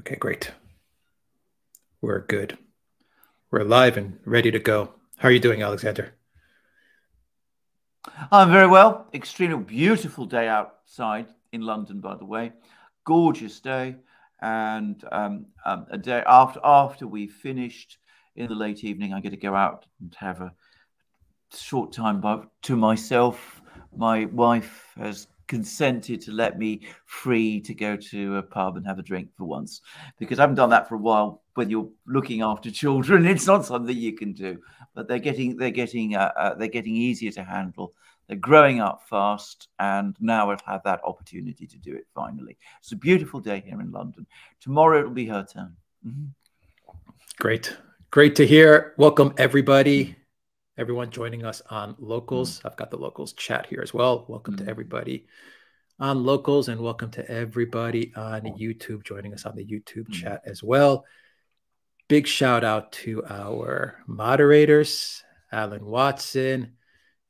Okay, great. We're good. We're live and ready to go. How are you doing, Alexander? I'm very well. Extremely beautiful day outside in London, by the way. Gorgeous day. And a day after we finished in the late evening, I get to go out and have a short time to myself. My wife has consented to let me free to go to a pub and have a drink for once, because I haven't done that for a while. When you're looking after children, it's not something you can do, but they're getting easier to handle. They're growing up fast, and now I've had that opportunity to do it finally. It's a beautiful day here in London. Tomorrow it'll be her turn. Great, great to hear. Welcome everybody. Everyone joining us on Locals. I've got the Locals chat here as well. Welcome to everybody on Locals, and welcome to everybody on YouTube joining us on the YouTube chat as well. Big shout out to our moderators. Alan Watson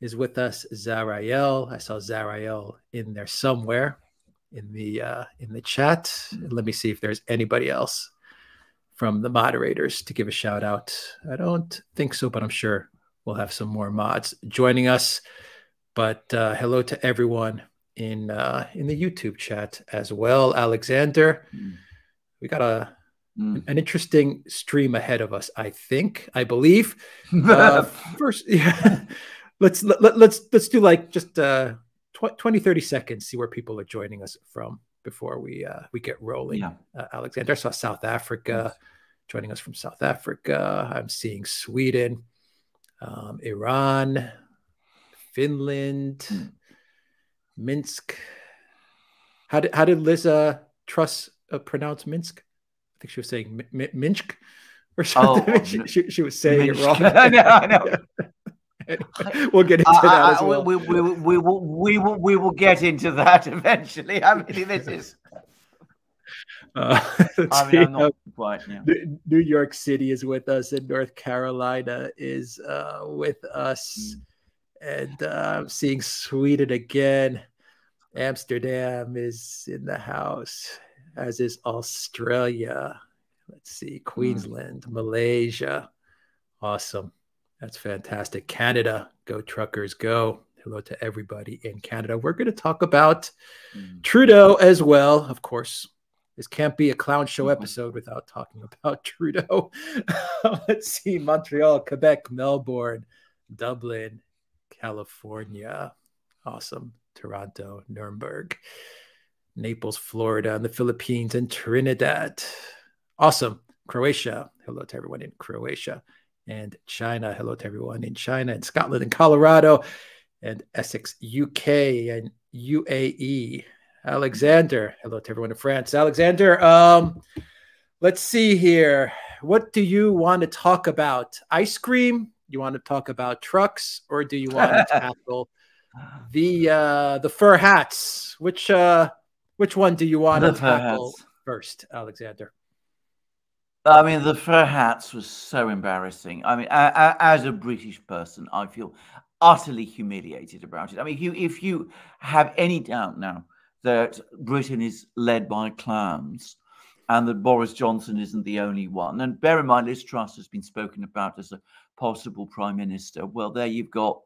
is with us. Zarael, I saw Zarael in there somewhere in the chat. Let me see if there's anybody else from the moderators to give a shout out. I don't think so, but I'm sure we'll have some more mods joining us. But hello to everyone in the YouTube chat as well. Alexander, we got an interesting stream ahead of us, I believe. First, yeah, let's do like just 20-30 seconds, see where people are joining us from before we get rolling. Yeah. Alexander, I saw South Africa, joining us from South Africa. I'm seeing Sweden, Iran, Finland, Minsk. How did Liz Truss pronounce Minsk? I think she was saying Minsk or something. Oh, she was saying Minsk. It wrong. I know. Anyway, we'll get into that as well. We will get into that eventually. How many this is? New York City is with us, and North Carolina is with us, and I'm seeing Sweden again. Amsterdam is in the house, as is Australia. Let's see, Queensland, Malaysia. Awesome. That's fantastic. Canada, go Truckers, go. Hello to everybody in Canada. We're going to talk about Trudeau as well, of course. This can't be a clown show episode without talking about Trudeau. Let's see, Montreal, Quebec, Melbourne, Dublin, California. Awesome. Toronto, Nuremberg, Naples, Florida, and the Philippines, and Trinidad. Awesome. Croatia. Hello to everyone in Croatia. And China. Hello to everyone in China, and Scotland, and Colorado, and Essex, UK, and UAE. Alexander, hello to everyone in France. Alexander, let's see here. What do you want to talk about? Ice cream? You want to talk about trucks, or do you want to tackle the fur hats? Which one do you want to tackle first, Alexander? I mean, the fur hats was so embarrassing. I mean, as a British person, I feel utterly humiliated about it. I mean, if you have any doubt now that Britain is led by clowns, and that Boris Johnson isn't the only one. And bear in mind, Liz Truss has been spoken about as a possible prime minister. Well, there you've got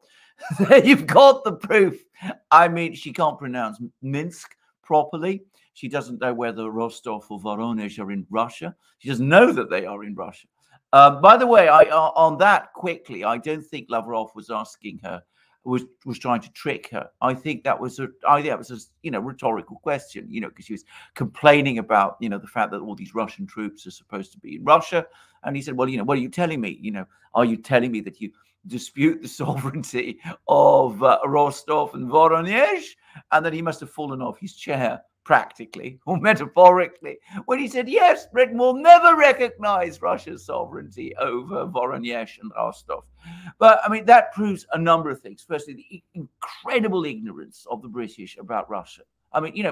the proof. I mean, she can't pronounce Minsk properly. She doesn't know whether Rostov or Voronezh are in Russia. She doesn't know that they are in Russia. By the way, on that quickly, I don't think Lavrov was asking her. Was trying to trick her. I think that was a rhetorical question, because she was complaining about the fact that all these Russian troops are supposed to be in Russia, and he said, well, what are you telling me? Are you telling me that you dispute the sovereignty of Rostov and Voronezh? And then he must have fallen off his chair, practically or metaphorically, when he said, yes, Britain will never recognize Russia's sovereignty over Voronezh and Rostov. But I mean, that proves a number of things. Firstly, the incredible ignorance of the British about Russia. I mean,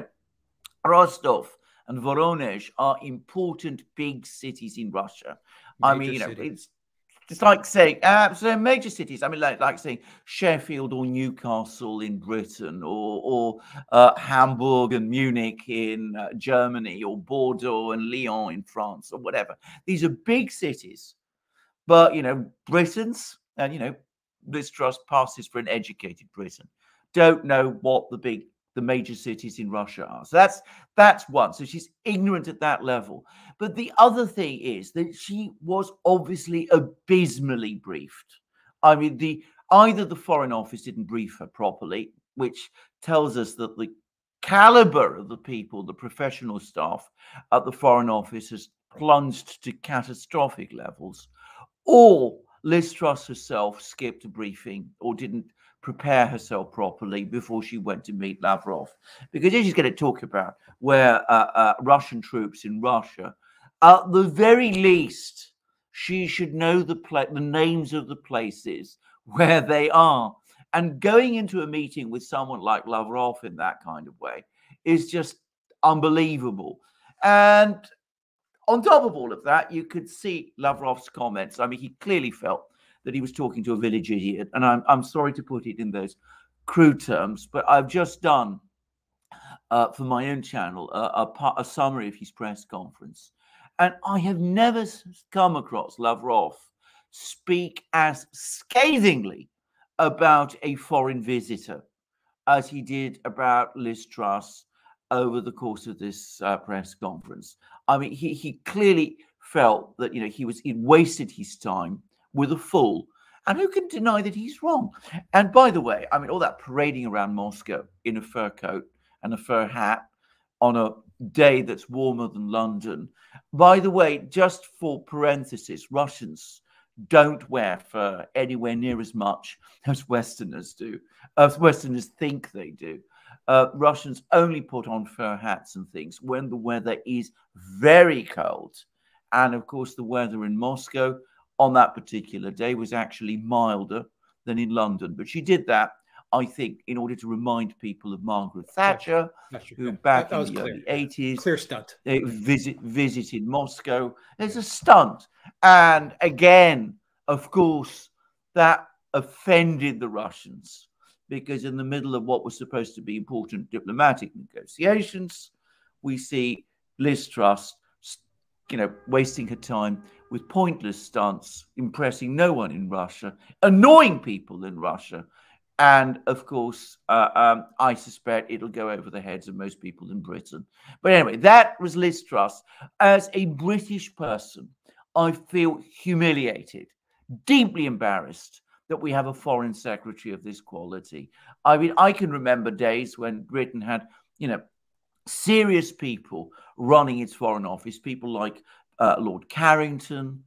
Rostov and Voronezh are important big cities in Russia. Major cities. It's like saying, so major cities, I mean, like saying Sheffield or Newcastle in Britain, or Hamburg and Munich in Germany, or Bordeaux and Lyon in France, or whatever. These are big cities. But, you know, Britons, and, you know, Liz Truss passes for an educated Briton, don't know what the major cities in Russia are. So that's one. So she's ignorant at that level. But the other thing is that she was obviously abysmally briefed. I mean, either the Foreign Office didn't brief her properly, which tells us that the caliber of the people, the professional staff at the Foreign Office, has plunged to catastrophic levels, or Liz Truss herself skipped a briefing or didn't prepare herself properly before she went to meet Lavrov, because she's going to talk about where Russian troops in Russia. At the very least, she should know the names of the places where they are. And going into a meeting with someone like Lavrov in that kind of way is just unbelievable. And on top of all of that, you could see Lavrov's comments. I mean, he clearly felt that he was talking to a village idiot. And I'm sorry to put it in those crude terms, but I've just done, for my own channel, a summary of his press conference. And I have never come across Lavrov speak as scathingly about a foreign visitor as he did about Liz Truss over the course of this press conference. I mean, he clearly felt that, you know, he wasted his time with a fool. And who can deny that he's wrong? And by the way, I mean, all that parading around Moscow in a fur coat and a fur hat on a day that's warmer than London. By the way, just for parenthesis, Russians don't wear fur anywhere near as much as Westerners do, as Westerners think they do. Russians only put on fur hats and things when the weather is very cold. And of course, the weather in Moscow on that particular day was actually milder than in London. But she did that, I think, in order to remind people of Margaret Thatcher, who back in the early 80s visited Moscow. It's a stunt. And again, of course, that offended the Russians, because in the middle of what was supposed to be important diplomatic negotiations, we see Liz Truss, you know, wasting her time with pointless stunts, impressing no one in Russia, annoying people in Russia. And, of course, I suspect it'll go over the heads of most people in Britain. But anyway, that was Liz Truss. As a British person, I feel humiliated, deeply embarrassed that we have a foreign secretary of this quality. I mean, I can remember days when Britain had, you know, serious people running its foreign office, people like Lord Carrington,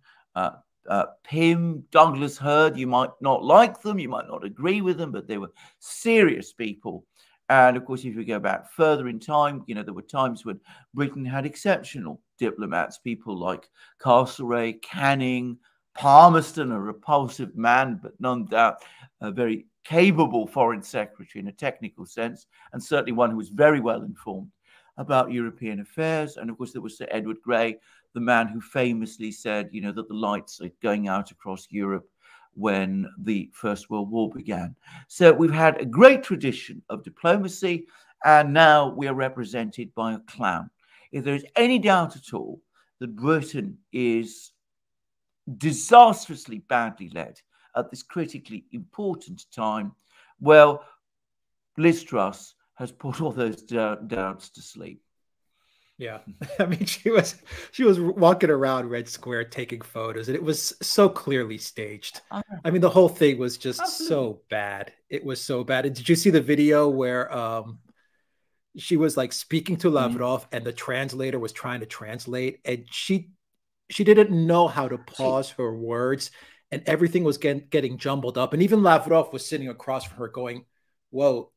Pym, Douglas Hurd. You might not like them, you might not agree with them, but they were serious people. And of course, if you go back further in time, you know, there were times when Britain had exceptional diplomats, people like Castlereagh, Canning, Palmerston, a repulsive man, but none doubt a very capable foreign secretary in a technical sense, and certainly one who was very well informed about European affairs. And of course, there was Sir Edward Grey, the man who famously said, you know, that the lights are going out across Europe when the First World War began. So we've had a great tradition of diplomacy, and now we are represented by a clown. If there is any doubt at all that Britain is disastrously badly led at this critically important time, well, Liz Truss has put all those doubts to sleep. Yeah, I mean, she was walking around Red Square taking photos, and it was so clearly staged. I mean, the whole thing was just so bad. It was so bad. And did you see the video where she was like speaking to Lavrov, and the translator was trying to translate, and she didn't know how to pause her words, and everything was getting jumbled up. And even Lavrov was sitting across from her, going, "Whoa,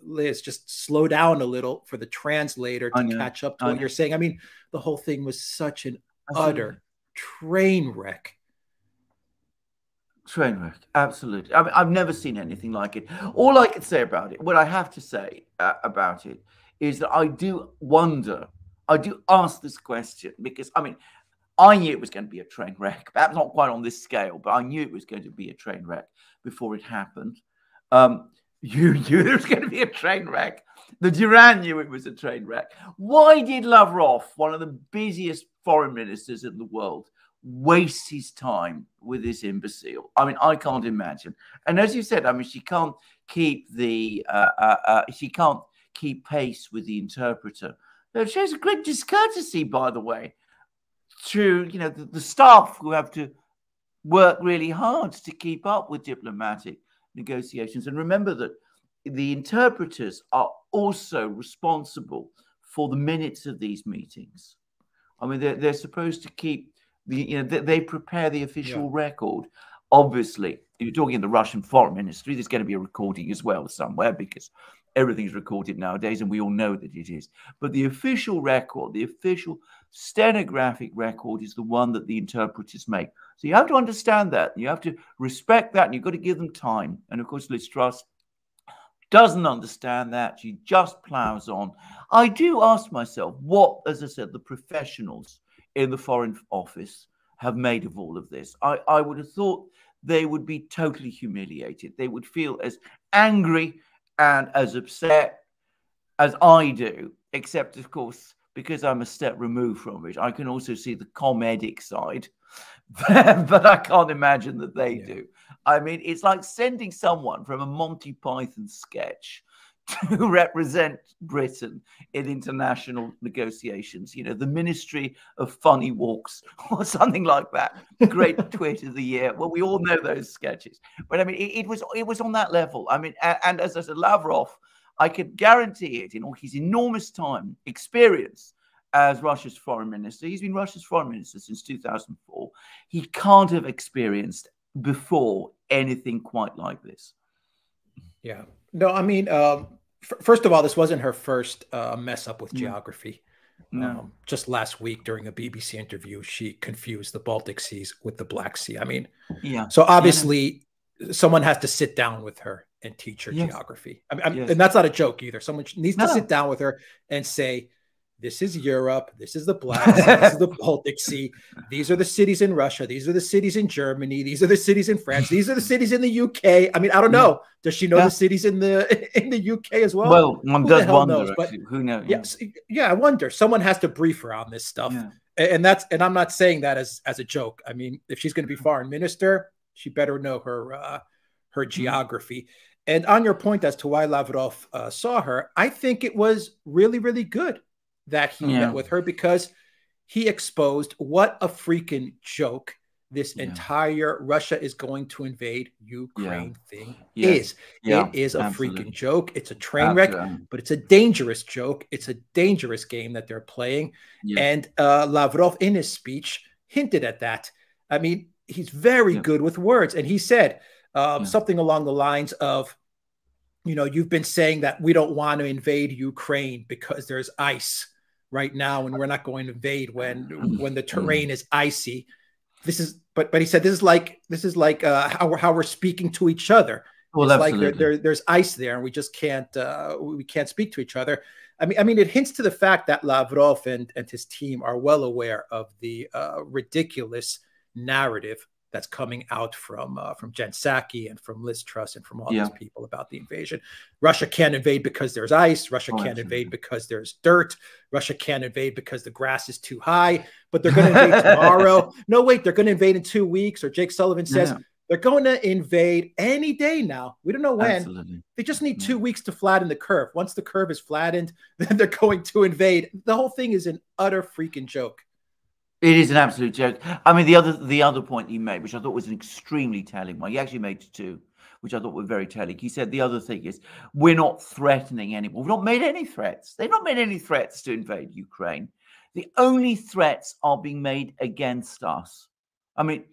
Liz, just slow down a little for the translator to catch up to what you're saying." I mean, the whole thing was such an utter train wreck. Train wreck, absolutely. I mean, I've never seen anything like it. All I can say about it, what I have to say about it, is that I do wonder, I do ask this question, because, I mean, I knew it was going to be a train wreck. Perhaps not quite on this scale, but I knew it was going to be a train wreck before it happened. You knew there was going to be a train wreck. The Duran knew it was a train wreck. Why did Lavrov, one of the busiest foreign ministers in the world, waste his time with this imbecile? I mean, I can't imagine. And as you said, I mean, she can't keep the she can't keep pace with the interpreter. It shows a great discourtesy, by the way, to the staff who have to work really hard to keep up with diplomatic negotiations. And remember that the interpreters are also responsible for the minutes of these meetings. I mean, they're supposed to keep the, they prepare the official record. Obviously, if you're talking in the Russian foreign ministry, there's going to be a recording as well somewhere, because everything's recorded nowadays, and we all know that it is. But the official record, the official stenographic record, is the one that the interpreters make. So you have to understand that. You have to respect that, and you've got to give them time. And, of course, Liz Truss doesn't understand that. She just plows on. I do ask myself what, as I said, the professionals in the Foreign Office have made of all of this. I would have thought they would be totally humiliated. They would feel as angry and as upset as I do, except, of course, because I'm a step removed from it, I can also see the comedic side, but I can't imagine that they do. I mean, it's like sending someone from a Monty Python sketch to represent Britain in international negotiations. You know, the Ministry of Funny Walks or something like that. Great Twit of the Year. Well, we all know those sketches. But I mean, it was on that level. I mean, and as I said, Lavrov, I could guarantee it in all his enormous time, experience as Russia's foreign minister. He's been Russia's foreign minister since 2004. He can't have experienced before anything quite like this. Yeah. No, I mean, first of all, this wasn't her first mess up with geography. No. Just last week during a BBC interview, she confused the Baltic Seas with the Black Sea. I mean, so obviously someone has to sit down with her and teach her geography. I mean, and that's not a joke either. Someone needs to sit down with her and say, this is Europe. This is the Black Sea. This is the Baltic Sea. These are the cities in Russia. These are the cities in Germany. These are the cities in France. These are the cities in the UK. I mean, I don't know. Does she know the cities in the UK as well? Well, one does wonder. But who knows? Yes, I wonder. Someone has to brief her on this stuff, and I'm not saying that as a joke. I mean, if she's going to be foreign minister, she better know her her geography. And on your point as to why Lavrov saw her, I think it was really, really good that he met with her, because he exposed what a freaking joke this entire Russia is going to invade Ukraine thing is. It is a freaking joke. It's a train wreck, but it's a dangerous joke. It's a dangerous game that they're playing. And Lavrov in his speech hinted at that. I mean, he's very good with words. And he said something along the lines of, you've been saying that we don't want to invade Ukraine because there's ice right now, and we're not going to invade when the terrain is icy. This is, but he said this is like how we're speaking to each other. Well, it's like there's ice there, and we just can't speak to each other. I mean, it hints to the fact that Lavrov and his team are well aware of the ridiculous narrative that's coming out from Jen Psaki and from Liz Truss and from all these people about the invasion. Russia can't invade because there's ice. Russia can't invade because there's dirt. Russia can't invade because the grass is too high. But they're going to invade tomorrow. No, wait, they're going to invade in 2 weeks. Or Jake Sullivan says they're going to invade any day now. We don't know when. Absolutely. They just need 2 weeks to flatten the curve. Once the curve is flattened, then they're going to invade. The whole thing is an utter freaking joke. It is an absolute joke. I mean, the other point he made, which I thought was an extremely telling one, he actually made two, which I thought were very telling. He said the other thing is, we're not threatening anyone. We've not made any threats. They've not made any threats to invade Ukraine. The only threats are being made against us. I mean,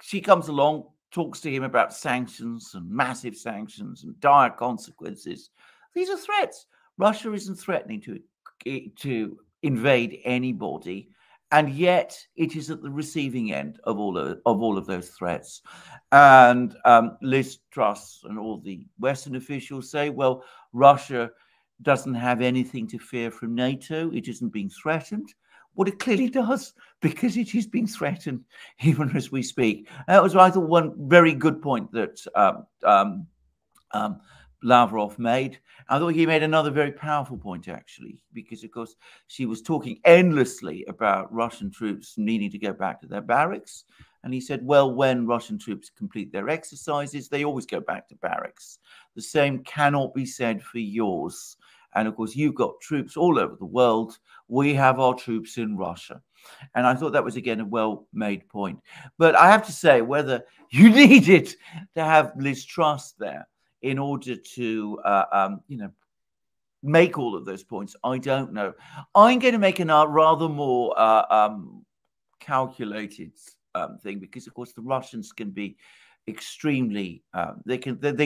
she comes along, talks to him about sanctions and massive sanctions and dire consequences. These are threats. Russia isn't threatening to invade anybody. And yet it is at the receiving end of all of those threats. And Liz Truss and all the Western officials say, well, Russia doesn't have anything to fear from NATO. It isn't being threatened. Well, it clearly does, because it is being threatened even as we speak. That was, I thought, one very good point that Lavrov made. I thought he made another very powerful point, actually, because, of course, she was talking endlessly about Russian troops needing to go back to their barracks. And he said, well, when Russian troops complete their exercises, they always go back to barracks. The same cannot be said for yours. And, of course, you've got troops all over the world. We have our troops in Russia. And I thought that was, again, a well-made point. But I have to say, whether you needed to have Liz Truss there in order to, you know, make all of those points, I don't know. I'm going to make a rather more calculated thing, because, of course, the Russians can be extremely they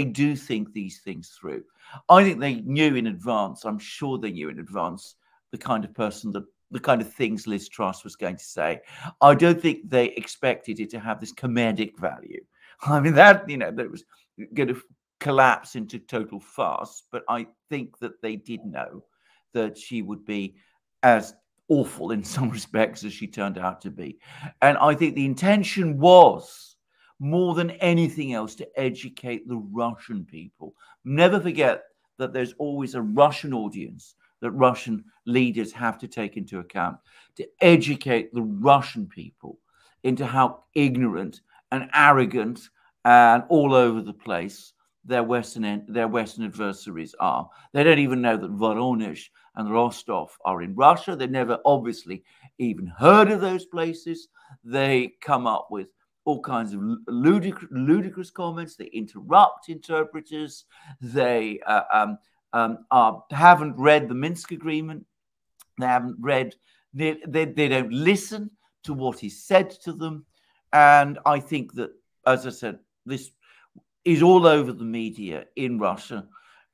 do think these things through. I think they knew in advance. I'm sure they knew in advance the kind of person, the kind of things Liz Truss was going to say. I don't think they expected it to have this comedic value. I mean, that, you know, that was going to collapse into total farce. But I think that they did know that she would be as awful in some respects as she turned out to be. And I think the intention was, more than anything else, to educate the Russian people. Never forget that there's always a Russian audience that Russian leaders have to take into account, to educate the Russian people into how ignorant and arrogant and all over the place their Western adversaries are. They don't even know that Voronezh and Rostov are in Russia. They've never obviously even heard of those places. They come up with all kinds of ludicrous comments. They interrupt interpreters. They haven't read the Minsk agreement. They haven't read. They don't listen to what is said to them. And I think that, as I said, this is all over the media in Russia,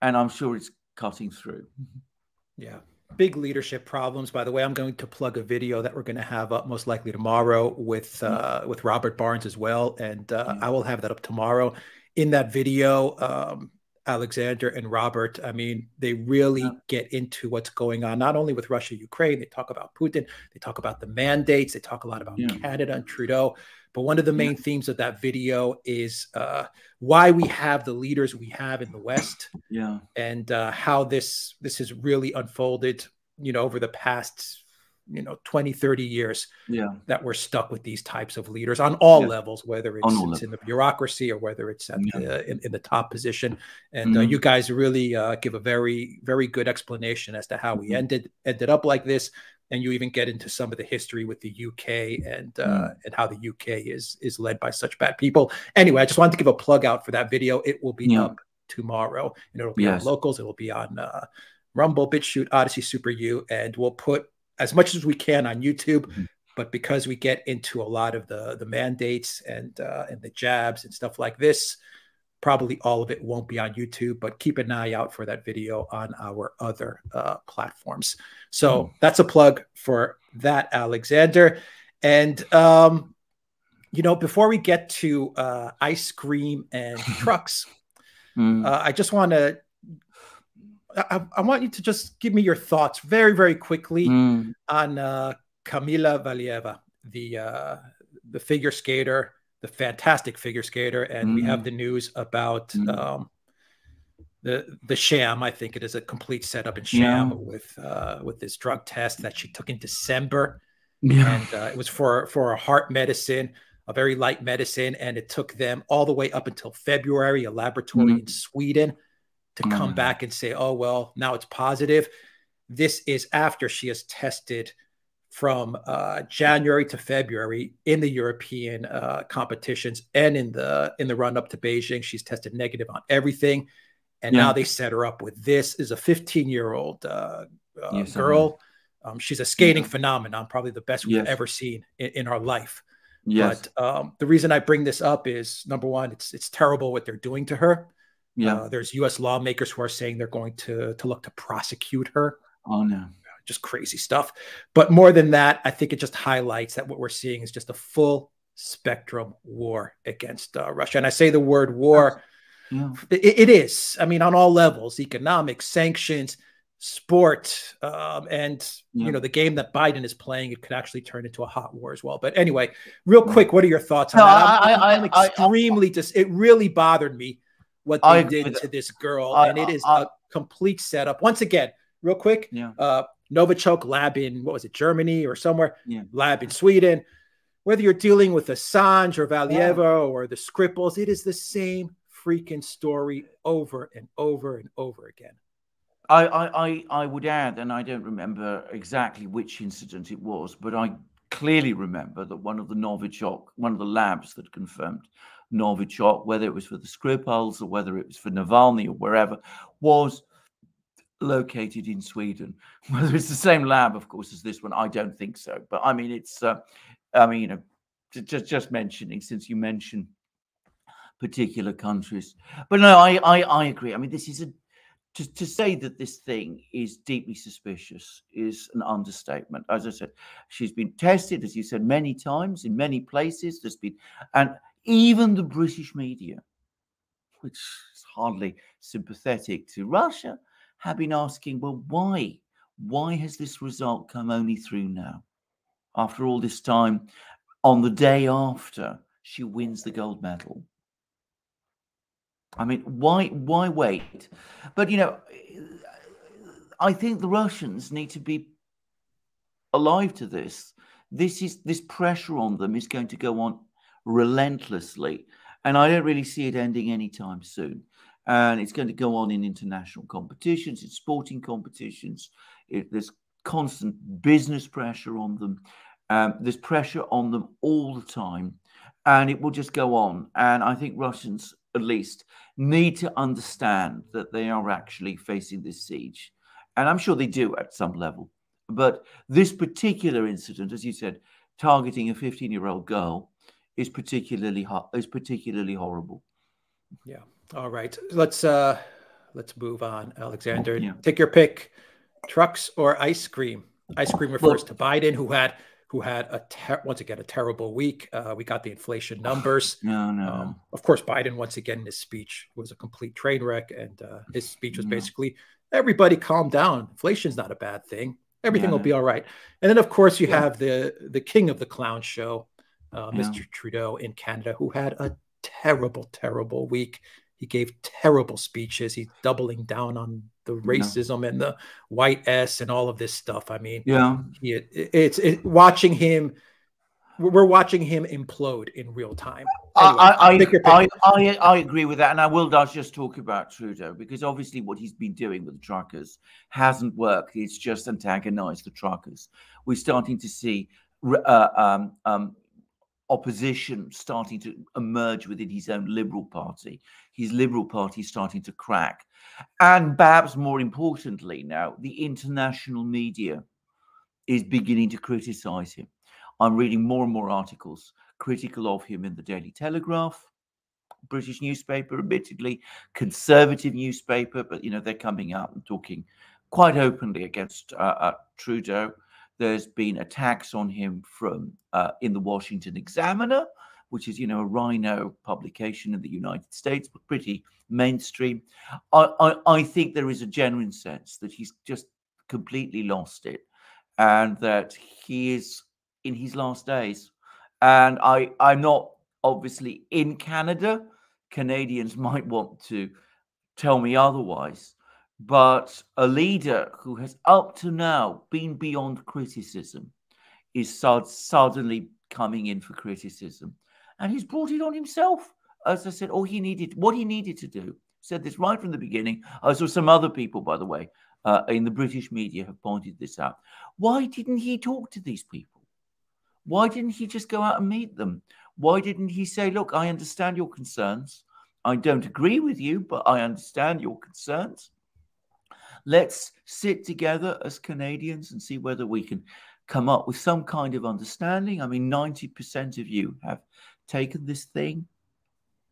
and I'm sure it's cutting through. Yeah. Big leadership problems. By the way, I'm going to plug a video that we're going to have up most likely tomorrow with Robert Barnes as well. And I will have that up tomorrow. In that video, Alexander and Robert, I mean, they really get into what's going on, not only with Russia, Ukraine. They talk about Putin. They talk about the mandates. They talk a lot about Canada and Trudeau. But one of the main themes of that video is why we have the leaders we have in the West, and how this has really unfolded, you know, over the past, you know, 20, 30 years, that we're stuck with these types of leaders on all levels, whether it's in the bureaucracy or whether it's at in the top position. And you guys really give a very, very good explanation as to how we ended up like this. And you even get into some of the history with the UK and how the UK is led by such bad people. Anyway, I just wanted to give a plug out for that video. It will be up tomorrow, and it'll be on Locals. It will be on Rumble, BitChute, Odyssey, Super U, and we'll put as much as we can on YouTube. But because we get into a lot of the mandates and the jabs and stuff like this, probably all of it won't be on YouTube, but keep an eye out for that video on our other platforms. So that's a plug for that, Alexander. And, you know, before we get to ice cream and trucks, I just want to, I want you to just give me your thoughts very, very quickly on Kamila Valieva, the figure skater, the fantastic figure skater, and we have the news about the sham. I think it is a complete setup and sham with this drug test that she took in December, and it was for a heart medicine, a very light medicine, and it took them all the way up until February, a laboratory in Sweden, to come back and say, oh, well, now it's positive. This is after she has tested from January to February in the European competitions and in the run-up to Beijing. She's tested negative on everything. And now they set her up with this. Is a 15-year-old girl. She's a skating phenomenon, probably the best we've ever seen in our life. But the reason I bring this up is, number one, it's terrible what they're doing to her. There's U.S. lawmakers who are saying they're going to look to prosecute her. Oh, no. Just crazy stuff. But more than that, I think it just highlights that what we're seeing is just a full spectrum war against Russia. And I say the word war, it is. I mean, on all levels, economic sanctions, sport and you know, the game that Biden is playing, it could actually turn into a hot war as well. But anyway, real quick, what are your thoughts on that? It really bothered me what they did to this girl, and it is a complete setup. Once again, real quick, Novichok lab in, what was it, Germany or somewhere, lab in Sweden. Whether you're dealing with Assange or Valievo or the Skripals, it is the same freaking story over and over and over again. I would add, and I don't remember exactly which incident it was, but I clearly remember that one of the labs that confirmed Novichok, whether it was for the Skripals or whether it was for Navalny or wherever, was located in Sweden. Whether it's the same lab, of course, as this one, I don't think so. But I mean, it's, I mean, you know, just mentioning, since you mentioned particular countries, but no, I agree. I mean, this is a, to say that this thing is deeply suspicious is an understatement. As I said, she's been tested, as you said, many times in many places. There's been, and even the British media, which is hardly sympathetic to Russia, have been asking, well, why? Why has this result come only through now? After all this time, on the day after she wins the gold medal. I mean, why wait? But, you know, I think the Russians need to be alive to this. This pressure on them is going to go on relentlessly. And I don't really see it ending anytime soon. And it's going to go on in international competitions, in sporting competitions. There's constant business pressure on them. There's pressure on them all the time. And it will just go on. And I think Russians, at least, need to understand that they are actually facing this siege. And I'm sure they do at some level. But this particular incident, as you said, targeting a 15-year-old girl is particularly horrible. Yeah. All right. Let's move on, Alexander. Yeah. Take your pick. Trucks or ice cream? Ice cream refers to Biden, who had once again a terrible week. We got the inflation numbers. Of course, Biden once again in his speech was a complete train wreck, and his speech was basically everybody calm down. Inflation's not a bad thing. Everything will be all right. And then of course you have the king of the clown show, Mr. Trudeau in Canada, who had a terrible week. He gave terrible speeches. He's doubling down on the racism and the white S and all of this stuff. I mean, watching him. We're watching him implode in real time. Anyway, I agree with that, and I will just talk about Trudeau, because obviously what he's been doing with the truckers hasn't worked. It's just antagonized the truckers. We're starting to see opposition starting to emerge within his own Liberal Party. His Liberal Party is starting to crack. And perhaps more importantly now, the international media is beginning to criticize him. I'm reading more and more articles critical of him in the Daily Telegraph, British newspaper, admittedly conservative newspaper, but, you know, they're coming out and talking quite openly against Trudeau. There's been attacks on him from in the Washington Examiner, which is, you know, a rhino publication in the United States, but pretty mainstream. I think there is a genuine sense that he's just completely lost it, and that he is in his last days. And I'm not obviously in Canada. Canadians might want to tell me otherwise. But a leader who has up to now been beyond criticism is suddenly coming in for criticism. And he's brought it on himself. As I said, what he needed to do, said this right from the beginning. I saw some other people, by the way, in the British media have pointed this out. Why didn't he talk to these people? Why didn't he just go out and meet them? Why didn't he say, look, I understand your concerns. I don't agree with you, but I understand your concerns. Let's sit together as Canadians and see whether we can come up with some kind of understanding. I mean, 90% of you have taken this thing,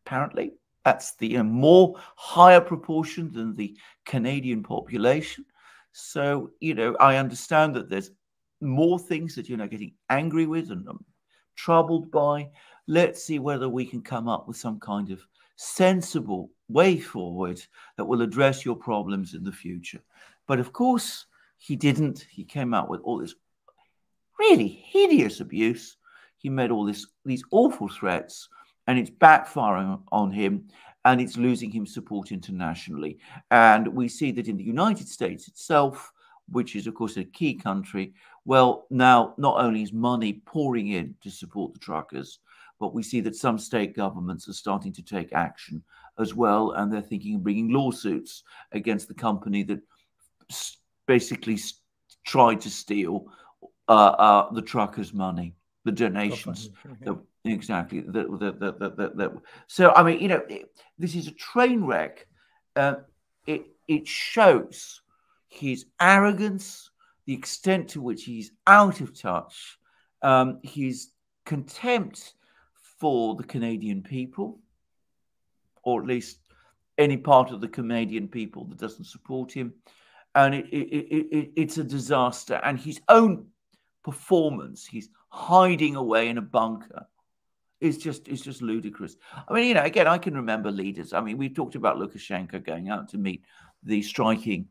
apparently. That's the more higher proportion than the Canadian population. So, you know, I understand that there's more things that you're now getting angry with and troubled by. Let's see whether we can come up with some kind of sensible way forward that will address your problems in the future. But of course, he didn't. He came out with all this really hideous abuse. He made all these awful threats, and it's backfiring on him, and it's losing him support internationally. And we see that in the United States itself, which is, of course, a key country, well, now not only is money pouring in to support the truckers, but we see that some state governments are starting to take action as well, and they're thinking of bringing lawsuits against the company that basically tried to steal the truckers' money, the donations. Exactly. So, I mean, you know, this is a train wreck. It shows his arrogance, the extent to which he's out of touch, his contempt for the Canadian people, or at least any part of the Canadian people that doesn't support him. And it's a disaster. And his own performance, he's hiding away in a bunker, is just ludicrous. I mean, you know, again, I can remember leaders. I mean, we talked about Lukashenko going out to meet the striking,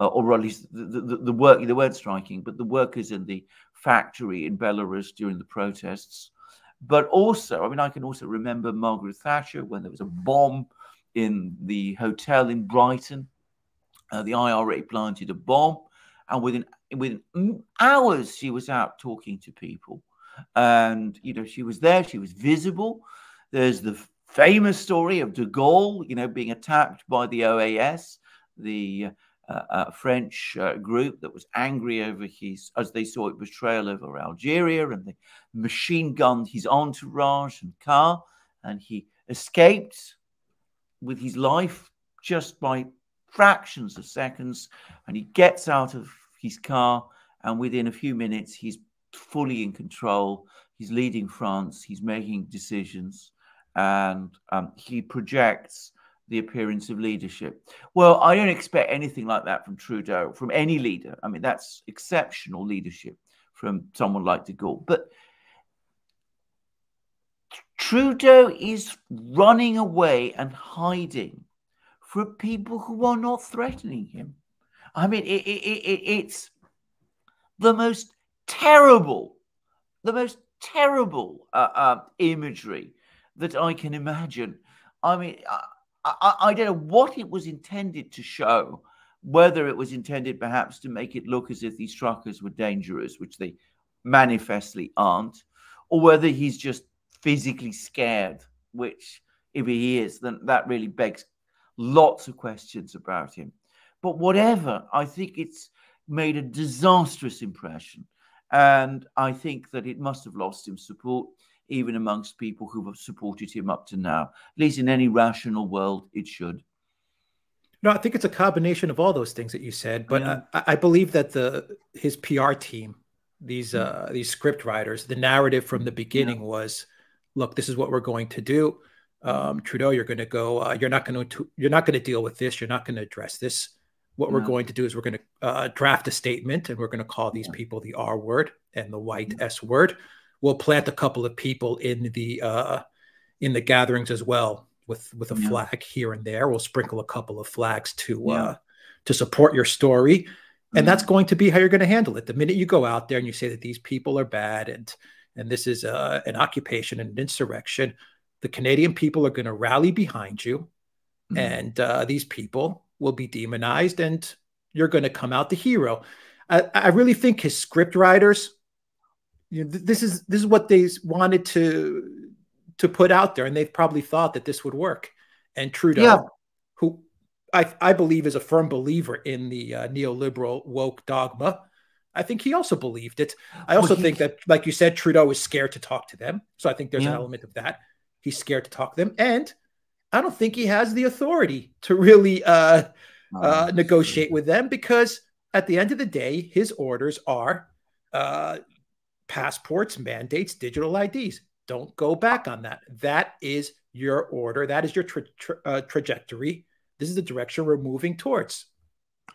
or at least they weren't striking, but the workers in the factory in Belarus during the protests. But also, I mean, I can also remember Margaret Thatcher when there was a bomb in the hotel in Brighton. The IRA planted a bomb, and within hours she was out talking to people. And, you know, she was there, she was visible. There's the famous story of de Gaulle, you know, being attacked by the OAS, the French group that was angry over his, as they saw it, betrayal over Algeria, and they machine gunned his entourage and car, and he escaped with his life just by fractions of seconds. And he gets out of his car, and within a few minutes he's fully in control. He's leading France, he's making decisions, and he projects the appearance of leadership. Well, I don't expect anything like that from Trudeau, from any leader. I mean, that's exceptional leadership from someone like de Gaulle. But Trudeau is running away and hiding from people who are not threatening him. I mean, it's the most terrible imagery that I can imagine. I mean, I don't know what it was intended to show, whether it was intended perhaps to make it look as if these truckers were dangerous, which they manifestly aren't, or whether he's just physically scared, which if he is, then that really begs lots of questions about him. But whatever, I think it's made a disastrous impression. And I think that it must have lost him support, even amongst people who have supported him up to now. At least in any rational world, it should. No, I think it's a combination of all those things that you said. But yeah. I believe that his PR team, these script writers, the narrative from the beginning was, look, this is what we're going to do. Trudeau, you're going to go. You're not going to deal with this. You're not going to address this. What we're going to do is we're going to draft a statement, and we're going to call these people the R word and the white S word. We'll plant a couple of people in the gatherings as well with a flag here and there. We'll sprinkle a couple of flags to support your story, and that's going to be how you're going to handle it. The minute you go out there and you say that these people are bad and this is an occupation and an insurrection, the Canadian people are going to rally behind you, and these people will be demonized, and you're going to come out the hero. I really think his script writers, you know, this is what they wanted to put out there, and they've probably thought that this would work. And Trudeau, who I believe is a firm believer in the neoliberal woke dogma, I think he also believed it. I also think that, like you said, Trudeau is scared to talk to them. So I think there's an element of that. He's scared to talk to them, and I don't think he has the authority to really negotiate with them, because at the end of the day, his orders are passports, mandates, digital IDs. Don't go back on that. That is your order. That is your trajectory. This is the direction we're moving towards.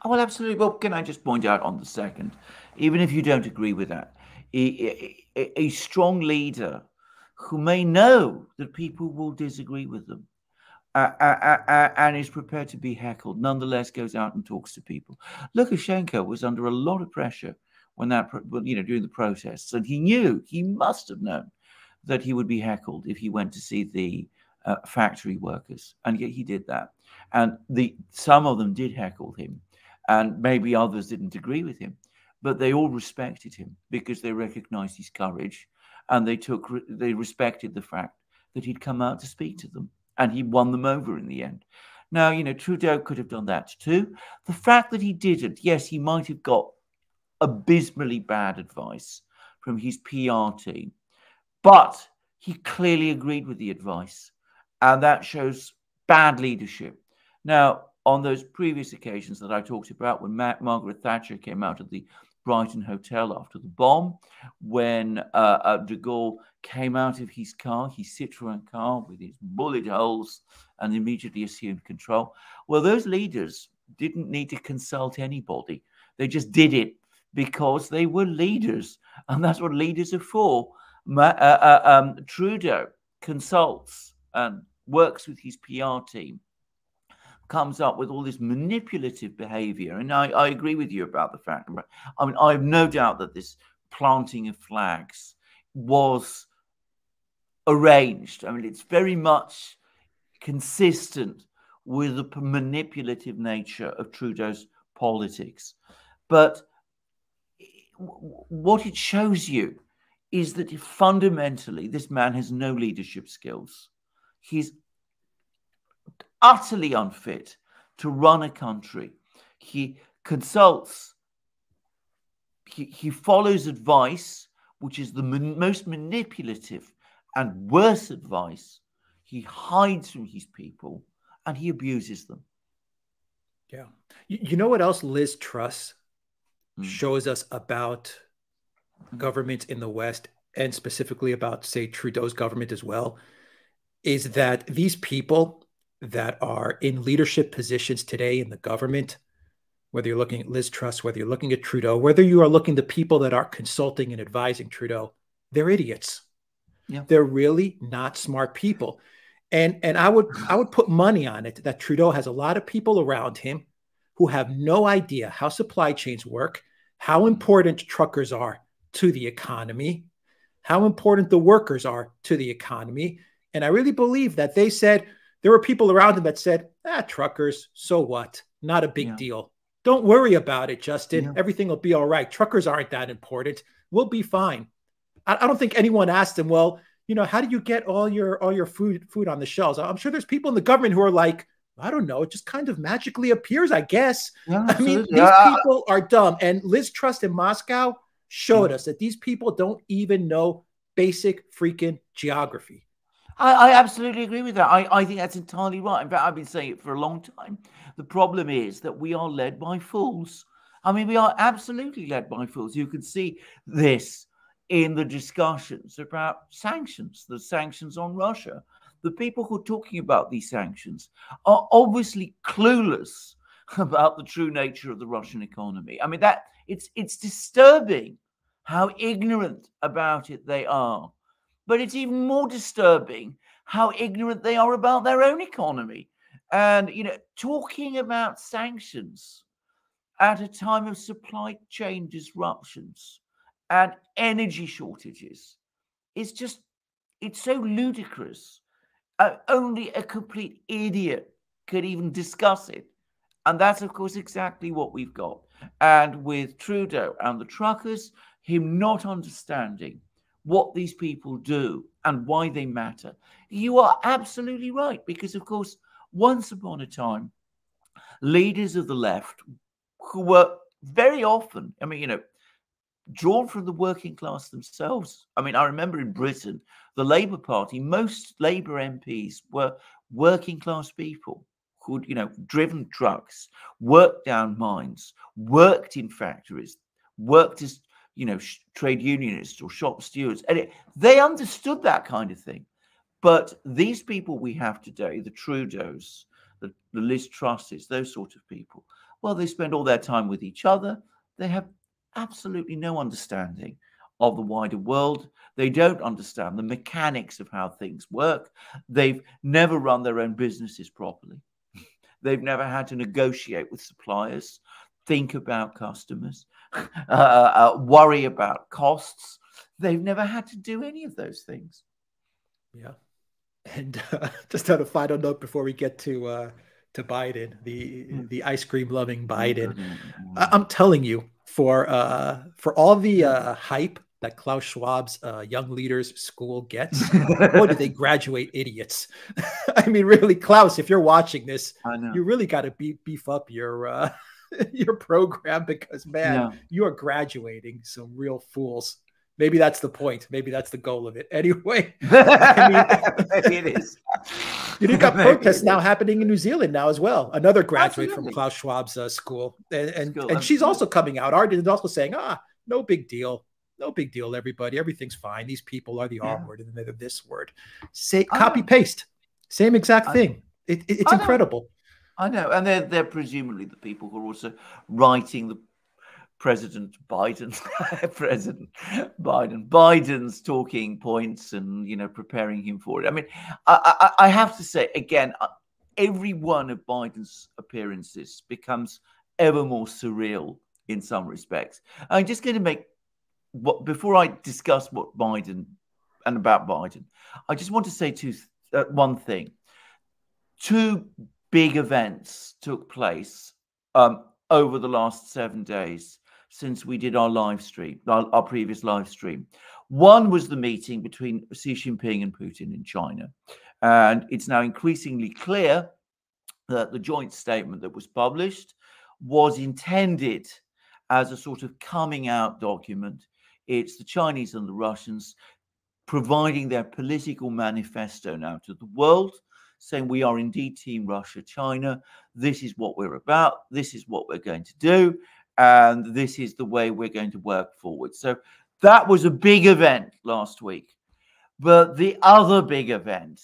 Oh, well, absolutely. Well, can I just point out on the second, even if you don't agree with that, a strong leader who may know that people will disagree with them and is prepared to be heckled, nonetheless goes out and talks to people. Lukashenko was under a lot of pressure when that, you know, during the protests, and he knew, he must have known, that he would be heckled if he went to see the factory workers, and yet he did that. And some of them did heckle him, and maybe others didn't agree with him, but they all respected him because they recognized his courage, and they respected the fact that he'd come out to speak to them, and he won them over in the end. Now, you know, Trudeau could have done that too. The fact that he didn't, yes, he might have got abysmally bad advice from his PR team, but he clearly agreed with the advice, and that shows bad leadership. Now, on those previous occasions that I talked about, when Margaret Thatcher came out of the Brighton Hotel after the bomb, when de Gaulle came out of his car, his Citroën car, with his bullet holes, and immediately assumed control. Well, those leaders didn't need to consult anybody. They just did it because they were leaders, and that's what leaders are for. Trudeau consults and works with his PR team, comes up with all this manipulative behavior. And I agree with you about the fact, I mean, I have no doubt that this planting of flags was arranged. I mean, it's very much consistent with the manipulative nature of Trudeau's politics. But what it shows you is that fundamentally, this man has no leadership skills. He's utterly unfit to run a country. He consults, he follows advice, which is the most manipulative and worse advice. He hides from his people and he abuses them. Yeah. You know what else Liz Truss shows us about governments in the West, and specifically about, say, Trudeau's government as well, is that these people that are in leadership positions today in the government, whether you're looking at Liz Truss, whether you're looking at Trudeau, whether you are looking at the people that are consulting and advising Trudeau, they're idiots. Yeah. They're really not smart people. And I would put money on it that Trudeau has a lot of people around him who have no idea how supply chains work, how important truckers are to the economy, how important the workers are to the economy. And I really believe that they said, there were people around him that said, truckers, so what? Not a big deal. Don't worry about it, Justin. Yeah. Everything will be all right. Truckers aren't that important. We'll be fine. I don't think anyone asked him, well, you know, how do you get all your food on the shelves? I'm sure there's people in the government who are like, I don't know. It just kind of magically appears, I guess. Yeah, I mean, these people are dumb. And Liz Truss in Moscow showed us that these people don't even know basic freaking geography. I absolutely agree with that. I think that's entirely right. In fact, I've been saying it for a long time. The problem is that we are led by fools. I mean, we are absolutely led by fools. You can see this in the discussions about sanctions, the sanctions on Russia. The people who are talking about these sanctions are obviously clueless about the true nature of the Russian economy. I mean, that it's disturbing how ignorant about it they are. But it's even more disturbing how ignorant they are about their own economy. And, you know, talking about sanctions at a time of supply chain disruptions and energy shortages is just, it's so ludicrous. Only a complete idiot could even discuss it. And that's, of course, exactly what we've got. And with Trudeau and the truckers, him not understanding what these people do and why they matter. You are absolutely right, because, of course, once upon a time, leaders of the left who were very often, I mean, you know, drawn from the working class themselves. I mean, I remember in Britain, the Labour Party, most Labour MPs were working class people who'd, you know, driven trucks, worked down mines, worked in factories, worked as, you know, trade unionists or shop stewards. And they understood that kind of thing. But these people we have today, the Trudeaus, the Liz Trusses, those sort of people, well, they spend all their time with each other. They have absolutely no understanding of the wider world. They don't understand the mechanics of how things work. They've never run their own businesses properly. They've never had to negotiate with suppliers, think about customers, worry about costs. They've never had to do any of those things. Yeah. And just on a final note before we get to Biden, the ice cream loving Biden, I'm telling you, for all the hype that Klaus Schwab's young leaders school gets, boy, do they graduate idiots. I mean, really, Klaus, if you're watching this, you really got to beef up your program, because, man, you are graduating some real fools. Maybe that's the point. Maybe that's the goal of it. Anyway, maybe it is. You've got protests now happening in New Zealand now as well. Another graduate from Klaus Schwab's school, and she's also coming out. Arden is also saying, no big deal, no big deal. Everybody, everything's fine. These people are the R word and they're this word. Say copy paste, same exact thing. It's incredible. I know, and they're presumably the people who are also writing the. President Biden's talking points and, you know, preparing him for it. I mean, I have to say, again, every one of Biden's appearances becomes ever more surreal in some respects. I'm just going to make, before I discuss what Biden and about Biden, I just want to say one thing. Two big events took place over the last 7 days. Since we did our live stream, our previous live stream. One was the meeting between Xi Jinping and Putin in China. And it's now increasingly clear that the joint statement that was published was intended as a sort of coming out document. It's the Chinese and the Russians providing their political manifesto now to the world, saying we are indeed Team Russia, China. This is what we're about. This is what we're going to do. And this is the way we're going to work forward. So that was a big event last week. But the other big event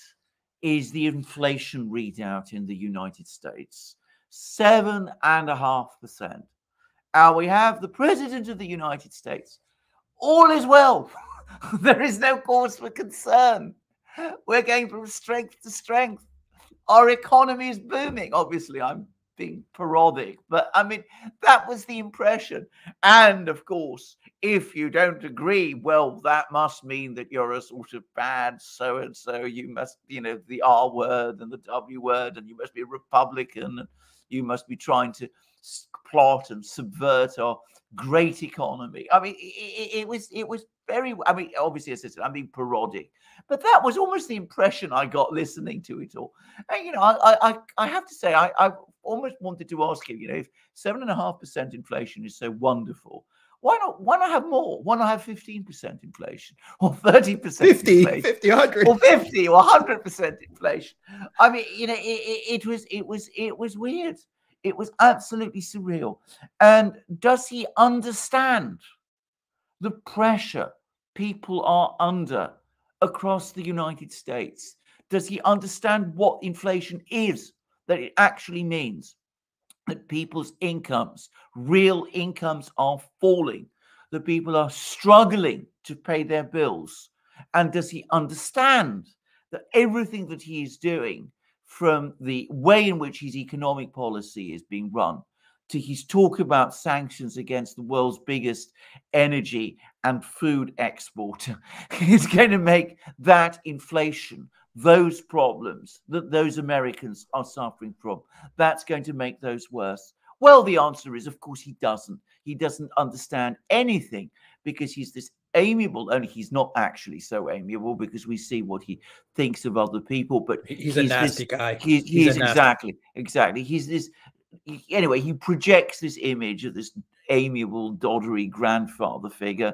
is the inflation readout in the United States, 7.5%. And we have the president of the United States. All is well. There is no cause for concern. We're going from strength to strength. Our economy is booming. Obviously, I'm being parodic, but I mean, that was the impression. And of course, if you don't agree, well, that must mean that you're a sort of bad so-and-so. You must, you know, the R word and the W word, and you must be a Republican, and you must be trying to plot and subvert our great economy. I mean, it was very, I mean, obviously, as I said, I'm being parodic, but that was almost the impression I got listening to it all. And, you know, I have to say, I almost wanted to ask you, you know, if 7.5% inflation is so wonderful, why not have more? Why not have 15% inflation or 30% inflation, 50, 100, or 50 or 100% inflation? I mean, you know, it was weird. It was absolutely surreal. And does he understand the pressure people are under across the United States? Does he understand what inflation is? That it actually means that people's incomes, real incomes, are falling, that people are struggling to pay their bills. And does he understand that everything that he is doing, from the way in which his economic policy is being run, to his talk about sanctions against the world's biggest energy and food exporter, is going to make that inflation, those problems that those Americans are suffering from, that's going to make those worse? Well, the answer is, of course, he doesn't. He doesn't understand anything, because he's this amiable, only he's not actually so amiable, because we see what he thinks of other people. But he's a nasty guy. He's exactly. He's this. Anyway, he projects this image of this amiable, doddery grandfather figure.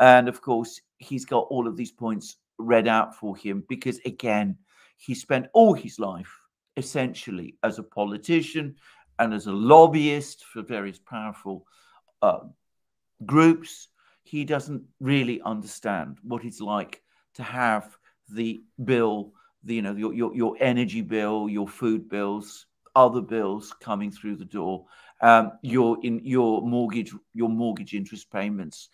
And of course, he's got all of these points read out for him because, again, he spent all his life essentially as a politician and as a lobbyist for various powerful groups. He doesn't really understand what it's like to have the bill, you know, your energy bill, your food bills, other bills coming through the door, your mortgage interest payments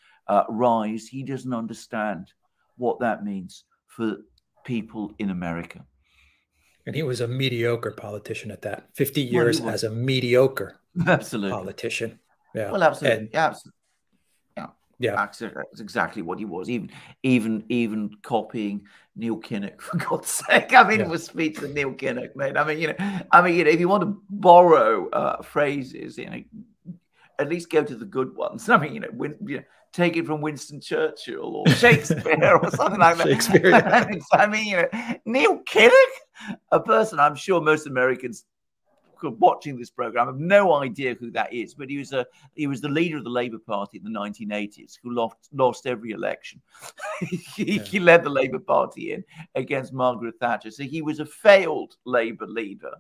rise, he doesn't understand what that means for people in America. And he was a mediocre politician at that. 50 years as a mediocre politician. Yeah. Well, absolutely. And, absolutely. Yeah. Yeah. That's exactly what he was. Even copying Neil Kinnock, for God's sake. I mean, it was speech of Neil Kinnock, mate. I mean, if you want to borrow phrases, at least go to the good ones. I mean, take it from Winston Churchill or Shakespeare or something like that. Shakespeare. Yeah. I mean, Neil Kinnock, a person I'm sure most Americans watching this program have no idea who that is, but he was the leader of the Labour Party in the 1980s, who lost every election. He led the Labour Party in against Margaret Thatcher. So he was a failed Labour leader,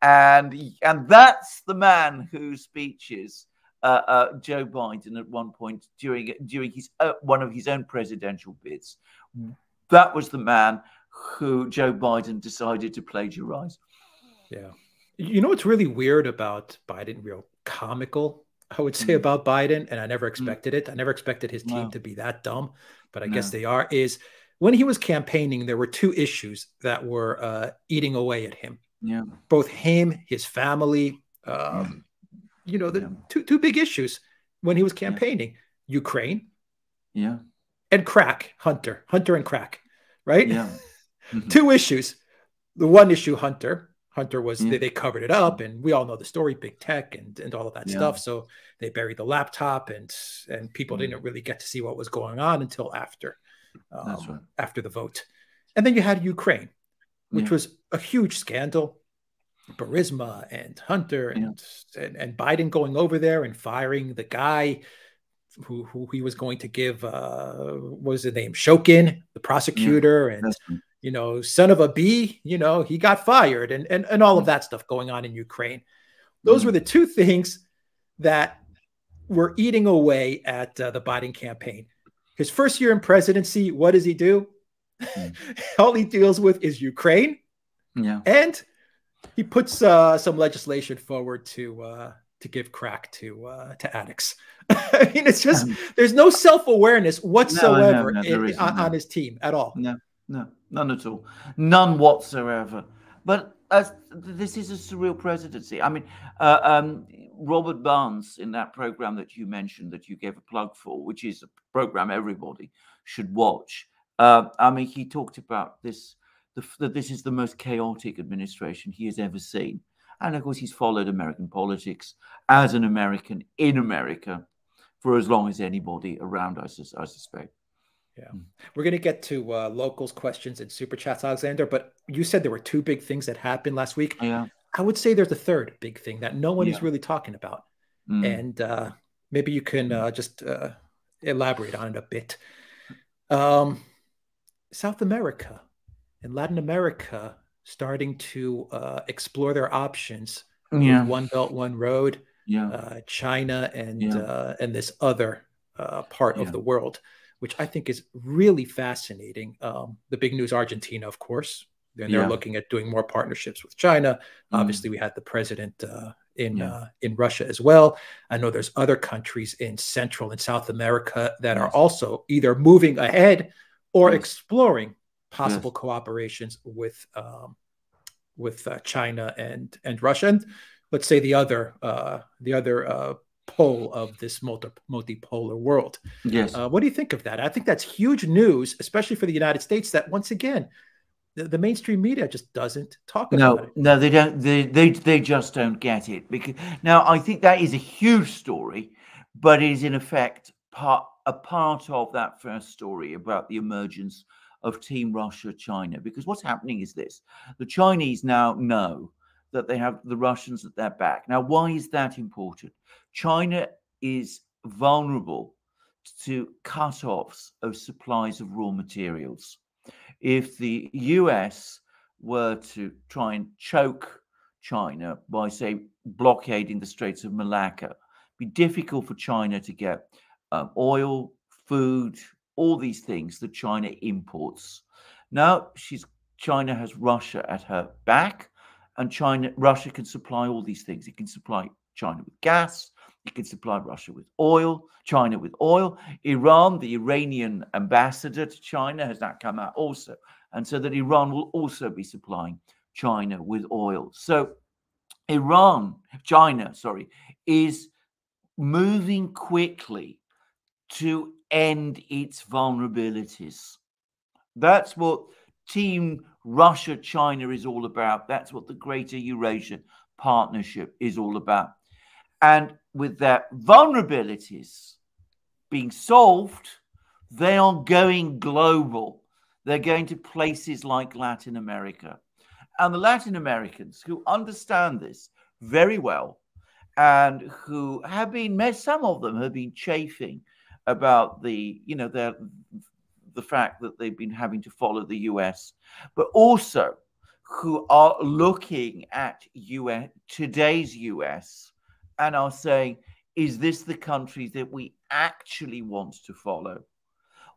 and that's the man whose speeches Joe Biden at one point during his one of his own presidential bids. That was the man who Joe Biden decided to plagiarize. Yeah. You know what's really weird about Biden, real comical, I would say, about Biden, and I never expected it. I never expected his team to be that dumb, but I guess they are, is when he was campaigning, there were two issues that were eating away at him. Yeah. Both him, his family, you know, the two big issues when he was campaigning, Ukraine, and crack, Hunter and crack, right? Yeah. Two issues. The one issue, Hunter was they covered it up, and we all know the story, big tech and all of that stuff. So they buried the laptop, and people didn't really get to see what was going on until after, after the vote. And then you had Ukraine, which was a huge scandal. Burisma and Hunter and Biden going over there and firing the guy who he was going to give what was the name, Shokin, the prosecutor, and you know, son of a b, you know, he got fired, and all of that stuff going on in Ukraine. Those were the two things that were eating away at the Biden campaign. His first year in presidency, what does he do? All he deals with is Ukraine, and he puts some legislation forward to give crack to addicts. I mean, it's just there's no self-awareness whatsoever on his team at all. No, none at all, none whatsoever. But this is a surreal presidency. I mean, Robert Barnes, in that program that you mentioned, that you gave a plug for, which is a program everybody should watch. I mean, he talked about this. That this is the most chaotic administration he has ever seen. And of course, he's followed American politics as an American in America for as long as anybody around, I suspect. Yeah. We're going to get to locals, questions, and super chats, Alexander, but you said there were two big things that happened last week. Yeah. I would say there's a third big thing that no one is really talking about. And maybe you can just elaborate on it a bit. South America and Latin America starting to explore their options. One Belt, One Road, China, and this other part of the world, which I think is really fascinating. The big news, Argentina, of course. And they're looking at doing more partnerships with China. Obviously, we had the president in Russia as well. I know there's other countries in Central and South America that are also either moving ahead or exploring possible cooperations with China and Russia, and let's say the other pole of this multipolar world. What do you think of that? I think that's huge news, especially for the United States, that once again the mainstream media just doesn't talk about it. No, they don't. They just don't get it. Because now I think that is a huge story, but it is in effect a part of that first story about the emergence of Team Russia, China, because what's happening is this. The Chinese now know that they have the Russians at their back. Now, why is that important? China is vulnerable to cutoffs of supplies of raw materials. If the US were to try and choke China by, say, blockading the Straits of Malacca, it'd be difficult for China to get oil, food, all these things that China imports. Now China has Russia at her back, and Russia can supply all these things. It can supply China with gas, It could supply Russia with oil, China with oil. Iran, the Iranian ambassador to China, has now come out also and said that Iran will also be supplying China with oil. So China is moving quickly to end its vulnerabilities. That's what Team Russia-China is all about. That's what the Greater Eurasia Partnership is all about. And with their vulnerabilities being solved, they are going global. They're going to places like Latin America. And the Latin Americans who understand this very well and who have been, some of them have been chafing about the fact that they've been having to follow the US, but also who are looking at US, today's US, and are saying, is this the country that we actually want to follow?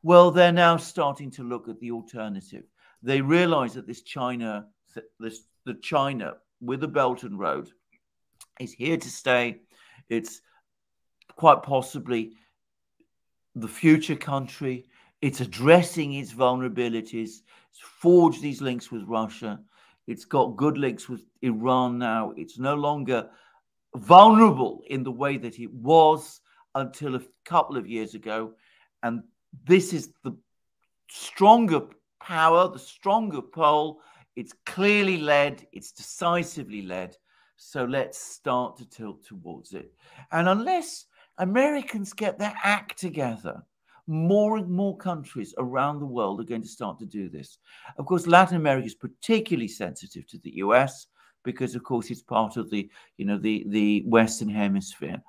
Well, they're now starting to look at the alternative. They realize that the China with the Belt and Road is here to stay. It's quite possibly the future country. It's addressing its vulnerabilities. It's forged these links with Russia. It's got good links with Iran now. It's no longer vulnerable in the way that it was until a couple of years ago. And this is the stronger power, the stronger pole. It's clearly led. It's decisively led. So let's start to tilt towards it. And unless Americans get their act together, more and more countries around the world are going to start to do this. Of course, Latin America is particularly sensitive to the US because, of course, it's part of the Western Hemisphere.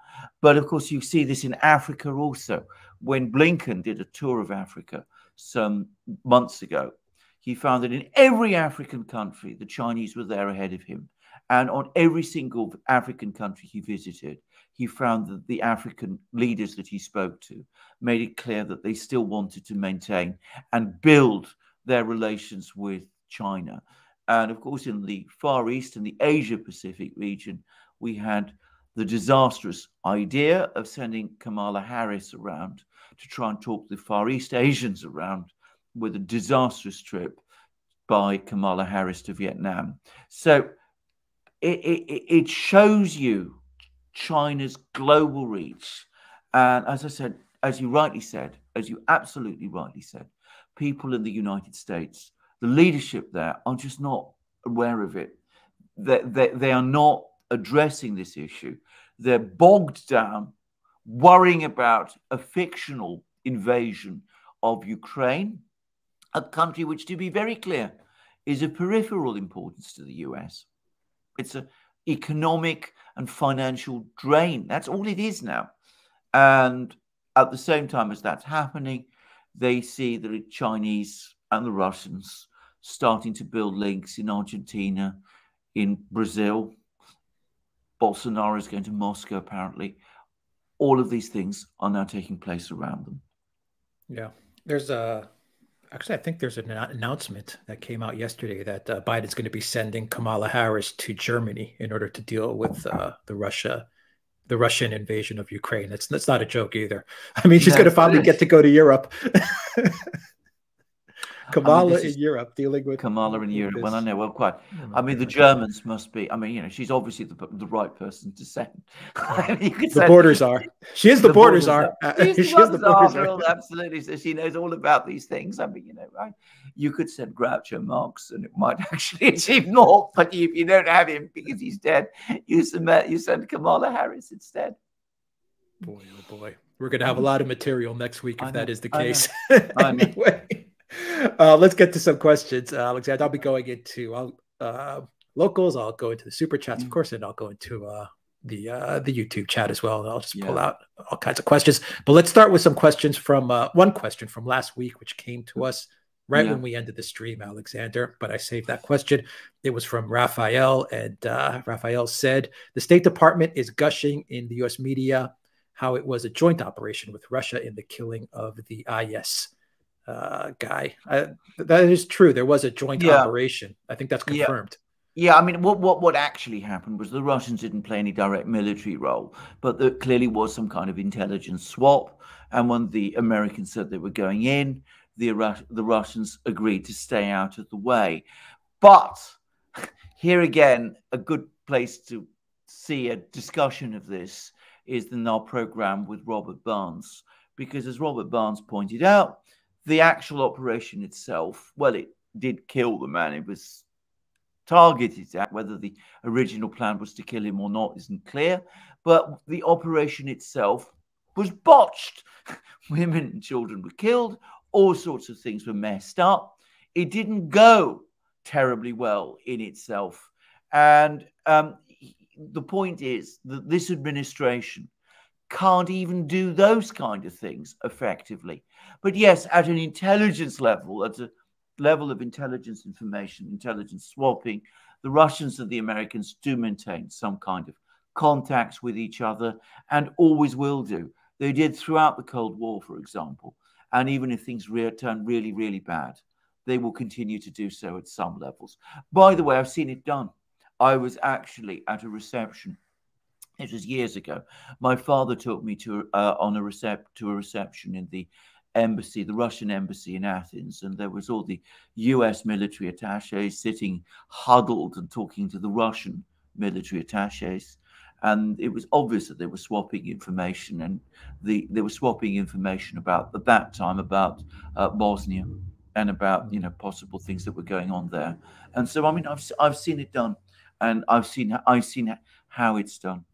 But, of course, you see this in Africa also. When Blinken did a tour of Africa some months ago, he found that in every African country, the Chinese were there ahead of him. And on every single African country he visited, he found that the African leaders that he spoke to made it clear that they still wanted to maintain and build their relations with China. And of course, in the Far East and the Asia Pacific region, we had the disastrous idea of sending Kamala Harris around to try and talk the Far East Asians around with a disastrous trip by Kamala Harris to Vietnam. So it shows you China's global reach. And as I said, as you rightly said, as you absolutely rightly said, people in the United States, the leadership there are just not aware of it. They are not addressing this issue. They're bogged down, worrying about a fictional invasion of Ukraine, a country which, to be very clear, is of peripheral importance to the US. It's an economic and financial drain. That's all it is now. And at the same time as that's happening, they see the Chinese and the Russians starting to build links in Argentina, in Brazil. Bolsonaro is going to Moscow, apparently. All of these things are now taking place around them. Yeah. There's a... Actually, I think there's an announcement that came out yesterday that Biden's going to be sending Kamala Harris to Germany in order to deal with the Russian invasion of Ukraine. That's not a joke either. I mean, she's going to finally get to go to Europe. Kamala in Europe. Well, I know. Well, quite. I mean, the Germans must be. I mean, she's obviously the right person to send. I mean, She is the borders czar. Absolutely. So she knows all about these things. I mean, right? You could send Groucho Marx, and it might actually achieve more. But if you don't have him because he's dead, you send Kamala Harris instead. Boy, oh boy, we're going to have a lot of material next week if that is the case. Anyway. Let's get to some questions, Alexander. I'll be going into locals. I'll go into the super chats, of course, and I'll go into the YouTube chat as well. And I'll just pull out all kinds of questions. But let's start with some questions from one question from last week, which came to us right when we ended the stream, Alexander. But I saved that question. It was from Raphael, and Raphael said, the State Department is gushing in the U.S. media how it was a joint operation with Russia in the killing of the IS. That is true. There was a joint operation. I think that's confirmed. Yeah, I mean, what actually happened was the Russians didn't play any direct military role, but there clearly was some kind of intelligence swap. And when the Americans said they were going in, the Russians agreed to stay out of the way. But here again, a good place to see a discussion of this is the NAR program with Robert Barnes, because as Robert Barnes pointed out, the actual operation itself, well, it did kill the man. It was targeted at. Whether the original plan was to kill him or not isn't clear, but the operation itself was botched. Women and children were killed. All sorts of things were messed up. It didn't go terribly well in itself. And the point is that this administration can't even do those kind of things effectively. But yes, at an intelligence level, at a level of intelligence information, intelligence swapping, the Russians and the Americans do maintain some kind of contacts with each other and always will do. They did throughout the Cold War, for example. And even if things turn really, really bad, they will continue to do so at some levels. By the way, I've seen it done. I was actually at a reception. It was years ago. My father took me to a reception in the embassy, the Russian embassy in Athens, and there was all the US military attaches sitting huddled and talking to the Russian military attaches. And it was obvious that they were swapping information, and they were swapping information about, at that time, about Bosnia and about, you know, possible things that were going on there. And so, I mean, I've seen it done, and I've seen how it's done.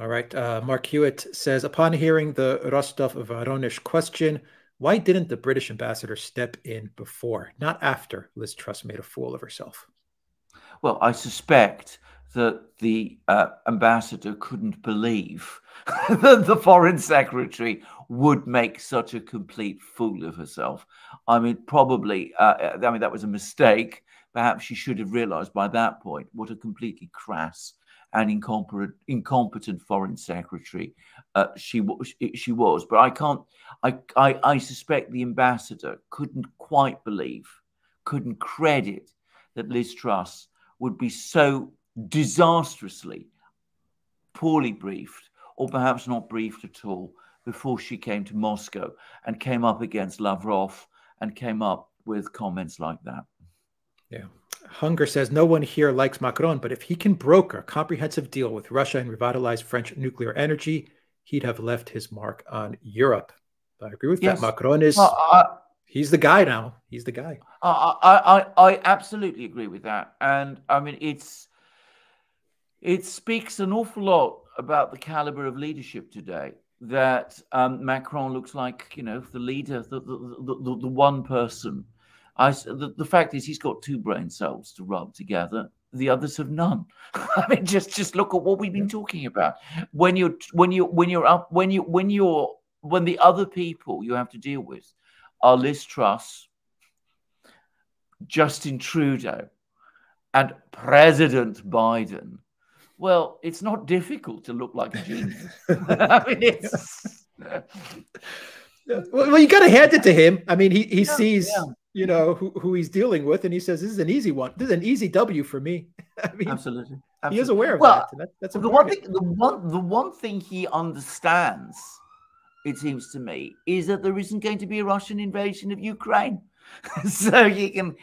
All right. Mark Hewitt says, upon hearing the Rostov-Voronezh question, why didn't the British ambassador step in before, not after Liz Truss made a fool of herself? Well, I suspect that the ambassador couldn't believe that the foreign secretary would make such a complete fool of herself. I mean, probably, I mean, that was a mistake. Perhaps she should have realized by that point what a completely crass and incompetent foreign secretary she was. But I can't, I suspect the ambassador couldn't quite believe, couldn't credit that Liz Truss would be so disastrously poorly briefed, or perhaps not briefed at all, before she came to Moscow and came up against Lavrov and came up with comments like that. Yeah. Hunger says, no one here likes Macron, but if he can broker a comprehensive deal with Russia and revitalize French nuclear energy, he'd have left his mark on Europe. I agree with that. Macron is... he's the guy now. He's the guy. I absolutely agree with that. And I mean, it speaks an awful lot about the caliber of leadership today that Macron looks like, you know, the leader, the one person. The fact is he's got two brain cells to rub together. The others have none. I mean, just look at what we've been talking about. When the other people you have to deal with are Liz Truss, Justin Trudeau, and President Biden, well, it's not difficult to look like a genius. I mean, it's... Well, you got to hand it to him. I mean, he sees, you know, who he's dealing with, and he says, this is an easy one. This is an easy W for me. I mean, absolutely. He is aware of that. That's the one thing, the one thing he understands, it seems to me, is that there isn't going to be a Russian invasion of Ukraine. So he can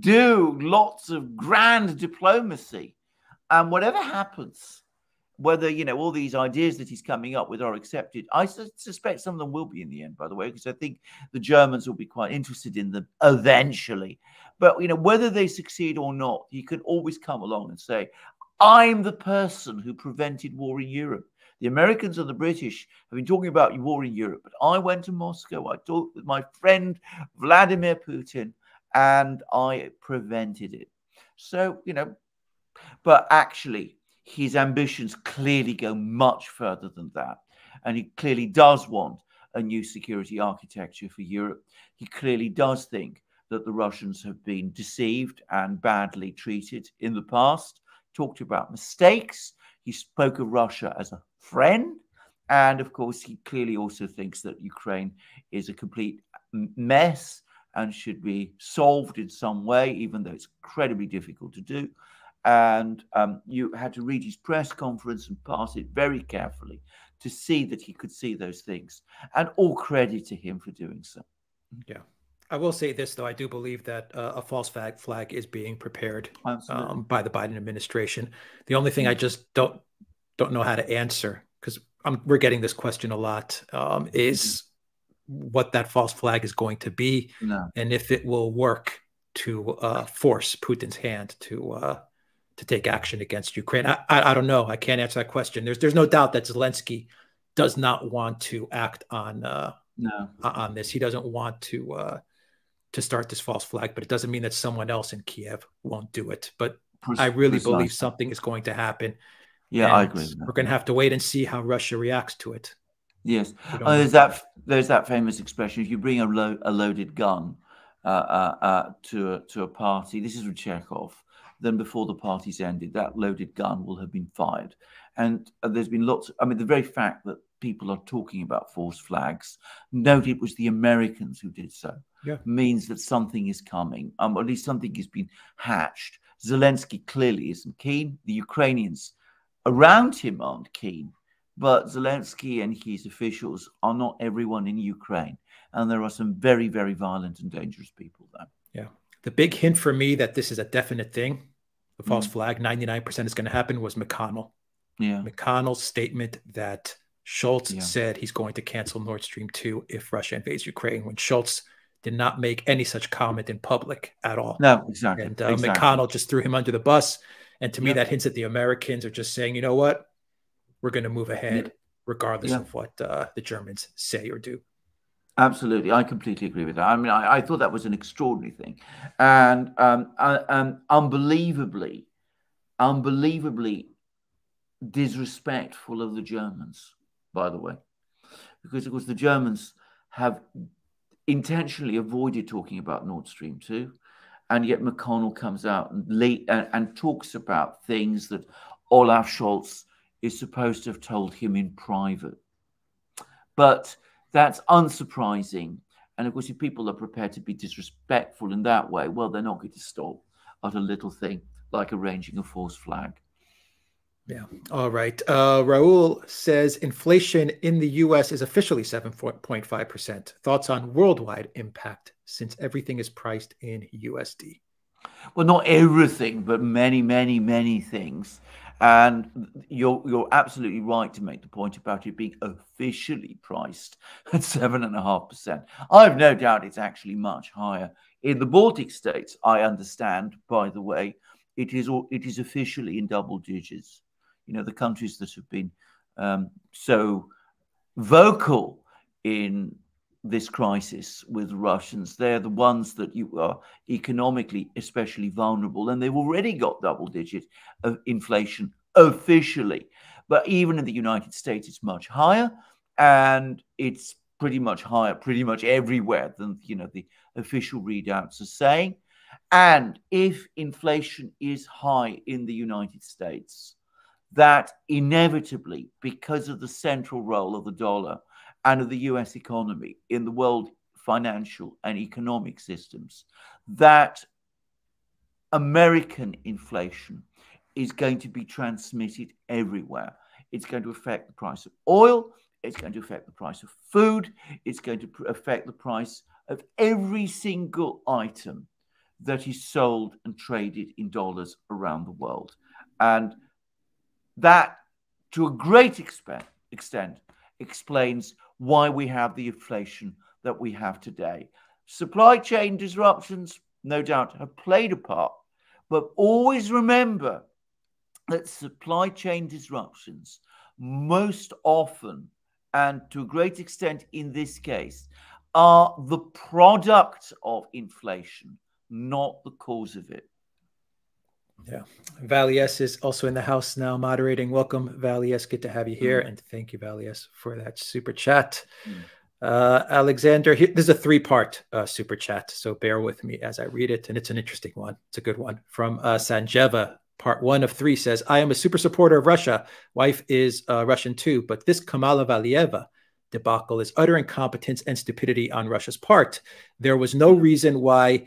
do lots of grand diplomacy. And whatever happens, whether, you know, all these ideas that he's coming up with are accepted, I suspect some of them will be in the end, by the way, because I think the Germans will be quite interested in them eventually. But, you know, whether they succeed or not, he could always come along and say, I'm the person who prevented war in Europe. The Americans and the British have been talking about war in Europe, but I went to Moscow, I talked with my friend Vladimir Putin, and I prevented it. So, you know, but actually, his ambitions clearly go much further than that. And he clearly does want a new security architecture for Europe. He clearly does think that the Russians have been deceived and badly treated in the past. Talked about mistakes. He spoke of Russia as a friend. And of course, he clearly also thinks that Ukraine is a complete mess and should be solved in some way, even though it's incredibly difficult to do. And you had to read his press conference and pass it very carefully to see that he could see those things. And all credit to him for doing so. Yeah. I will say this, though. I do believe that a false flag is being prepared by the Biden administration. The only thing I just don't know how to answer, because we're getting this question a lot, is what that false flag is going to be, and if it will work to force Putin's hand to take action against Ukraine. I don't know. I can't answer that question. There's no doubt that Zelensky does not want to act on this. He doesn't want to start this false flag, but it doesn't mean that someone else in Kiev won't do it. But I really believe something is going to happen. Yeah, I agree. We're going to have to wait and see how Russia reacts to it. Yes, there's that famous expression: if you bring a loaded gun to a party, this is from Chekhov, then before the party's ended, that loaded gun will have been fired. And there's been lots. I mean, the very fact that people are talking about false flags, note it was the Americans who did so, means that something is coming, or at least something has been hatched. Zelensky clearly isn't keen. The Ukrainians around him aren't keen. But Zelensky and his officials are not everyone in Ukraine. And there are some very, very violent and dangerous people there. Yeah. The big hint for me that this is a definite thing, the false flag, 99% is going to happen, was McConnell. Yeah. McConnell's statement that Schultz said he's going to cancel Nord Stream 2 if Russia invades Ukraine, when Schultz did not make any such comment in public at all. No, exactly. And McConnell just threw him under the bus. And to me, that hints that the Americans are just saying, you know what? We're going to move ahead regardless of what the Germans say or do. Absolutely. I completely agree with that. I mean, I thought that was an extraordinary thing. And unbelievably disrespectful of the Germans, by the way. Because, of course, the Germans have intentionally avoided talking about Nord Stream 2. And yet McConnell comes out and talks about things that Olaf Scholz is supposed to have told him in private. But that's unsurprising. And of course, if people are prepared to be disrespectful in that way, well, they're not going to stop at a little thing like arranging a false flag. Yeah. All right. Raul says inflation in the U.S. is officially 7.5%. Thoughts on worldwide impact since everything is priced in USD? Well, not everything, but many, many, many things. And you're absolutely right to make the point about it being officially priced at 7.5%. I have no doubt it's actually much higher. In the Baltic states, I understand, by the way, it is officially in double digits. You know, the countries that have been so vocal in this crisis with the Russians, they're the ones that you are economically especially vulnerable, and they've already got double-digit of inflation officially. But even in the United States, it's much higher, and it's pretty much higher pretty much everywhere than, you know, the official readouts are saying. And if inflation is high in the United States, that inevitably, because of the central role of the dollar and of the US economy in the world financial and economic systems, that American inflation is going to be transmitted everywhere. It's going to affect the price of oil. It's going to affect the price of food. It's going to affect the price of every single item that is sold and traded in dollars around the world. And that, to a great extent, explains why we have the inflation that we have today. Supply chain disruptions, no doubt, have played a part, but always remember that supply chain disruptions most often, and to a great extent in this case, are the product of inflation, not the cause of it. Yeah. Valies is also in the house now moderating. Welcome, Valies. Good to have you here. And thank you, Valies, for that super chat. Alexander, this is a three-part super chat, so bear with me as I read it. And it's an interesting one. It's a good one. From Sanjeva, part 1 of 3 says, I am a super supporter of Russia. Wife is Russian too, but this Kamala Valieva debacle is utter incompetence and stupidity on Russia's part. There was no reason why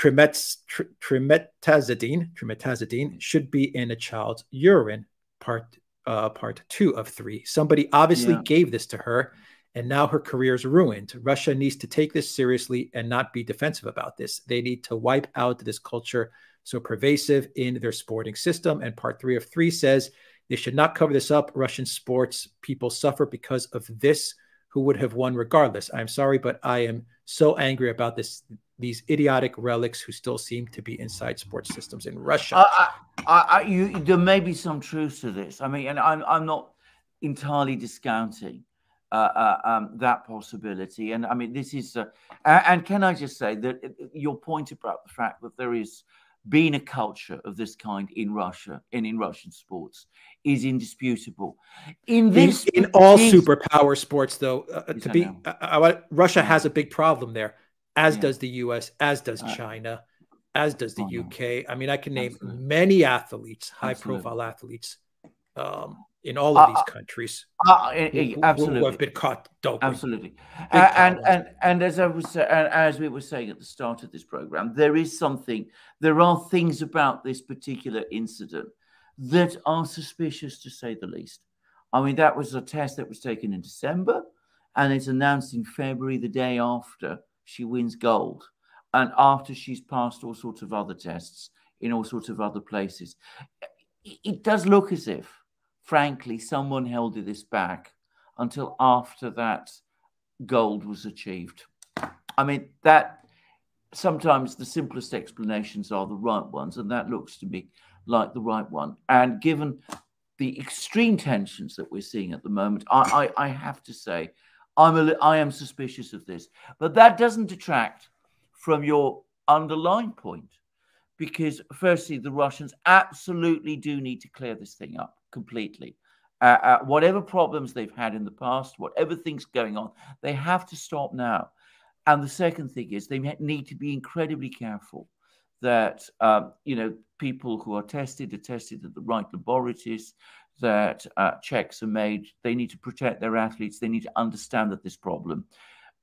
Trimetazidine should be in a child's urine, part 2 of 3. Somebody obviously gave this to her, and now her career's ruined. Russia needs to take this seriously and not be defensive about this. They need to wipe out this culture so pervasive in their sporting system. And part 3 of 3 says they should not cover this up. Russian sports people suffer because of this, who would have won regardless. I'm sorry, but I am so angry about this. These idiotic relics who still seem to be inside sports systems in Russia. There may be some truth to this. I mean, and I'm not entirely discounting that possibility. And I mean, this is, and can I just say that your point about the fact that there has been a culture of this kind in Russia and in Russian sports is indisputable. In all superpower sports, though, Russia has a big problem there, as does the US, as does China, as does the UK. I mean, I can name many athletes, high-profile athletes, in all of these countries who have been caught doping. Absolutely. And as I was, as we were saying at the start of this program, there are things about this particular incident that are suspicious, to say the least. I mean, that was a test that was taken in December, and it's announced in February, the day after she wins gold, and after she's passed all sorts of other tests in all sorts of other places. It does look as if, frankly, someone held this back until after that gold was achieved. I mean, that sometimes the simplest explanations are the right ones, and that looks to me like the right one. And given the extreme tensions that we're seeing at the moment, I have to say, I am suspicious of this. But that doesn't detract from your underlying point, because firstly, the Russians absolutely do need to clear this thing up completely. Whatever problems they've had in the past, whatever things going on, they have to stop now. And the second thing is they need to be incredibly careful that, you know, people who are tested at the right laboratories, that checks are made. They need to protect their athletes. They need to understand that this problem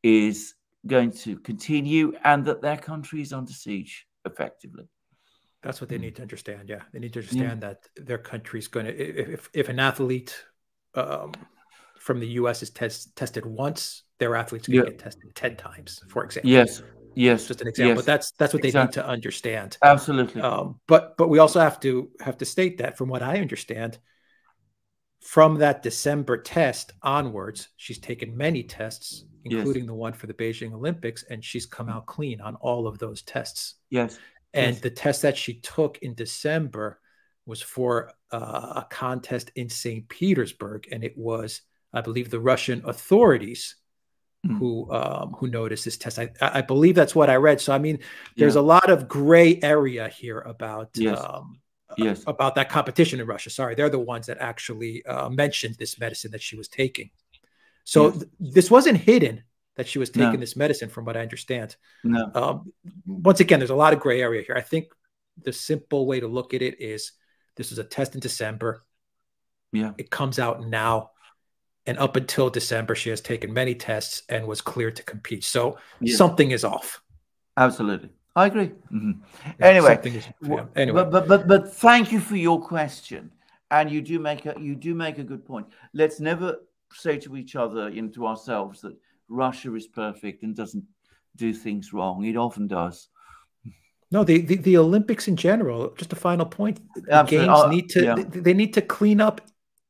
is going to continue and that their country is under siege, effectively. That's what they need to understand. Yeah, they need to understand that their country's going to. If an athlete from the U.S. is tested once, their athlete's going to get tested 10 times, for example. Yes, yes, just an example. Yes. But that's what they need to understand. Absolutely. But we also have to state that, from what I understand, from that December test onwards, she's taken many tests, including the one for the Beijing Olympics, and she's come out clean on all of those tests. Yes. And the test that she took in December was for a contest in St. Petersburg. And it was, I believe, the Russian authorities who noticed this test. I believe that's what I read. So, I mean, there's a lot of gray area here about about that competition in Russia. Sorry, they're the ones that actually mentioned this medicine that she was taking. So this wasn't hidden, that she was taking this medicine, from what I understand. Once again, there's a lot of gray area here. I think the simple way to look at it is this was a test in December. It comes out now. And up until December, she has taken many tests and was cleared to compete. So something is off. Absolutely. I agree. Anyway. But thank you for your question. And you do make a good point. Let's never say to each other and to ourselves that Russia is perfect and doesn't do things wrong. It often does. No, the Olympics in general, just a final point, they need to clean up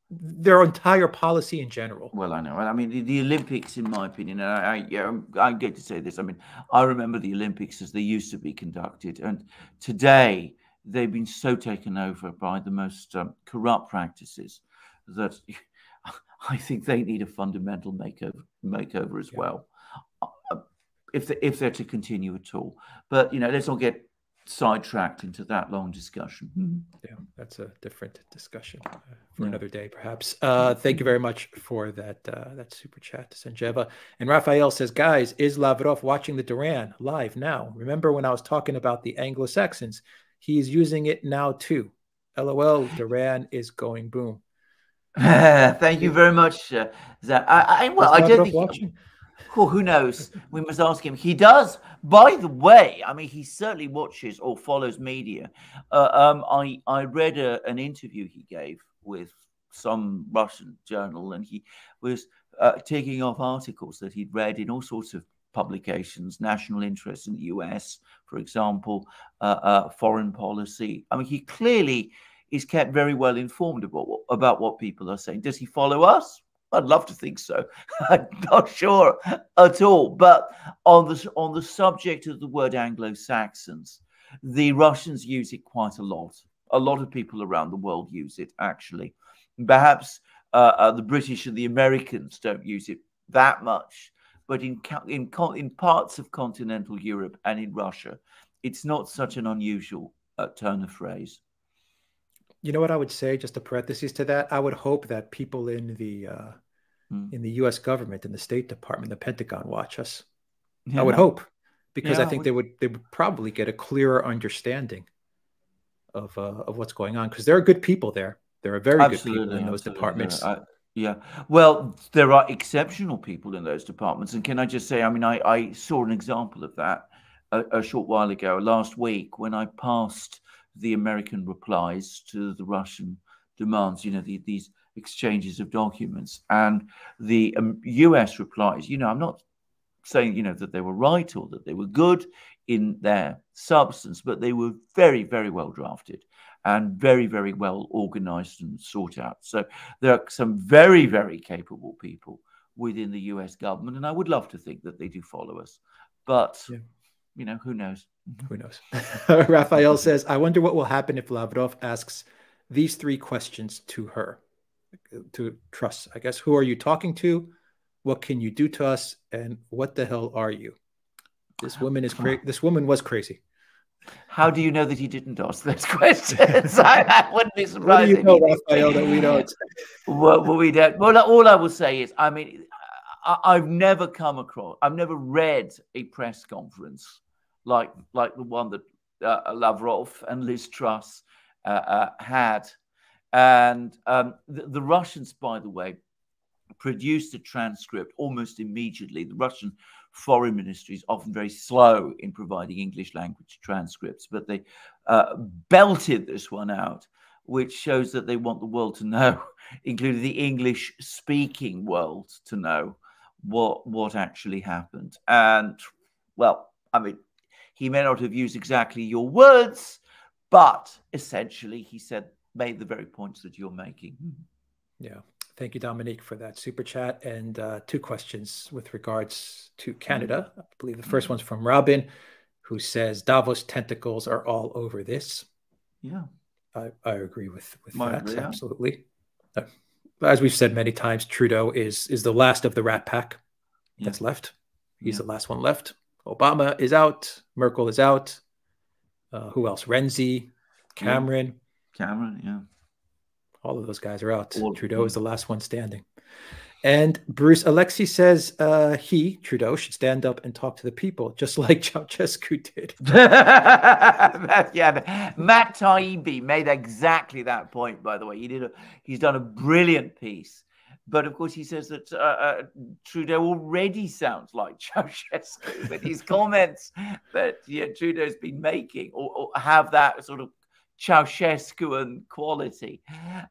their entire policy in general. Well, I know. I mean, the Olympics, in my opinion, and I get to say this, I mean, I remember the Olympics as they used to be conducted. And today, they've been so taken over by the most corrupt practices that I think they need a fundamental makeover as well, if they're to continue at all. But, you know, let's not get sidetracked into that long discussion. Yeah, that's a different discussion for another day, perhaps. Thank you very much for that that super chat, Sanjeva. And Raphael says, guys, is Lavrov watching the Duran live now? Remember when I was talking about the Anglo-Saxons? He's using it now too. LOL, Duran is going boom. Thank you very much, Zach. Well, I don't think Who knows? We must ask him. He does, by the way. I mean, he certainly watches or follows media. I read an interview he gave with some Russian journal, and he was taking off articles that he'd read in all sorts of publications, national interests in the US, for example, foreign policy. I mean, he clearly is kept very well informed about what people are saying. Does he follow us? I'd love to think so. I'm not sure at all. But on the subject of the word Anglo-Saxons, the Russians use it quite a lot. A lot of people around the world use it, actually. Perhaps the British and the Americans don't use it that much. But in parts of continental Europe and in Russia, it's not such an unusual turn of phrase. You know what I would say, just a parenthesis to that? I would hope that people in the U.S. government, in the State Department, the Pentagon watch us. Yeah. I would hope, because I think they would probably get a clearer understanding of what's going on, because there are good people there. There are very good people in those departments. Yeah. Well, there are exceptional people in those departments. And can I just say, I mean, I saw an example of that a short while ago, last week, when I passed the American replies to the Russian demands, you know, these exchanges of documents, and the US replies. You know, I'm not saying, you know, that they were right or that they were good in their substance, but they were very, very well drafted and very, very well organized and sought out. So there are some very, very capable people within the US government, and I would love to think that they do follow us, but yeah. You know, who knows? Who knows? Raphael says, I wonder what will happen if Lavrov asks these three questions to her, to Truss, I guess. Who are you talking to? What can you do to us? And what the hell are you? This woman is crazy. This woman was crazy. How do you know that he didn't ask those questions? I wouldn't be surprised. What do you know, Raphael, that we don't? Well, we don't. Well, all I will say is, I mean, I've never read a press conference like the one that Lavrov and Liz Truss had. And the Russians, by the way, produced a transcript almost immediately. The Russian foreign ministry is often very slow in providing English language transcripts, but they belted this one out, which shows that they want the world to know, including the English-speaking world, to know what actually happened. And, well, I mean, he may not have used exactly your words, but essentially he made the very points that you're making. Yeah. Thank you, Dominique, for that super chat. And two questions with regards to Canada. I believe the first one's from Robin, who says Davos tentacles are all over this. Yeah. I agree with that, yeah. Absolutely. As we've said many times, Trudeau is the last of the rat pack that's left. He's the last one left. Obama is out. Merkel is out. Who else? Renzi, Cameron. Yeah. Cameron, yeah. All of those guys are out. Trudeau is the last one standing. And Bruce Alexi says Trudeau, should stand up and talk to the people, just like Ceaușescu did. Yeah, Matt Taibbi made exactly that point, by the way. He's done a brilliant piece. But, of course, he says that Trudeau already sounds like Ceaușescu with his comments that Trudeau's been making, or have that sort of Ceaușescuan quality.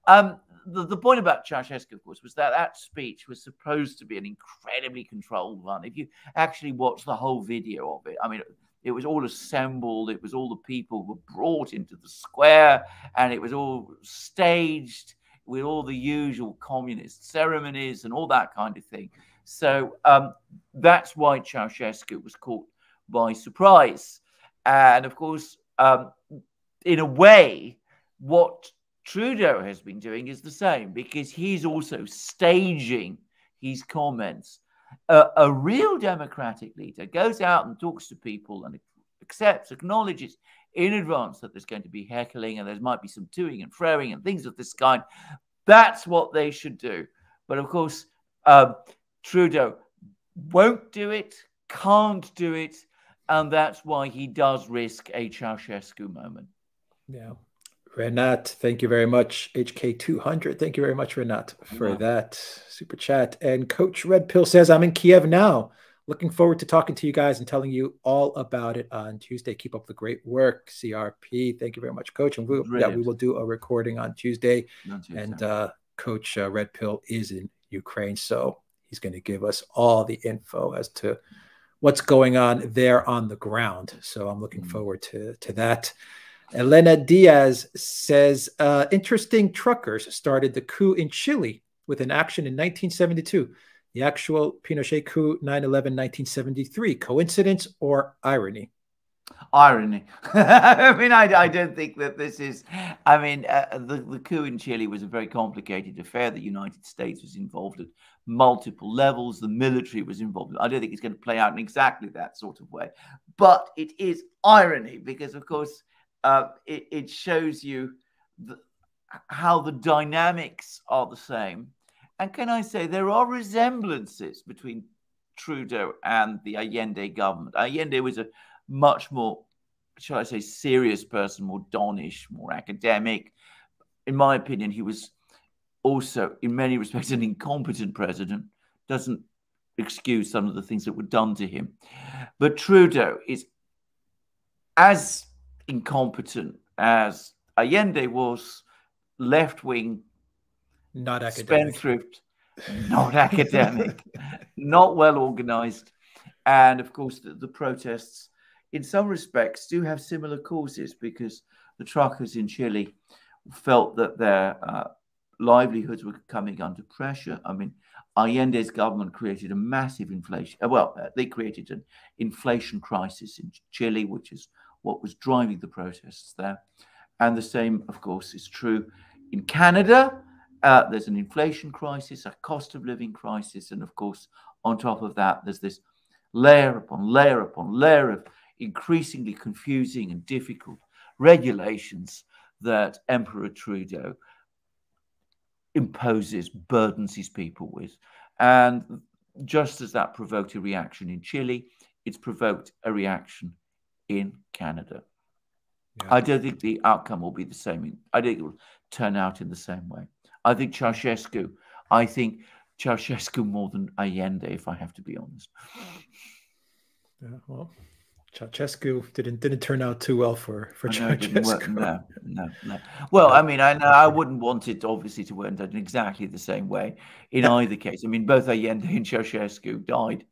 The point about Ceaușescu, of course, was that that speech was supposed to be an incredibly controlled one. If you actually watch the whole video of it, I mean, it was all assembled. It was all the people were brought into the square, and it was all staged with all the usual communist ceremonies and all that kind of thing. So that's why Ceaușescu was caught by surprise. And, of course, in a way, what Trudeau has been doing is the same, because he's also staging his comments. A real democratic leader goes out and talks to people and accepts, acknowledges in advance that there's going to be heckling and there might be some toing and froing and things of this kind. That's what they should do. But of course, Trudeau won't do it, can't do it, and that's why he does risk a Ceaușescu moment. Yeah. Renat, thank you very much. HK200, thank you very much, Renat, for that super chat. And Coach Red Pill says, I'm in Kiev now. Looking forward to talking to you guys and telling you all about it on Tuesday. Keep up the great work, CRP. Thank you very much, Coach. And we will do a recording on Tuesday. And Coach Red Pill is in Ukraine, so he's going to give us all the info as to what's going on there on the ground. So I'm looking forward to that. Elena Diaz says, interesting truckers started the coup in Chile with an action in 1972. The actual Pinochet coup, 9/11, 1973. Coincidence or irony? Irony. I mean, I don't think that this is... I mean, the coup in Chile was a very complicated affair. The United States was involved at multiple levels. The military was involved. I don't think it's going to play out in exactly that sort of way. But it is irony because, of course... it shows you how the dynamics are the same. And can I say, there are resemblances between Trudeau and the Allende government. Allende was a much more, shall I say, serious person, more donish, more academic. In my opinion, he was also, in many respects, an incompetent president. Doesn't excuse some of the things that were done to him. But Trudeau is as incompetent as Allende was, left-wing, not academic, spendthrift, not academic, not well organized. And of course, the protests in some respects do have similar causes because the truckers in Chile felt that their livelihoods were coming under pressure. I mean, Allende's government created a massive inflation. Well, they created an inflation crisis in Chile, which is what was driving the protests there. And the same, of course, is true in Canada. There's an inflation crisis, a cost of living crisis. And of course, on top of that, there's this layer upon layer upon layer of increasingly confusing and difficult regulations that Emperor Trudeau imposes, burdens his people with. And just as that provoked a reaction in Chile, it's provoked a reaction in Canada. I don't think the outcome will be the same. I don't think it will turn out in the same way. I think Ceaușescu more than Allende, if I have to be honest. Well, Ceaușescu didn't turn out too well for Ceaușescu. No. Well, I mean, I wouldn't want it obviously to work in exactly the same way in either case. I mean, both Allende and Ceaușescu died.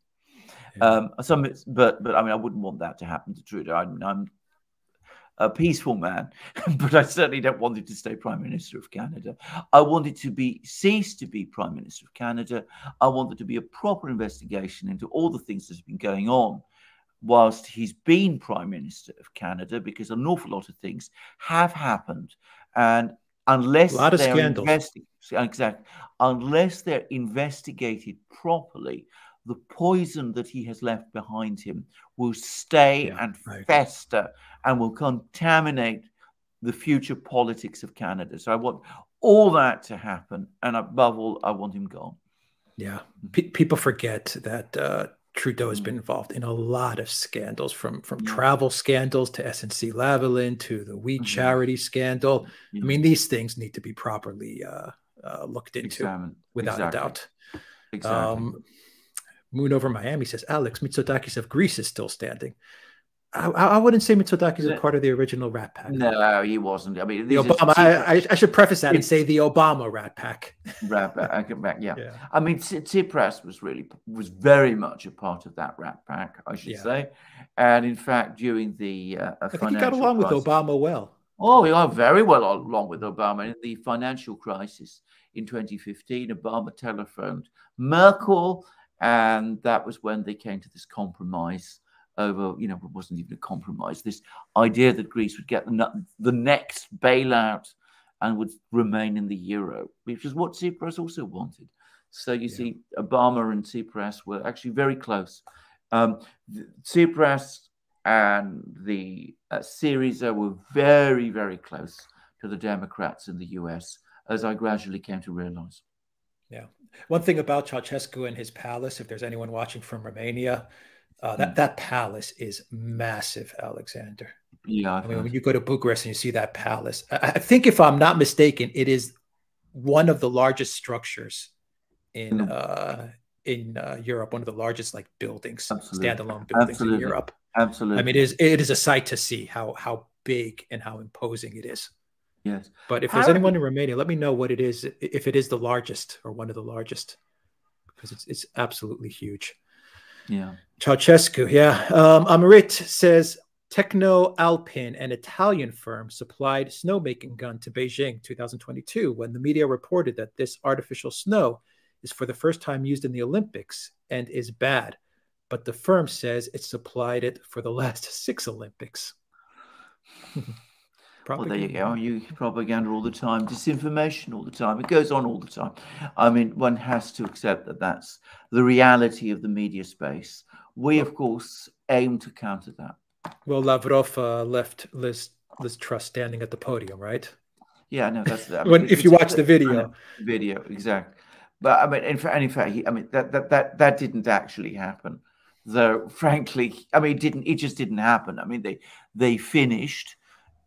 But I mean, I wouldn't want that to happen to Trudeau. I mean, I'm a peaceful man, but I certainly don't want him to stay Prime Minister of Canada. I want it to cease to be Prime Minister of Canada. I want there to be a proper investigation into all the things that's been going on whilst he's been Prime Minister of Canada, because an awful lot of things have happened, and unless a lot of scandals, exactly, unless they're investigated properly, the poison that he has left behind him will stay and fester and will contaminate the future politics of Canada. So I want all that to happen. And above all, I want him gone. Yeah. People forget that Trudeau has been involved in a lot of scandals, from travel scandals to SNC-Lavalin to the We Charity scandal. I mean, these things need to be properly looked into without a doubt. Exactly. Moon Over Miami says, Alex, Mitsotakis of Greece is still standing. I wouldn't say Mitsotakis is part of the original Rat Pack. No, he wasn't. I mean, the Obama. I should preface that and say the Obama Rat Pack. Rat Pack, yeah. I mean, Tsipras was very much a part of that Rat Pack, I should say. And in fact, during the financial crisis, he got along with Obama well. Oh, he got very well along with Obama. In the financial crisis in 2015, Obama telephoned Merkel. And that was when they came to this compromise over, you know, it wasn't even a compromise, this idea that Greece would get the next bailout and would remain in the euro, which is what Tsipras also wanted. So you see, Obama and Tsipras were actually very close. Tsipras and the Syriza were very, very close to the Democrats in the US, as I gradually came to realize. Yeah. One thing about Ceausescu and his palace, if there's anyone watching from Romania, that palace is massive, Alexander. Yeah. I mean, when you go to Bucharest and you see that palace, I think if I'm not mistaken, it is one of the largest structures in Europe, one of the largest like buildings, standalone buildings in Europe. Absolutely. I mean, it is a sight to see how big and how imposing it is. Yes. But if there's anyone in Romania, let me know what it is, if it is the largest or one of the largest, because it's absolutely huge. Yeah. Ceaușescu. Yeah. Amrit says Techno Alpin, an Italian firm, supplied snowmaking gun to Beijing 2022 when the media reported that this artificial snow is for the first time used in the Olympics and is bad. But the firm says it supplied it for the last 6 Olympics. Well, there you go. You propaganda all the time, disinformation all the time. It goes on all the time. I mean, one has to accept that that's the reality of the media space. We, of course, aim to counter that. Well, Lavrov left Liz Truss standing at the podium, right? Yeah, no, that's that. If you watch the video. Video, exactly. But I mean, in fact, that didn't actually happen. Though, frankly, I mean, it just didn't happen. I mean, they finished,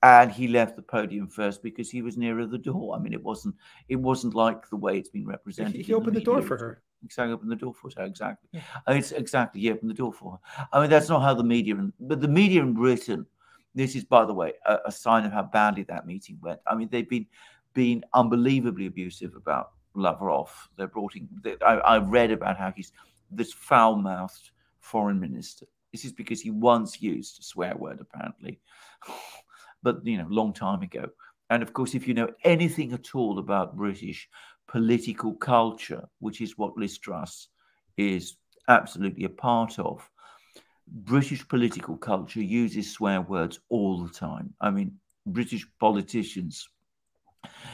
and he left the podium first because he was nearer the door. I mean, it wasn't like the way it's been represented. He opened the door for her. Exactly, opened the door for her. Exactly, yeah. He opened the door for her. I mean, that's not how the media, but the media in Britain. This is, by the way, a sign of how badly that meeting went. I mean, they've been unbelievably abusive about Lavrov. I read about how he's this foul-mouthed foreign minister. This is because he once used a swear word, apparently, but you know, long time ago. And of course, if you know anything at all about British political culture, which is what Liz Truss is absolutely a part of, British political culture uses swear words all the time. I mean, British politicians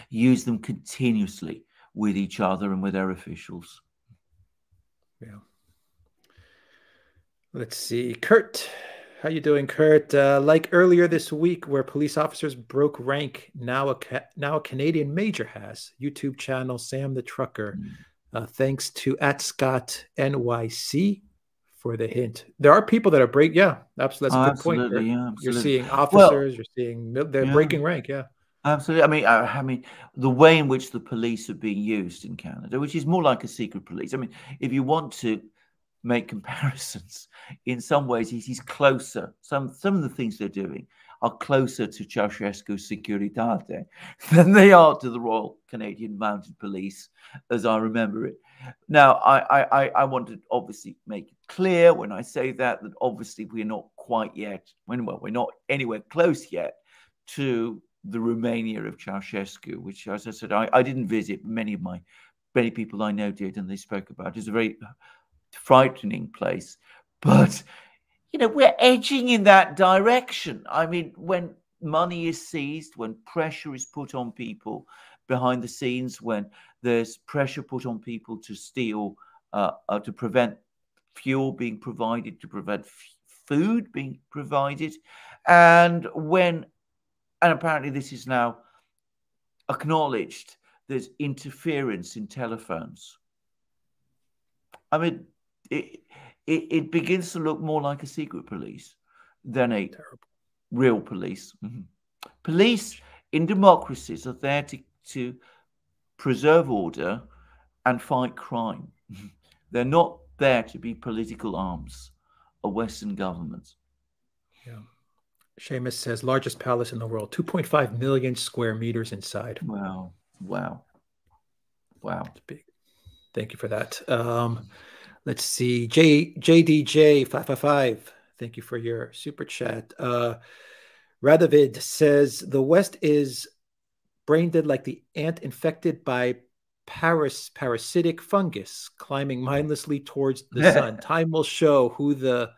use them continuously with each other and with their officials. Yeah. Let's see. Kurt, how you doing, Kurt? Like earlier this week where police officers broke rank, now a Canadian major has. YouTube channel, Sam the Trucker. Thanks to @ScottNYC for the hint. There are people that are breaking. Yeah, absolutely. That's a good point. Yeah, you're seeing officers, they're breaking rank, yeah. Absolutely. I mean, the way in which the police are being used in Canada, which is more like a secret police. I mean, if you want to make comparisons, in some ways he's closer. Some of the things they're doing are closer to Ceausescu's Securitate than they are to the Royal Canadian Mounted Police, as I remember it. Now, I want to obviously make it clear when I say that obviously we're not quite yet, we're not anywhere close yet to the Romania of Ceausescu, which, as I said, I didn't visit. Many people I know did, and they spoke about it. It's a very frightening place, but you know, we're edging in that direction. I mean, when money is seized, when pressure is put on people behind the scenes, when there's pressure put on people to steal, to prevent fuel being provided, to prevent food being provided, and apparently this is now acknowledged, there's interference in telephones. I mean, it begins to look more like a secret police than a real police. Police in democracies are there to preserve order and fight crime. They're not there to be political arms of Western governments. Yeah. Seamus says, largest palace in the world, 2.5 million square meters inside. Wow. Wow. Wow. That's big. Thank you for that. Let's see. JDJ555, thank you for your super chat. Radovid says, the West is brain dead like the ant infected by parasitic fungus, climbing mindlessly towards the sun. Time will show who the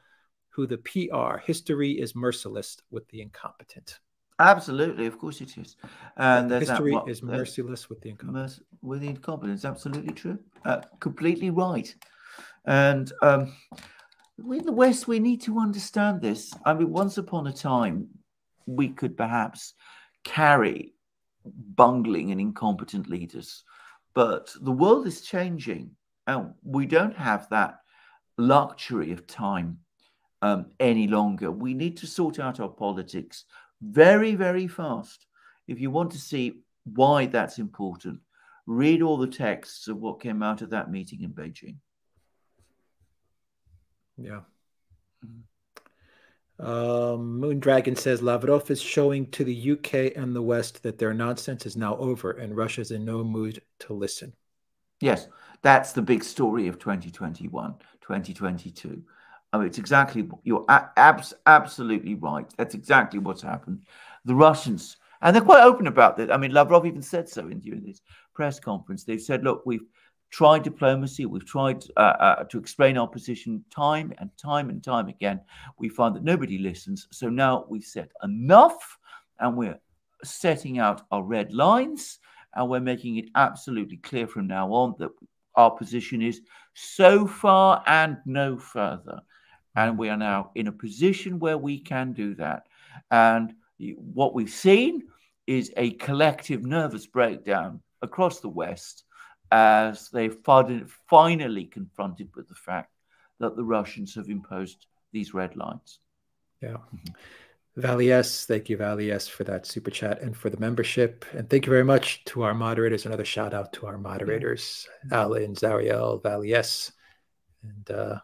PR. History is merciless with the incompetent. Absolutely, of course it is. And history is merciless with the incompetent. With the incompetence, absolutely true. Completely right. And in the West, we need to understand this. I mean, once upon a time, we could perhaps carry bungling and incompetent leaders. But the world is changing, and we don't have that luxury of time any longer. We need to sort out our politics very, very fast. If you want to see why that's important, read all the texts of what came out of that meeting in Beijing. Yeah. Moondragon says, Lavrov is showing to the UK and the West that their nonsense is now over and Russia's in no mood to listen. Yes, that's the big story of 2021, 2022. I mean, it's exactly, you're absolutely right. That's exactly what's happened. The Russians, and they're quite open about that. I mean, Lavrov even said so during this press conference. They said, look, we've tried diplomacy. We've tried to explain our position time and time and time again. We find that nobody listens. So now we've said enough, and we're setting out our red lines, and we're making it absolutely clear from now on that our position is so far and no further. And we are now in a position where we can do that. And what we've seen is a collective nervous breakdown across the West as they finally confronted with the fact that the Russians have imposed these red lines. Yeah. Valies, thank you, Valies, for that super chat and for the membership. And thank you very much to our moderators. Another shout out to our moderators, Alan, Zarael, Valies. And I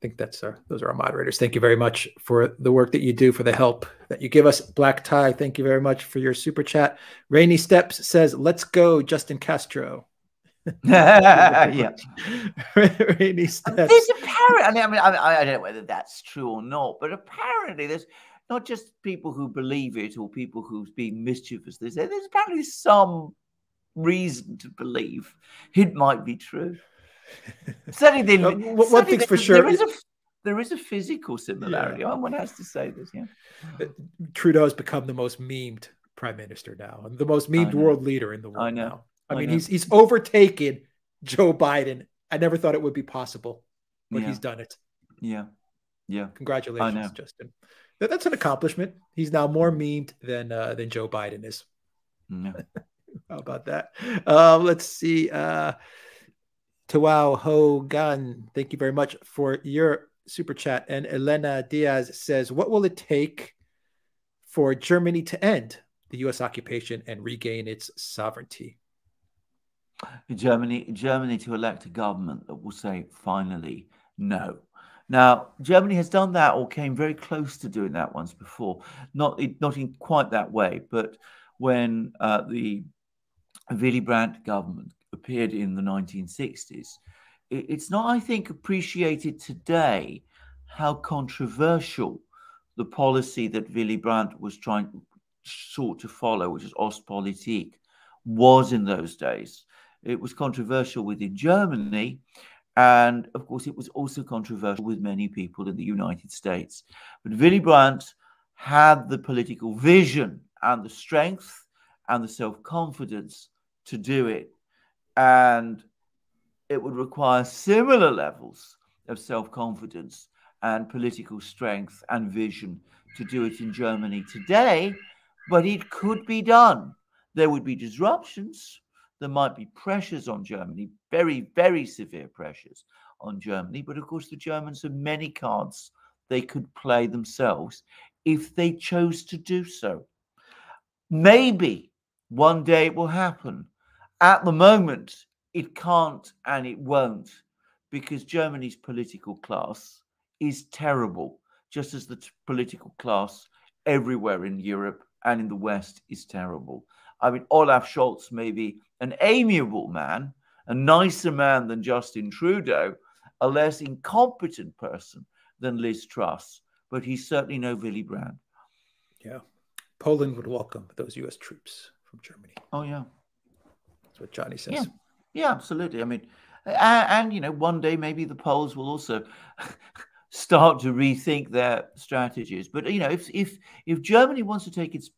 think that's those are our moderators. Thank you very much for the work that you do, for the help that you give us. Black Tie, thank you very much for your super chat. Rainy Steps says, let's go, Justin Castro. Yeah. Rainy Steps. There's apparently, I don't know whether that's true or not, but apparently there's not just people who believe it or people who've been mischievous. They say there's apparently some reason to believe it might be true. Certainly, one thing's for sure. There is a physical similarity. Yeah. One has to say this. Yeah. Trudeau has become the most memed prime minister now, and the most memed world leader in the world now. I mean, he's overtaken Joe Biden. I never thought it would be possible, but he's done it. Yeah. Yeah. Congratulations, Justin. That's an accomplishment. He's now more memed than Joe Biden is. No. How about that? Let's see. Tawao Hogan, thank you very much for your super chat. And Elena Diaz says, what will it take for Germany to end the U.S. occupation and regain its sovereignty? Germany to elect a government that will say, finally, no. Now, Germany has done that or came very close to doing that once before, not in quite that way, but when the Willy Brandt government appeared in the 1960s, it's not, I think, appreciated today how controversial the policy that Willy Brandt was sought to follow, which is Ostpolitik, was in those days. It was controversial within Germany. And, of course, it was also controversial with many people in the United States. But Willy Brandt had the political vision and the strength and the self-confidence to do it. And it would require similar levels of self-confidence and political strength and vision to do it in Germany today. But it could be done. There would be disruptions. There might be pressures on Germany, very, very severe pressures on Germany. But, of course, the Germans have many cards they could play themselves if they chose to do so. Maybe one day it will happen. At the moment, it can't and it won't, because Germany's political class is terrible, just as the political class everywhere in Europe and in the West is terrible. I mean, Olaf Scholz may be an amiable man, a nicer man than Justin Trudeau, a less incompetent person than Liz Truss, but he's certainly no Willy Brandt. Yeah. Poland would welcome those US troops from Germany. Oh, yeah. That's what Johnny says. Yeah, yeah, absolutely. I mean, and, you know, one day maybe the Poles will also start to rethink their strategies. But, you know, if Germany wants to take its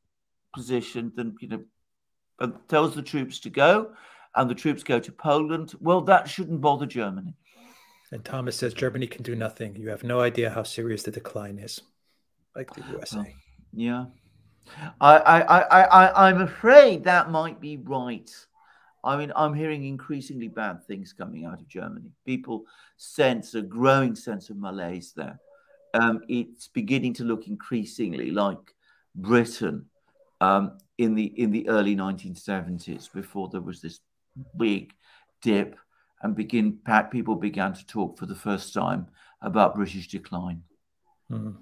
position, then, you know, tells the troops to go, and the troops go to Poland, well, that shouldn't bother Germany. And Thomas says, Germany can do nothing. You have no idea how serious the decline is, like the USA. Yeah. I'm afraid that might be right. I mean, I'm hearing increasingly bad things coming out of Germany. People sense a growing sense of malaise there. it's beginning to look increasingly like Britain in the early 1970s, before there was this big dip and people began to talk for the first time about British decline. Mm-hmm.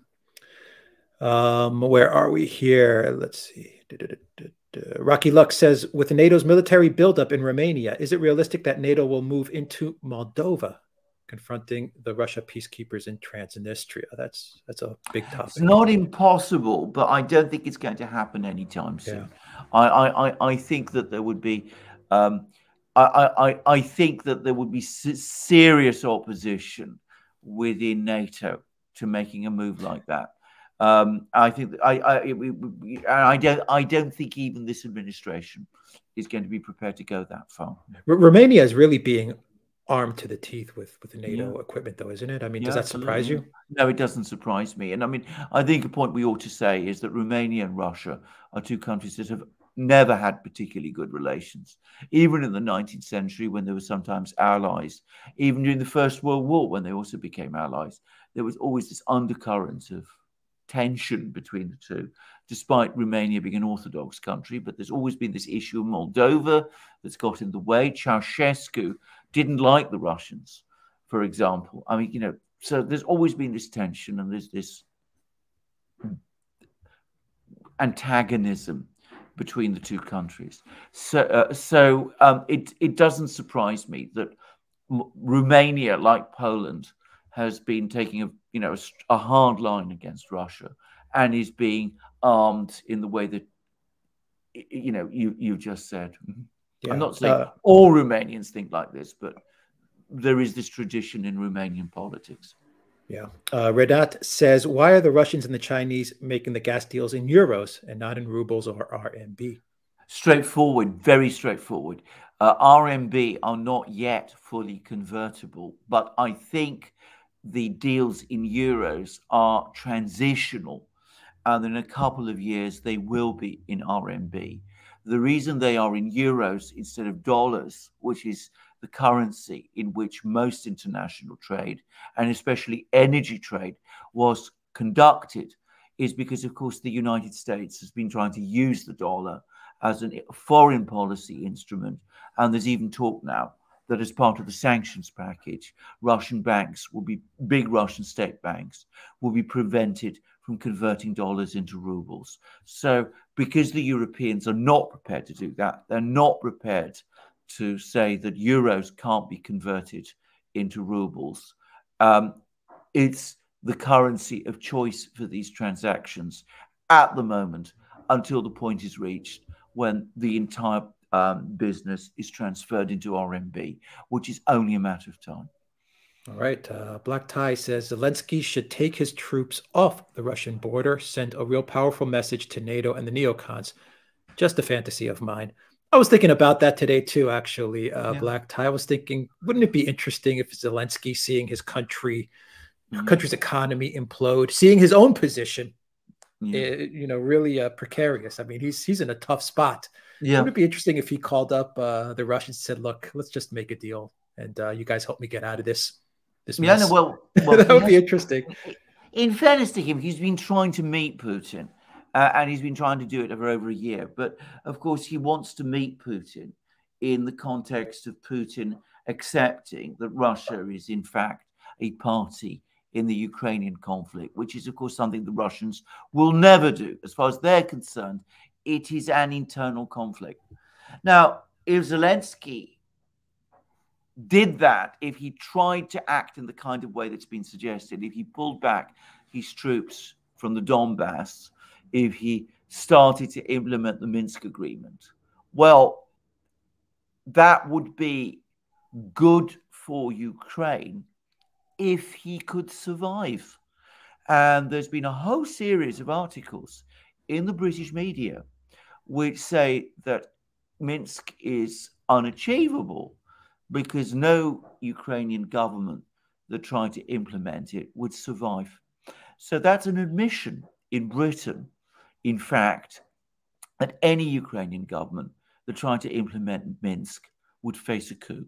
Where are we here? Let's see. Rocky Luck says, with NATO's military buildup in Romania, is it realistic that NATO will move into Moldova, confronting the Russia peacekeepers in Transnistria? That's a big topic. It's not impossible, but I don't think it's going to happen anytime soon. Yeah. I think that there would be I think that there would be serious opposition within NATO to making a move like that. I think that I don't think even this administration is going to be prepared to go that far. Romania is really being armed to the teeth with the NATO equipment, though, isn't it? I mean, does that surprise you? No, it doesn't surprise me. And I mean, I think a point we ought to say is that Romania and Russia are two countries that have never had particularly good relations, even in the 19th century when they were sometimes allies, even during the First World War when they also became allies. There was always this undercurrent of tension between the two, despite Romania being an Orthodox country. But there's always been this issue of Moldova that's got in the way. Ceaușescu didn't like the Russians, for example. I mean, you know, so there's always been this tension and there's this antagonism between the two countries. So, it doesn't surprise me that Romania, like Poland, has been taking a hard line against Russia and is being armed in the way that, you know, you just said. Yeah. I'm not saying all Romanians think like this, but there is this tradition in Romanian politics. Yeah. Redat says, why are the Russians and the Chinese making the gas deals in euros and not in rubles or RMB? Straightforward, very straightforward. RMB are not yet fully convertible, but I think the deals in euros are transitional, and in a couple of years they will be in RMB. The reason they are in euros instead of dollars, which is the currency in which most international trade, and especially energy trade, was conducted, is because, of course, the United States has been trying to use the dollar as a foreign policy instrument. And there's even talk now that as part of the sanctions package, Russian banks will be, big Russian state banks, will be prevented from converting dollars into rubles. So because the Europeans are not prepared to do that, they're not prepared to say that euros can't be converted into rubles. It's the currency of choice for these transactions at the moment, until the point is reached when the entire business is transferred into RMB, which is only a matter of time. All right. Black Tie says Zelensky should take his troops off the Russian border, send a real powerful message to NATO and the neocons. Just a fantasy of mine. I was thinking about that today, too, actually, Black Tie. I was thinking, wouldn't it be interesting if Zelensky, seeing his country's economy implode, seeing his own position, you know, really precarious. I mean, he's in a tough spot. Yeah. Wouldn't it be interesting if he called up the Russians and said, look, let's just make a deal and you guys help me get out of this mess. Yeah, no, well that would be interesting. In fairness to him, he's been trying to meet Putin. And he's been trying to do it for over a year. But, of course, he wants to meet Putin in the context of Putin accepting that Russia is, in fact, a party in the Ukrainian conflict, which is, of course, something the Russians will never do. As far as they're concerned, it is an internal conflict. Now, if Zelensky did that, if he tried to act in the kind of way that's been suggested, if he pulled back his troops from the Donbass, if he started to implement the Minsk agreement, well, that would be good for Ukraine if he could survive. And there's been a whole series of articles in the British media which say that Minsk is unachievable because no Ukrainian government that tried to implement it would survive. So that's an admission in Britain, in fact, that any Ukrainian government that tried to implement Minsk would face a coup.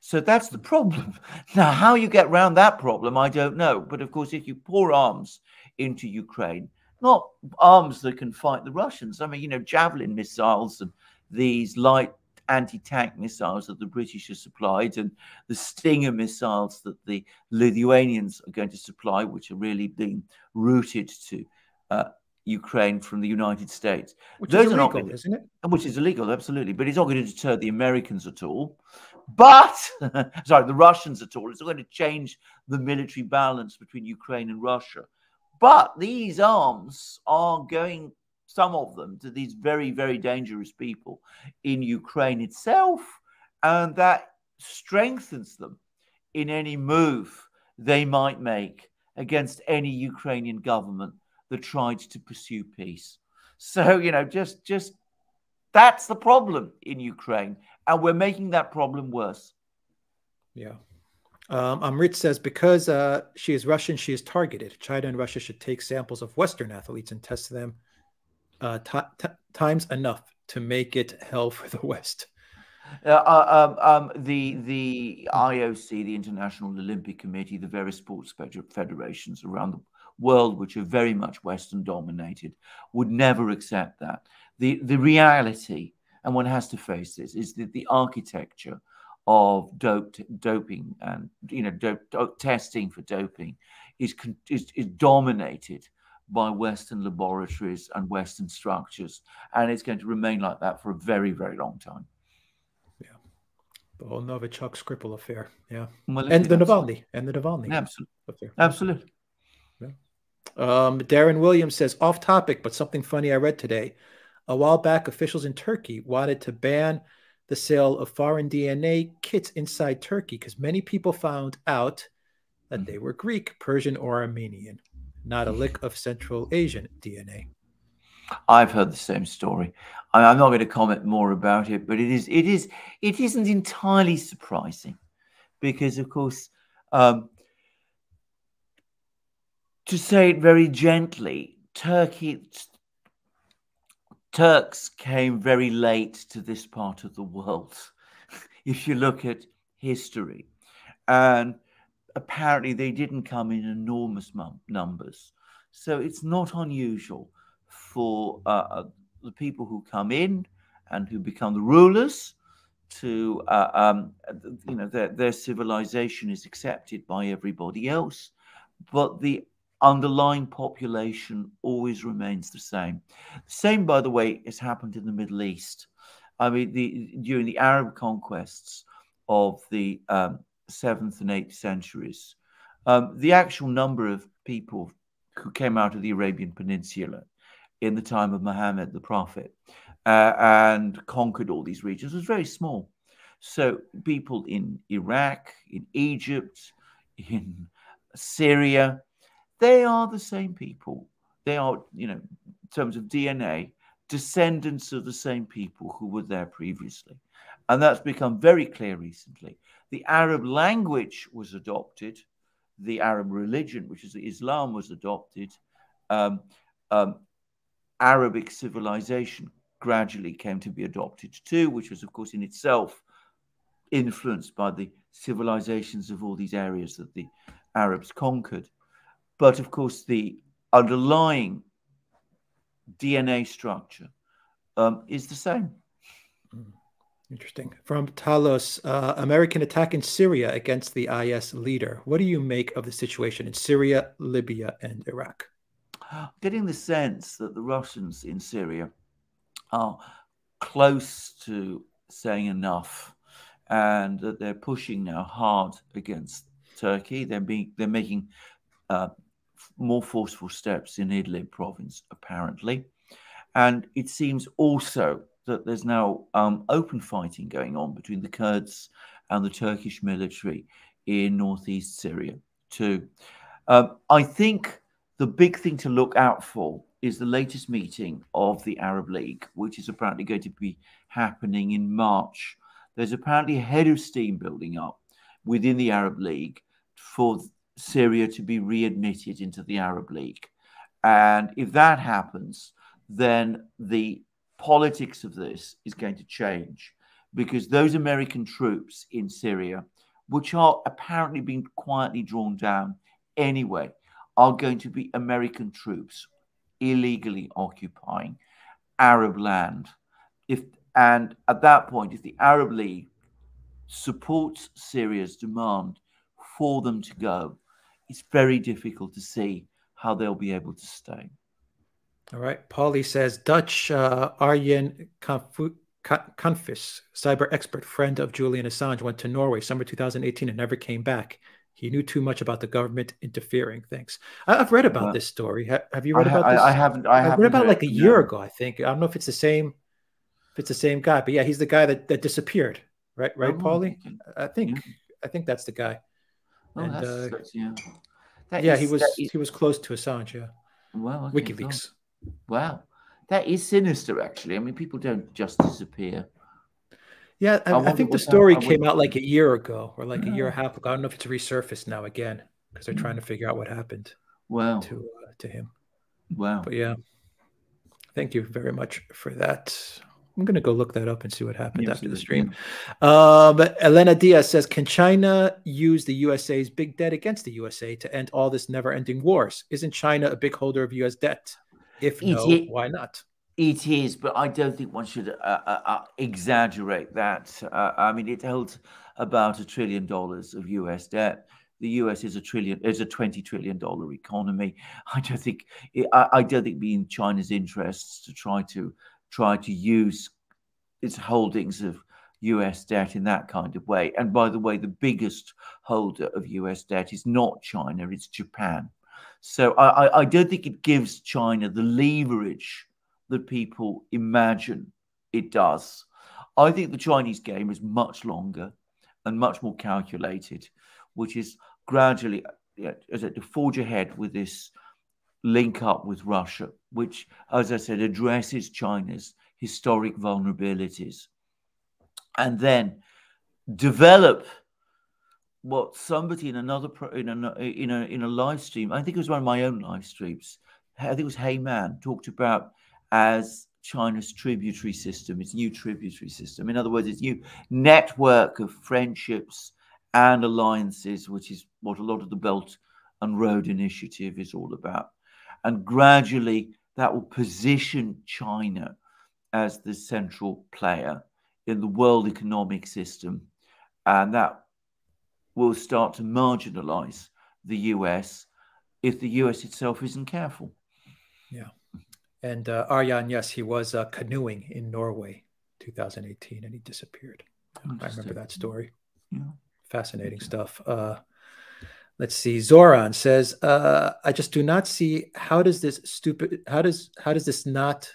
So that's the problem. Now, how you get around that problem, I don't know. But of course, if you pour arms into Ukraine, not arms that can fight the Russians. I mean, you know, Javelin missiles and these light anti-tank missiles that the British have supplied and the Stinger missiles that the Lithuanians are going to supply, which are really being routed to Ukraine from the United States. Which is illegal, isn't it? Which is illegal, absolutely. But it's not going to deter the Americans at all. But, sorry, the Russians at all. It's not going to change the military balance between Ukraine and Russia. But these arms are going, some of them, to these very, very dangerous people in Ukraine itself. And that strengthens them in any move they might make against any Ukrainian government that tried to pursue peace. So, you know, just that's the problem in Ukraine. And we're making that problem worse. Yeah. Amrit says, because she is Russian, she is targeted. China and Russia should take samples of Western athletes and test them times enough to make it hell for the West. The IOC, the International Olympic Committee, the various sports federations around the world, which are very much Western dominated, would never accept that. The reality, and one has to face this, is that the architecture of doping and, you know, testing for doping is dominated by Western laboratories and Western structures, and it's going to remain like that for a very, very long time. Yeah, the whole Novichok Skripal affair. Yeah, well, and the Navalny absolutely affair. Absolutely. Yeah. Darren Williams says, off topic, but something funny I read today. A while back, officials in Turkey wanted to ban the sale of foreign DNA kits inside Turkey because many people found out that they were Greek, Persian, or Armenian, not a lick of Central Asian DNA. I've heard the same story. I'm not going to comment more about it, but it isn't entirely surprising because, of course, to say it very gently, Turks came very late to this part of the world, if you look at history. And apparently they didn't come in enormous numbers. So it's not unusual for the people who come in and who become the rulers to, you know, their civilization is accepted by everybody else. But the underlying population always remains the same. Same, by the way, has happened in the Middle East. I mean, during the Arab conquests of the 7th and 8th centuries, the actual number of people who came out of the Arabian Peninsula in the time of Muhammad the Prophet and conquered all these regions was very small. So people in Iraq, in Egypt, in Syria, they are the same people. They are, you know, in terms of DNA, descendants of the same people who were there previously. And that's become very clear recently. The Arab language was adopted. The Arab religion, which is Islam, was adopted. Arabic civilization gradually came to be adopted too, which was, of course, in itself influenced by the civilizations of all these areas that the Arabs conquered. But, of course, the underlying DNA structure is the same. Interesting. From Talos, American attack in Syria against the IS leader. What do you make of the situation in Syria, Libya, and Iraq? Getting the sense that the Russians in Syria are close to saying enough and that they're pushing now hard against Turkey. They're making more forceful steps in Idlib province, apparently. And it seems also that there's now open fighting going on between the Kurds and the Turkish military in northeast Syria, too. I think the big thing to look out for is the latest meeting of the Arab League, which is apparently going to be happening in March. There's apparently a head of steam building up within the Arab League for Syria to be readmitted into the Arab League. And if that happens, then the politics of this is going to change because those American troops in Syria, which are apparently being quietly drawn down anyway, are going to be American troops illegally occupying Arab land. And at that point, if the Arab League supports Syria's demand for them to go, it's very difficult to see how they'll be able to stay. All right. Paulie says, Dutch Arjen Confis, cyber expert, friend of Julian Assange, went to Norway summer 2018 and never came back. He knew too much about the government interfering. Thanks. I've read about this story. Have you read about this? I haven't. I haven't read about it like a year ago, I think. I don't know if it's the same. If it's the same guy, but yeah, he's the guy that disappeared, right? Right, Paulie? I think that's the guy. Oh, and, that's, yeah, that yeah is, he was close to Assange. Yeah. Wow. Okay, WikiLeaks. God. Wow, that is sinister. Actually, I mean, people don't just disappear. Yeah, I think the story came out like a year ago or like a year and a half ago. I don't know if it's resurfaced now again because they're trying to figure out what happened. Wow. To him. Wow. But yeah, thank you very much for that. I'm going to go look that up and see what happened after the stream. Yeah. But Elena Diaz says, can China use the USA's big debt against the USA to end all this never-ending wars? Isn't China a big holder of U.S. debt? If no, why not? It is, but I don't think one should exaggerate that. I mean, it held about $1 trillion of U.S. debt. The U.S. is a $20 trillion economy. I don't think it'd be in China's interests to try to use its holdings of U.S. debt in that kind of way. And by the way, the biggest holder of U.S. debt is not China; it's Japan. So I don't think it gives China the leverage that people imagine it does. I think the Chinese game is much longer and much more calculated, which is gradually, as I said, to forge ahead with this link up with Russia, which, as I said, addresses China's historic vulnerabilities, and then develop what somebody in another in a live stream, I think it was one of my own live streams, I think it was Hey Man, talked about as China's tributary system, its new tributary system. In other words, its new network of friendships and alliances, which is what a lot of the Belt and Road Initiative is all about. And gradually, that will position China as the central player in the world economic system. And that will start to marginalize the US if the US itself isn't careful. Yeah. And Arjan, yes, he was canoeing in Norway 2018 and he disappeared. I remember that story. Yeah. Fascinating stuff. Let's see. Zoran says, I just do not see how does this not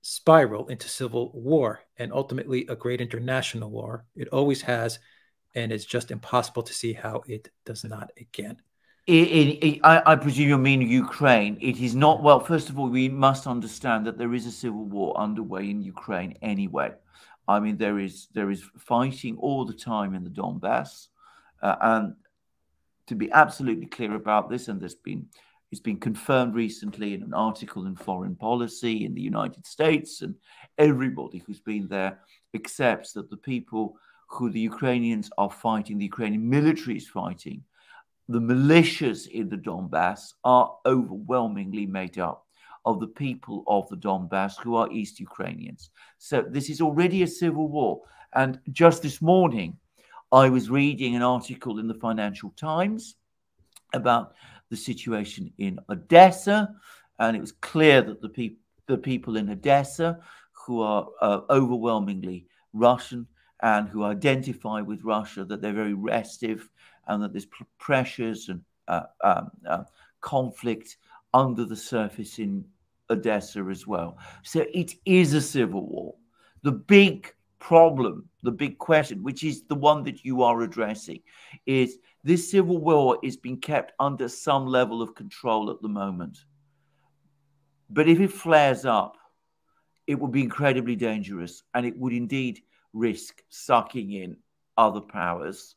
spiral into civil war and ultimately a great international war? It always has, and it's just impossible to see how it does not again. I presume you mean Ukraine. It is not, well, first of all, we must understand that there is a civil war underway in Ukraine anyway. I mean, there is fighting all the time in the Donbass. And to be absolutely clear about this, and it's been confirmed recently in an article in Foreign Policy in the United States, and everybody who's been there accepts that the people who the Ukrainians are fighting, the Ukrainian military is fighting, the militias in the Donbass are overwhelmingly made up of the people of the Donbass who are East Ukrainians. So this is already a civil war. And just this morning, I was reading an article in the Financial Times about the situation in Odessa. And it was clear that the people in Odessa who are overwhelmingly Russian and who identify with Russia, that they're very restive, and that there's pressures and conflict under the surface in Odessa as well. So it is a civil war. The big problem, the big question, which is the one that you are addressing, is this civil war is being kept under some level of control at the moment. But if it flares up, it would be incredibly dangerous, and it would indeed risk sucking in other powers.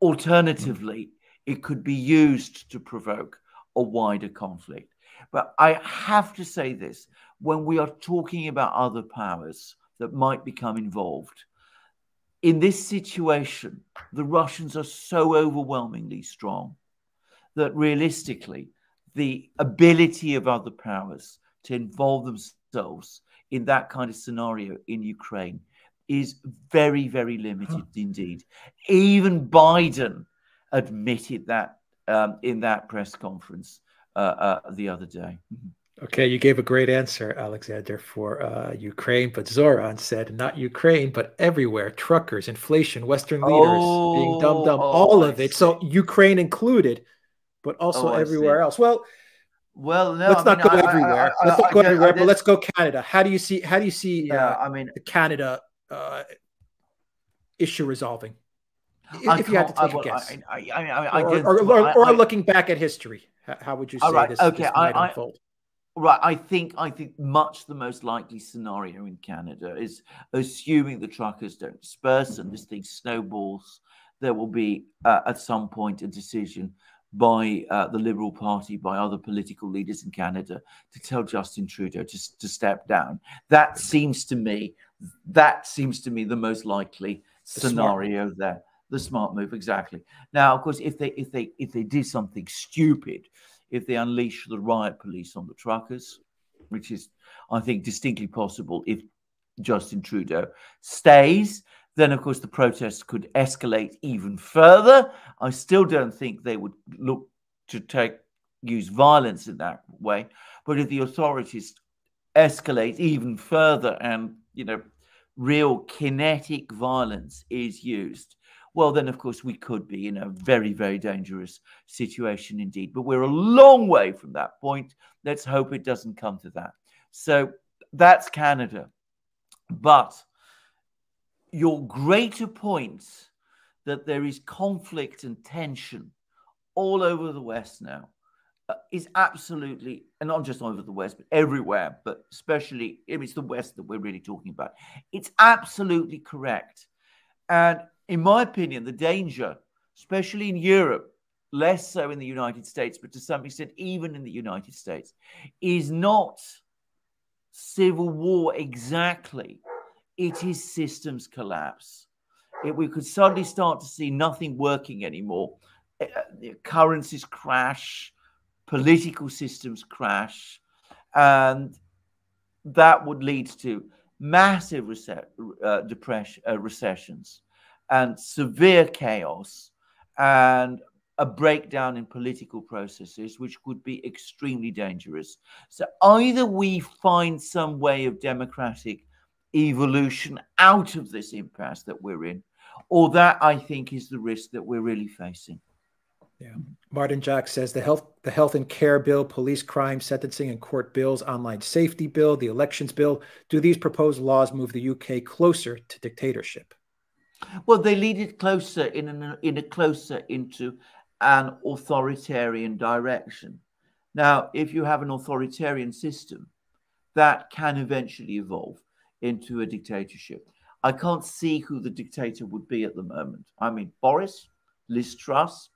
Alternatively, it could be used to provoke a wider conflict. But I have to say this, when we are talking about other powers, that might become involved. In this situation, the Russians are so overwhelmingly strong that realistically, the ability of other powers to involve themselves in that kind of scenario in Ukraine is very, very limited indeed. Even Biden admitted that in that press conference the other day. Okay, you gave a great answer, Alexander, for Ukraine. But Zoran said, not Ukraine, but everywhere. Truckers, inflation, Western leaders being dumb, all of it. So Ukraine included, but also everywhere else. Well, no, let's not go everywhere. Let's not go everywhere, but let's go Canada. How do you see? I mean, the Canada issue resolving. If you had to take a guess, or looking back at history, how would you say this might unfold? Right, I think much the most likely scenario in Canada is, assuming the truckers don't disperse and this thing snowballs, there will be at some point a decision by the Liberal Party, by other political leaders in Canada, to tell Justin Trudeau to step down. That seems to me the most likely scenario there. The smart move, exactly. Now, of course, if they did something stupid, if they unleash the riot police on the truckers, which is, I think, distinctly possible if Justin Trudeau stays, then, of course, the protests could escalate even further. I still don't think they would look to use violence in that way. But if the authorities escalate even further and, real kinetic violence is used, well, then, of course, we could be in a very, very dangerous situation indeed. But we're a long way from that point. Let's hope it doesn't come to that. So that's Canada. But your greater point that there is conflict and tension all over the West now is absolutely, and not just all over the West, but everywhere, but especially if it's the West that we're really talking about. It's absolutely correct. And in my opinion, the danger, especially in Europe, less so in the United States, but to some extent even in the United States, is not civil war exactly. It is systems collapse. We could suddenly start to see nothing working anymore. Currencies crash, political systems crash, and that would lead to massive recessions. And severe chaos and a breakdown in political processes, which could be extremely dangerous. So either we find some way of democratic evolution out of this impasse that we're in, or that, I think, is the risk that we're really facing. Yeah. Martin Jack says the health and care bill, police crime, sentencing and court bills, online safety bill, the elections bill. Do these proposed laws move the UK closer to dictatorship? Well, they lead it closer into an authoritarian direction. Now, if you have an authoritarian system, that can eventually evolve into a dictatorship. I can't see who the dictator would be at the moment. I mean, Boris, Liz Truss,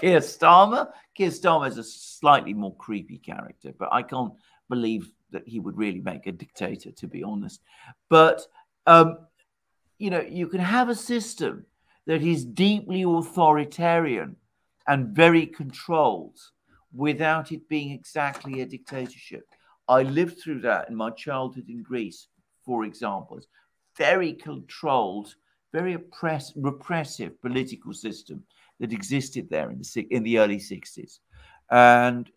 Keir Starmer. Keir Starmer is a slightly more creepy character, but I can't believe that he would really make a dictator, to be honest. But you can have a system that is deeply authoritarian and very controlled without it being exactly a dictatorship. I lived through that in my childhood in Greece, for example. It's very controlled, very repressive political system that existed there in the early 60s. And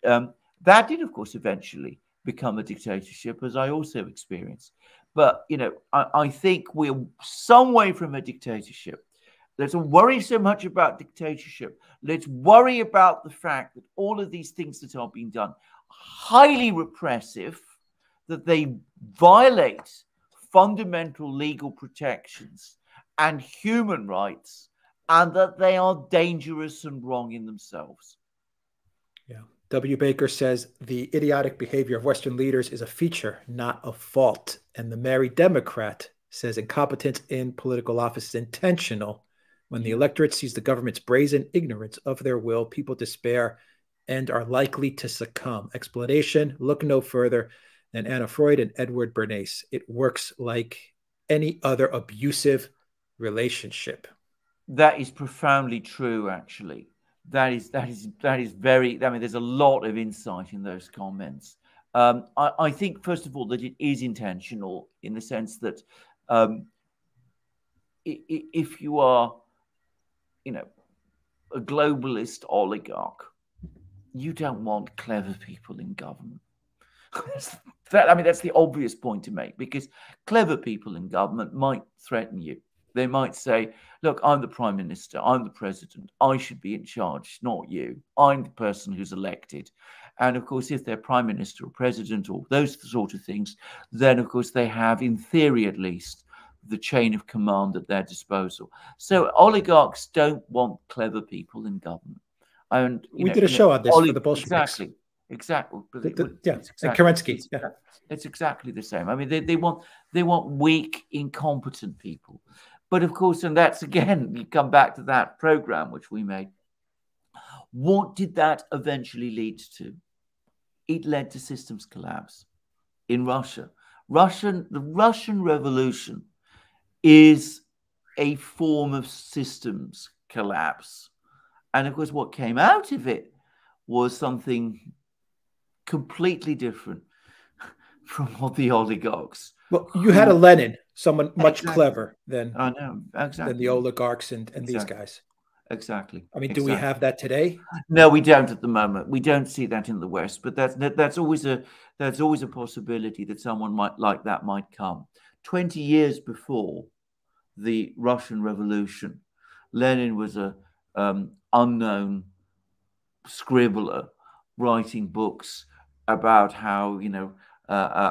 that did, of course, eventually become a dictatorship, as I also experienced. But, I think we're some way from a dictatorship. Let's not worry so much about dictatorship. Let's worry about the fact that all of these things that are being done are highly repressive, that they violate fundamental legal protections and human rights, and that they are dangerous and wrong in themselves. Yeah. W. Baker says the idiotic behavior of Western leaders is a feature, not a fault. And the Merry Democrat says incompetence in political office is intentional. When the electorate sees the government's brazen ignorance of their will, people despair and are likely to succumb. Explanation, look no further than Anna Freud and Edward Bernays. It works like any other abusive relationship. That is profoundly true, actually. That is very, I mean, there's a lot of insight in those comments. I think, first of all, that it is intentional in the sense that if you are, you know, a globalist oligarch, you don't want clever people in government. I mean, that's the obvious point to make, because clever people in government might threaten you. They might say, look, I'm the prime minister, I'm the president, I should be in charge, not you. I'm the person who's elected. And of course, if they're prime minister or president or those sort of things, then of course they have, in theory at least, the chain of command at their disposal. So oligarchs don't want clever people in government. And we did a show on this for the Bolsheviks. Exactly. Exactly. Yeah, and Kerensky. Yeah, it's exactly the same. I mean, they want weak, incompetent people. But of course, and that's again, you come back to that program which we made. What did that eventually lead to? It led to systems collapse in Russia. The Russian Revolution is a form of systems collapse. And of course, what came out of it was something completely different from what the oligarchs. Well, you had a Lenin, someone much clever than I know, exactly, than the oligarchs and these guys. Exactly. I mean, do we have that today? No, we don't at the moment. We don't see that in the West, but that's always a possibility that someone like that might come. 20 years before the Russian Revolution, Lenin was a unknown scribbler writing books about how, you know,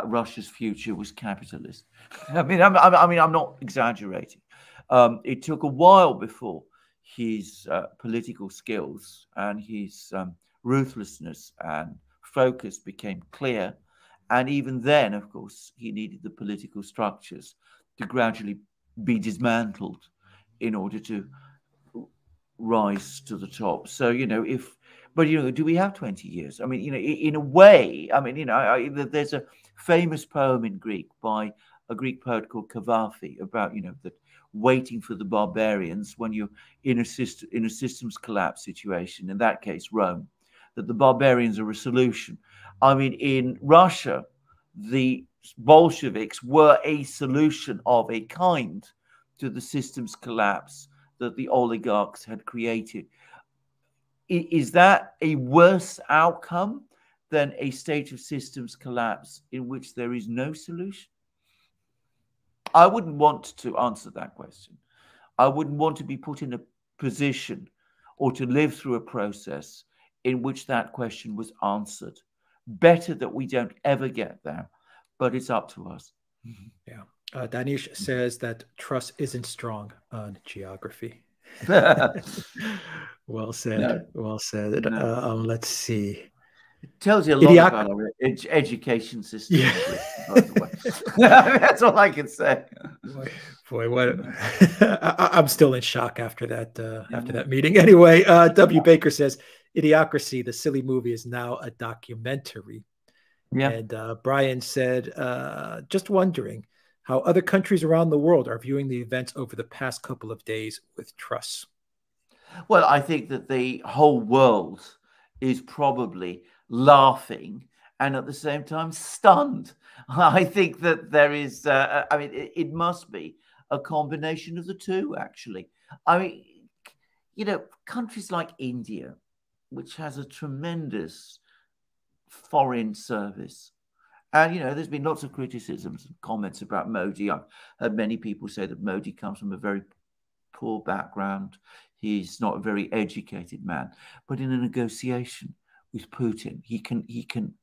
Russia's future was capitalist. I mean, I'm not exaggerating. It took a while before his political skills and his ruthlessness and focus became clear. And even then, of course, he needed the political structures to gradually be dismantled in order to rise to the top. So, you know, do we have 20 years? I mean, you know, in a way, I mean, you know, there's a famous poem in Greek by a Greek poet called Kavafi about, you know, that waiting for the barbarians when you're in a systems collapse situation, in that case, Rome, that the barbarians are a solution. I mean, in Russia, the Bolsheviks were a solution of a kind to the systems collapse that the oligarchs had created. Is that a worse outcome than a state of systems collapse in which there is no solution? I wouldn't want to answer that question. I wouldn't want to be put in a position or to live through a process in which that question was answered. Better that we don't ever get there, but it's up to us. Yeah. Danish says that Truss isn't strong on geography. Well said. No. Well said. No. Let's see. It tells you a lot about our education system. Yeah. By the way. That's all I can say. Boy, what? I'm still in shock after that. After that meeting, anyway. W. Baker says, "Idiocracy: The Silly Movie is now a documentary." Yeah. And Brian said, "Just wondering how other countries around the world are viewing the events over the past couple of days with Truss." Well, I think that the whole world is probably laughing and at the same time stunned. I think that there is, I mean, it must be a combination of the two, actually. I mean, you know, countries like India, which has a tremendous foreign service. And, you know, there's been lots of criticisms and comments about Modi. I've heard many people say that Modi comes from a very poor background. He's not a very educated man. But in a negotiation with Putin, he can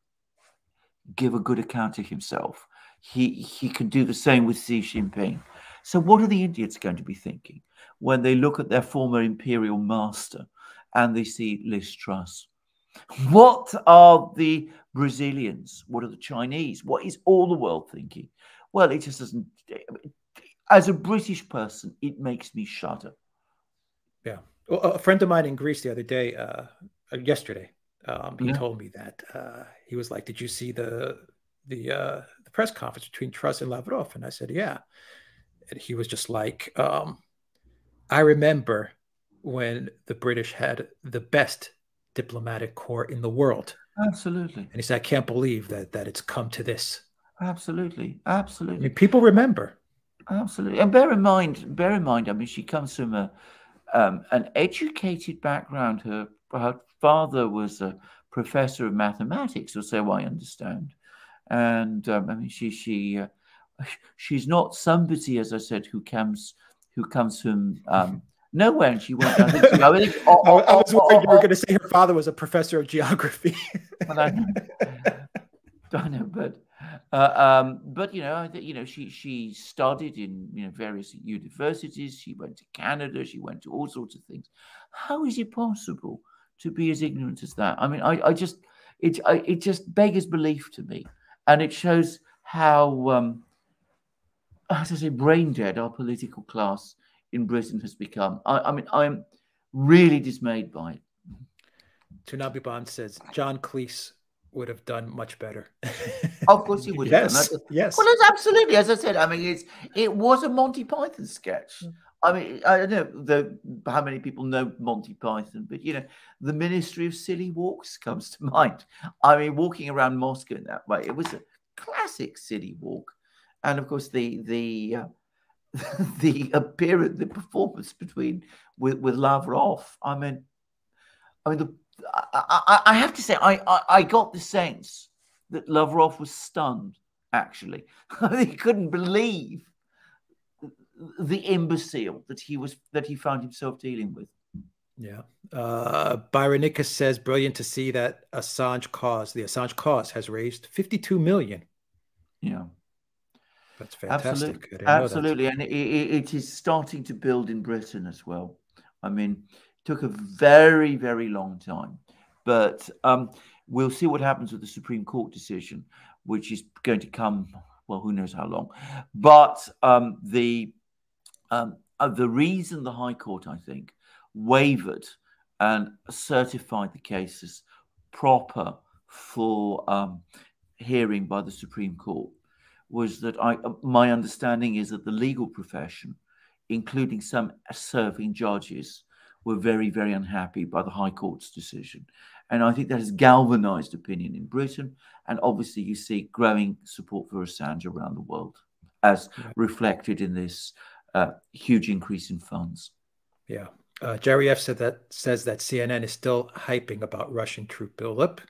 give a good account of himself. He can do the same with Xi Jinping. So what are the Indians going to be thinking when they look at their former imperial master and they see Liz Truss? What are the Brazilians? What are the Chinese? What is all the world thinking? Well, it just doesn't. As a British person, it makes me shudder. Yeah. Well, a friend of mine in Greece the other day, yesterday, he told me that he was like, "Did you see the press conference between Truss and Lavrov?" And I said, "Yeah." And he was just like, I remember when the British had the best diplomatic corps in the world. Absolutely. And he said, I can't believe that it's come to this. Absolutely. Absolutely. I mean, people remember. Absolutely. And bear in mind, I mean, she comes from an educated background. Her father was a professor of mathematics, or so I understand. And I mean, she's not somebody, as I said, who comes from nowhere. And she went. I was worried you were going to say her father was a professor of geography. Well, I know, but you know, she studied in various universities. She went to Canada. She went to all sorts of things. How is it possible to be as ignorant as that? I mean, it just beggars belief to me, and it shows how, as I say, brain dead our political class in Britain has become. I mean, I'm really dismayed by it. Tunabi Bond says John Cleese would have done much better. Of course he would. Yes, have done. Yes. Well, it's absolutely. As I said, I mean, it was a Monty Python sketch. I mean, I don't know how many people know Monty Python, but, you know, the Ministry of Silly Walks comes to mind. I mean, walking around Moscow in that way, it was a classic silly walk. And, of course, the performance with Lavrov, I have to say, I got the sense that Lavrov was stunned, actually. He couldn't believe the imbecile that he found himself dealing with. Yeah. Byronicus says, brilliant to see that the Assange cause has raised 52 million. Yeah. That's fantastic. Absolutely. And it is starting to build in Britain as well. I mean, it took a very, very long time, but we'll see what happens with the Supreme Court decision, which is going to come, well, who knows how long, but the reason the High Court, I think, wavered and certified the case as proper for hearing by the Supreme Court was that my understanding is that the legal profession, including some serving judges, were very, very unhappy by the High Court's decision. And I think that has galvanized opinion in Britain. And obviously, you see growing support for Assange around the world, as reflected in this huge increase in funds. Yeah. Jerry F. says that CNN is still hyping about Russian troop buildup.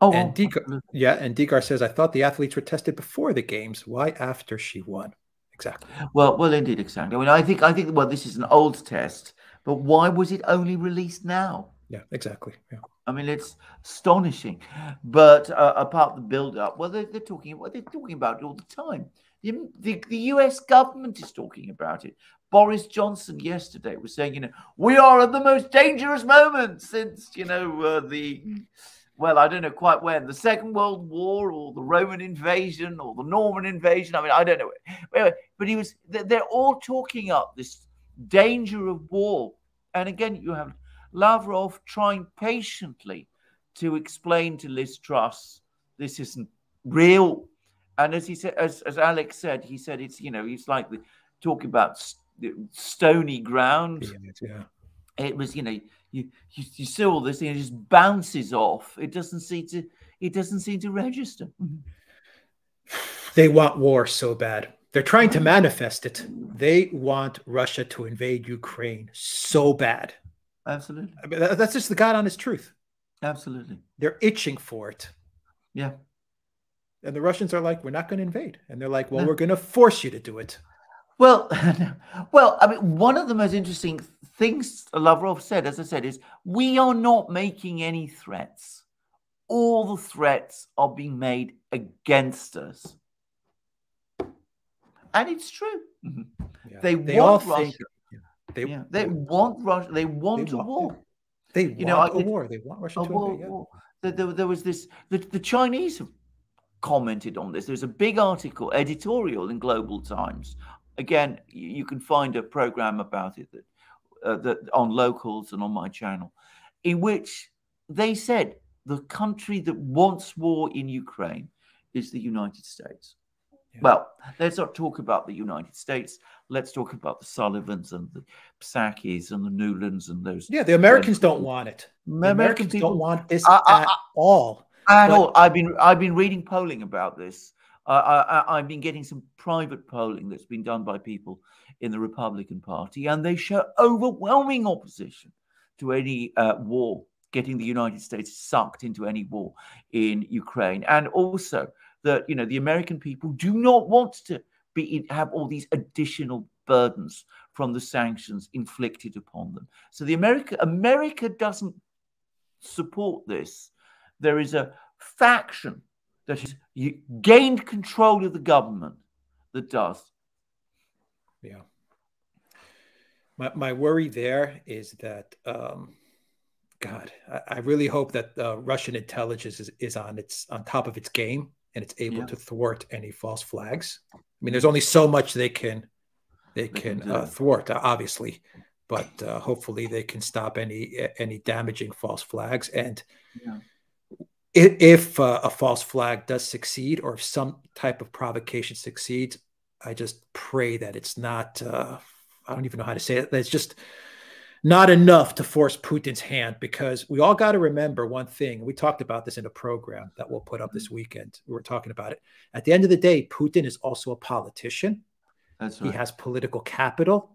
Oh, and Degar says, I thought the athletes were tested before the games. Why after she won? Exactly. Well, indeed, exactly. I mean, I think. Well, this is an old test, but why was it only released now? Yeah, exactly. Yeah. I mean, it's astonishing. But apart the build-up, well, they're talking about it all the time. The U.S. government is talking about it. Boris Johnson yesterday was saying, we are at the most dangerous moment since, well, I don't know quite when, the Second World War or the Roman invasion or the Norman invasion. I mean, I don't know. Anyway, but they're all talking up this danger of war. And again, you have Lavrov trying patiently to explain to Liz Truss, this isn't real. And as he said, as Alex said, he said, it's, it's like the talk about stony ground. Yeah. It was, you see all this thing, it just bounces off. It doesn't seem to register. They want war so bad. They're trying to manifest it. They want Russia to invade Ukraine so bad. Absolutely. I mean, that's just the God-honest truth. Absolutely. They're itching for it. Yeah. And the Russians are like, we're not going to invade. And they're like, well, no, we're going to force you to do it. Well, I mean, one of the most interesting things Lavrov said, as I said, is we are not making any threats. All the threats are being made against us. And it's true. Yeah. They want Russia. They want a war. There was this. The Chinese have commented on this. There's a big article, editorial in Global Times. Again, you can find a program about it that on Locals and on my channel, in which they said the country that wants war in Ukraine is the United States. Yeah. Well, let's not talk about the United States. Let's talk about the Sullivans and the Psaakis and the Newlands and those. Yeah, the Americans don't want it. The Americans don't want this at all. At all. I've been reading polling about this. I've been getting some private polling that's been done by people in the Republican Party, and they show overwhelming opposition to any war, getting the United States sucked into any war in Ukraine, and also that, you know, the American people do not want to have all these additional burdens from the sanctions inflicted upon them. So the America doesn't support this. There is a faction that has gained control of the government that does. Yeah. My worry there is that, God, I really hope that Russian intelligence is on top of its game, and it's able to thwart any false flags. I mean, there's only so much they can thwart, obviously, but hopefully they can stop any damaging false flags. And if a false flag does succeed, or if some type of provocation succeeds, I just pray that it's not, I don't even know how to say it, that it's just not enough to force Putin's hand, because we all got to remember one thing. We talked about this in a program that we'll put up this weekend. We were talking about it. At the end of the day, Putin is also a politician. That's right. He has political capital.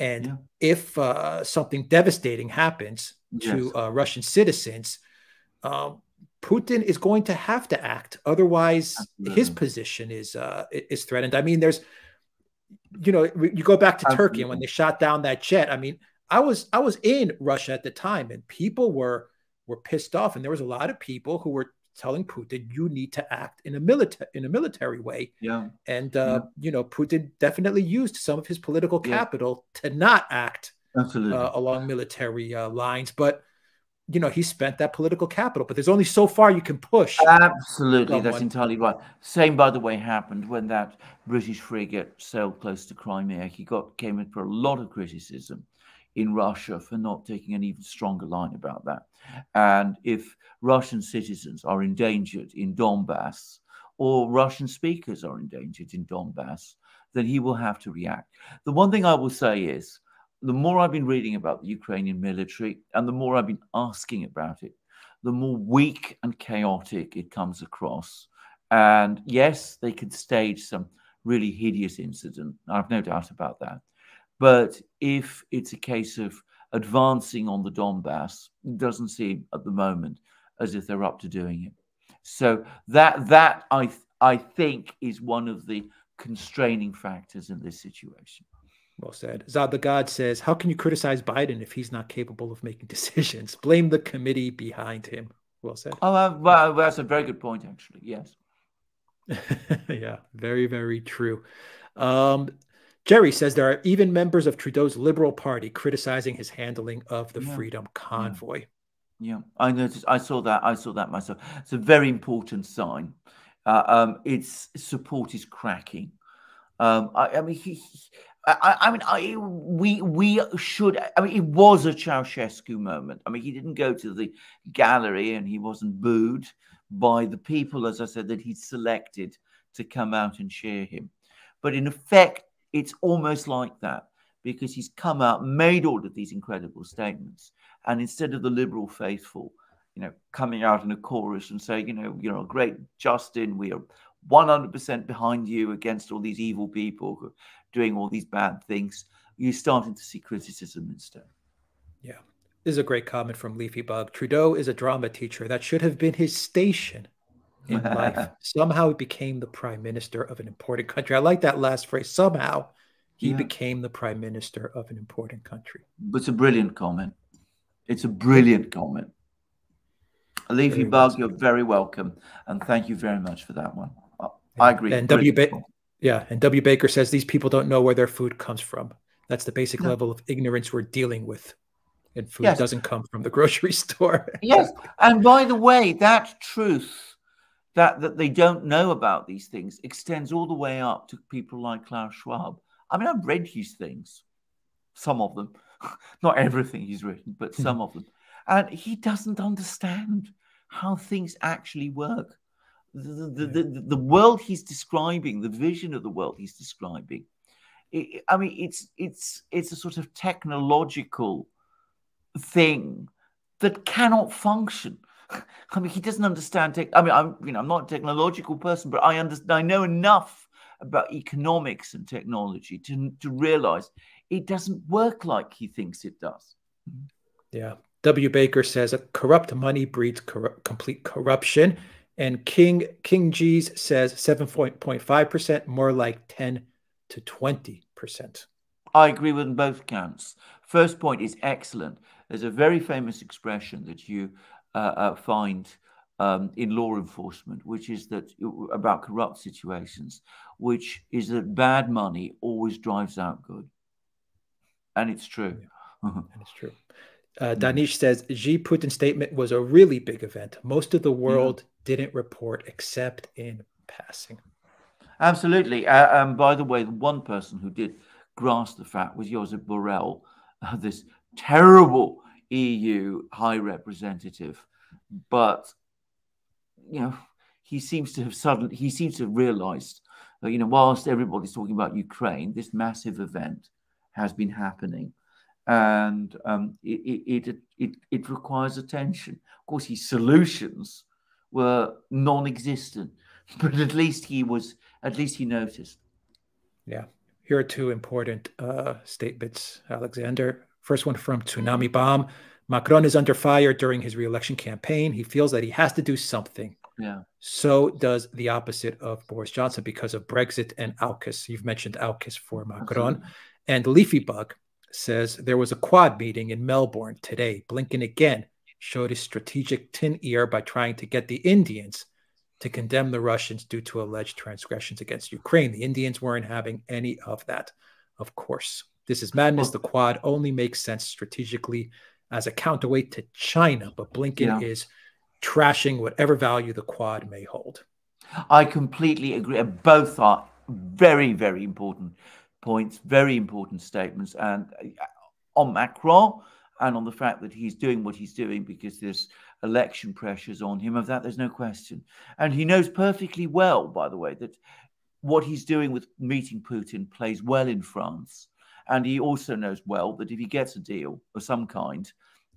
And if something devastating happens to Russian citizens, Putin is going to have to act. Otherwise, his position is threatened. I mean, there's, you know, you go back to Turkey, and when they shot down that jet, I mean, I was in Russia at the time, and people were pissed off, and there was a lot of people who were telling Putin, "You need to act in a military way." Yeah, and you know, Putin definitely used some of his political capital to not act along military lines, but you know, he spent that political capital. But there's only so far you can push. Absolutely, someone. That's entirely right. Same, by the way, happened when that British frigate sailed close to Crimea. He came in for a lot of criticism in Russia for not taking an even stronger line about that. And if Russian citizens are endangered in Donbass, or Russian speakers are endangered in Donbass, then he will have to react. The one thing I will say is, the more I've been reading about the Ukrainian military, and the more I've been asking about it, the more weak and chaotic it comes across. And yes, they could stage some really hideous incident. I've no doubt about that. But if it's a case of advancing on the Donbass, it doesn't seem at the moment as if they're up to doing it. So that I think is one of the constraining factors in this situation. Well said. Zabagad says, how can you criticize Biden if he's not capable of making decisions? Blame the committee behind him. Well said. Oh, well, that's a very good point, actually. Yes. Yeah, very, very true. Jerry says there are even members of Trudeau's Liberal Party criticizing his handling of the Freedom Convoy. Yeah, I noticed. I saw that. I saw that myself. It's a very important sign. Its support is cracking. I mean, it was a Ceaușescu moment. I mean, he didn't go to the gallery, and he wasn't booed by the people, as I said, that he selected to come out and cheer him. But in effect, it's almost like that, because he's come out, made all of these incredible statements, and instead of the liberal faithful, you know, coming out in a chorus and saying, you know, you're a great Justin, we are 100% behind you against all these evil people who are doing all these bad things, you're starting to see criticism instead. Yeah, this is a great comment from Leafy Bug. Trudeau is a drama teacher. That should have been his station in life. Somehow he became the prime minister of an important country. I like that last phrase. Somehow he became the prime minister of an important country. But it's a brilliant comment. It's a brilliant comment. Leafy Bug, you're very welcome. And thank you very much for that one. I agree. And W. Baker says, these people don't know where their food comes from. That's the basic level of ignorance we're dealing with. And food doesn't come from the grocery store. Yes. And by the way, that truth, that they don't know about these things, extends all the way up to people like Klaus Schwab. I mean, I've read his things, some of them, not everything he's written, but some of them. And he doesn't understand how things actually work. the world he's describing, the vision of the world he's describing. I mean, it's a sort of technological thing that cannot function. I mean, he doesn't understand tech. I mean, I'm not a technological person, but I know enough about economics and technology to realize it doesn't work like he thinks it does. Yeah. W. Baker says that corrupt money breeds complete corruption. And King G's says 7.5%, more like 10 to 20%. I agree with both counts. First point is excellent. There's a very famous expression that you find in law enforcement, which is that about corrupt situations, which is that bad money always drives out good. And it's true. Yeah. And it's true. Danish says, Xi Putin's statement was a really big event. Most of the world didn't report except in passing. Absolutely. And by the way, the one person who did grasp the fact was Josep Borrell, this terrible EU high representative. But, you know, he seems to have realized, you know, whilst everybody's talking about Ukraine, this massive event has been happening. And it requires attention. Of course, his solutions were non-existent, but at least he noticed. Yeah, here are two important statements, Alexander. First one from Tsunami Bomb: Macron is under fire during his re-election campaign. He feels that he has to do something. Yeah. So does the opposite of Boris Johnson because of Brexit and AUKUS. You've mentioned AUKUS for Macron. Absolutely. And Leafy Bug says there was a quad meeting in Melbourne today. Blinken again showed his strategic tin ear by trying to get the Indians to condemn the Russians due to alleged transgressions against Ukraine. The Indians weren't having any of that, of course. This is madness. The quad only makes sense strategically as a counterweight to China, but Blinken is trashing whatever value the quad may hold. I completely agree. Both are very, very important points, very important statements, and on Macron and on the fact that he's doing what he's doing because there's election pressures on him. Of that, there's no question. And he knows perfectly well, by the way, that what he's doing with meeting Putin plays well in France. And he also knows well that if he gets a deal of some kind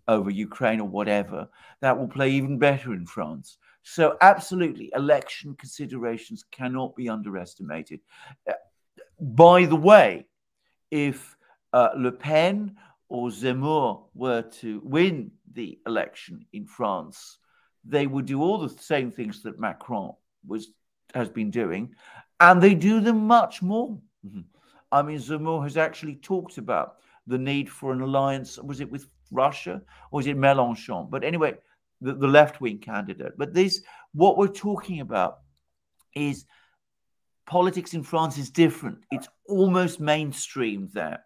over Ukraine or whatever, that will play even better in France. So absolutely, election considerations cannot be underestimated. By the way, if Le Pen or Zemmour were to win the election in France, they would do all the same things that Macron has been doing, and they do them much more. I mean, Zemmour has actually talked about the need for an alliance. Was it with Russia or is it Mélenchon? But anyway, the left-wing candidate. But what we're talking about is politics in France is different. It's almost mainstream there.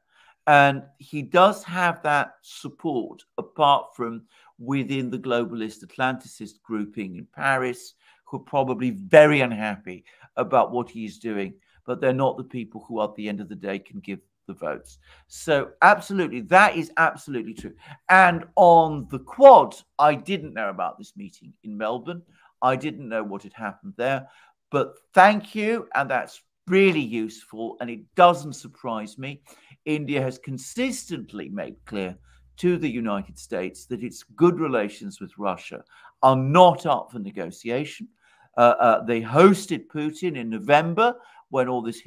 And he does have that support, apart from within the globalist Atlanticist grouping in Paris, who are probably very unhappy about what he's doing. But they're not the people who, at the end of the day, can give the votes. So absolutely, that is absolutely true. And on the Quad, I didn't know about this meeting in Melbourne. I didn't know what had happened there. But thank you, and that's really useful, and it doesn't surprise me. India has consistently made clear to the United States that its good relations with Russia are not up for negotiation. They hosted Putin in November when all this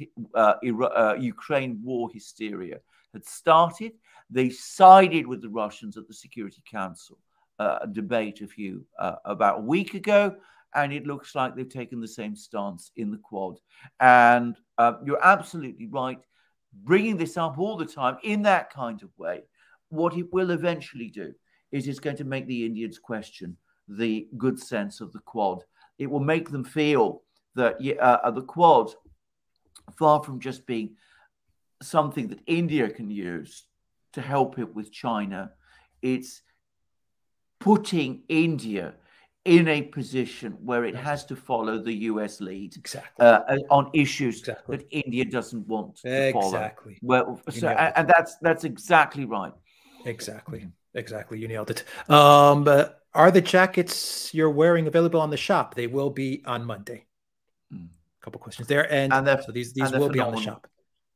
Ukraine war hysteria had started. They sided with the Russians at the Security Council debate about a week ago. And it looks like they've taken the same stance in the Quad. And you're absolutely right, bringing this up all the time in that kind of way. What it will eventually do is it's going to make the Indians question the good sense of the Quad. It will make them feel that the Quad, far from just being something that India can use to help it with China, it's putting India in a position where it has to follow the US lead on issues that India doesn't want to follow. Well, so, and that's exactly right. Exactly. You nailed it. Are the jackets you're wearing available on the shop? They will be on Monday. A couple questions there, and so these will be on the shop.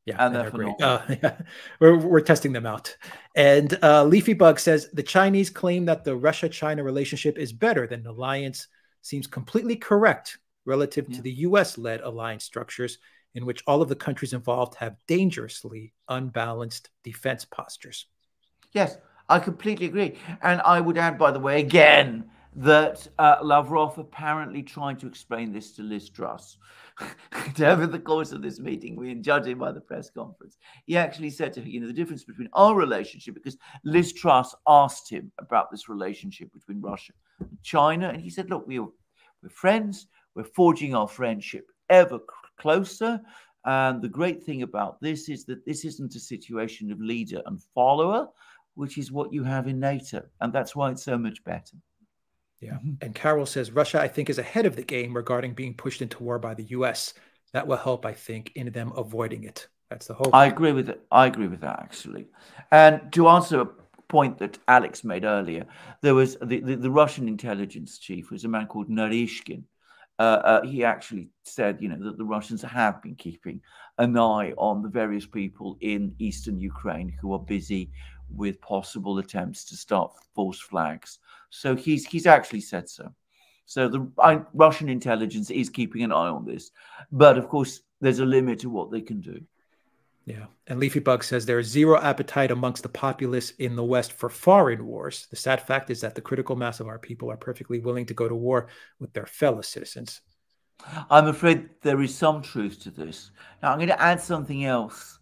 Yeah, and they're great. Yeah. We're testing them out. And Leafy Bug says the Chinese claim that the Russia-China relationship is better than an alliance seems completely correct relative to the U.S.-led alliance structures in which all of the countries involved have dangerously unbalanced defense postures. Yes, I completely agree. And I would add, by the way, again, that Lavrov apparently tried to explain this to Liz Truss. Over the course of this meeting, we judging by the press conference, he actually said to her, you know, the difference between our relationship, because Liz Truss asked him about this relationship between Russia and China. And he said, look, we're friends. We're forging our friendship ever closer. And the great thing about this is that this isn't a situation of leader and follower, which is what you have in NATO. And that's why it's so much better. Yeah. And Carol says, Russia, I think, is ahead of the game regarding being pushed into war by the U.S. That will help, I think, in them avoiding it. That's the hope. I agree with it. I agree with that, actually. And to answer a point that Alex made earlier, there was the Russian intelligence chief was a man called Narishkin. He actually said, you know, that the Russians have been keeping an eye on the various people in eastern Ukraine who are busy with possible attempts to start false flags. So he's actually said so. So the Russian intelligence is keeping an eye on this. But of course, there's a limit to what they can do. Yeah. And Leafy Bug says there is zero appetite amongst the populace in the West for foreign wars. The sad fact is that the critical mass of our people are perfectly willing to go to war with their fellow citizens. I'm afraid there is some truth to this. Now, I'm going to add something else.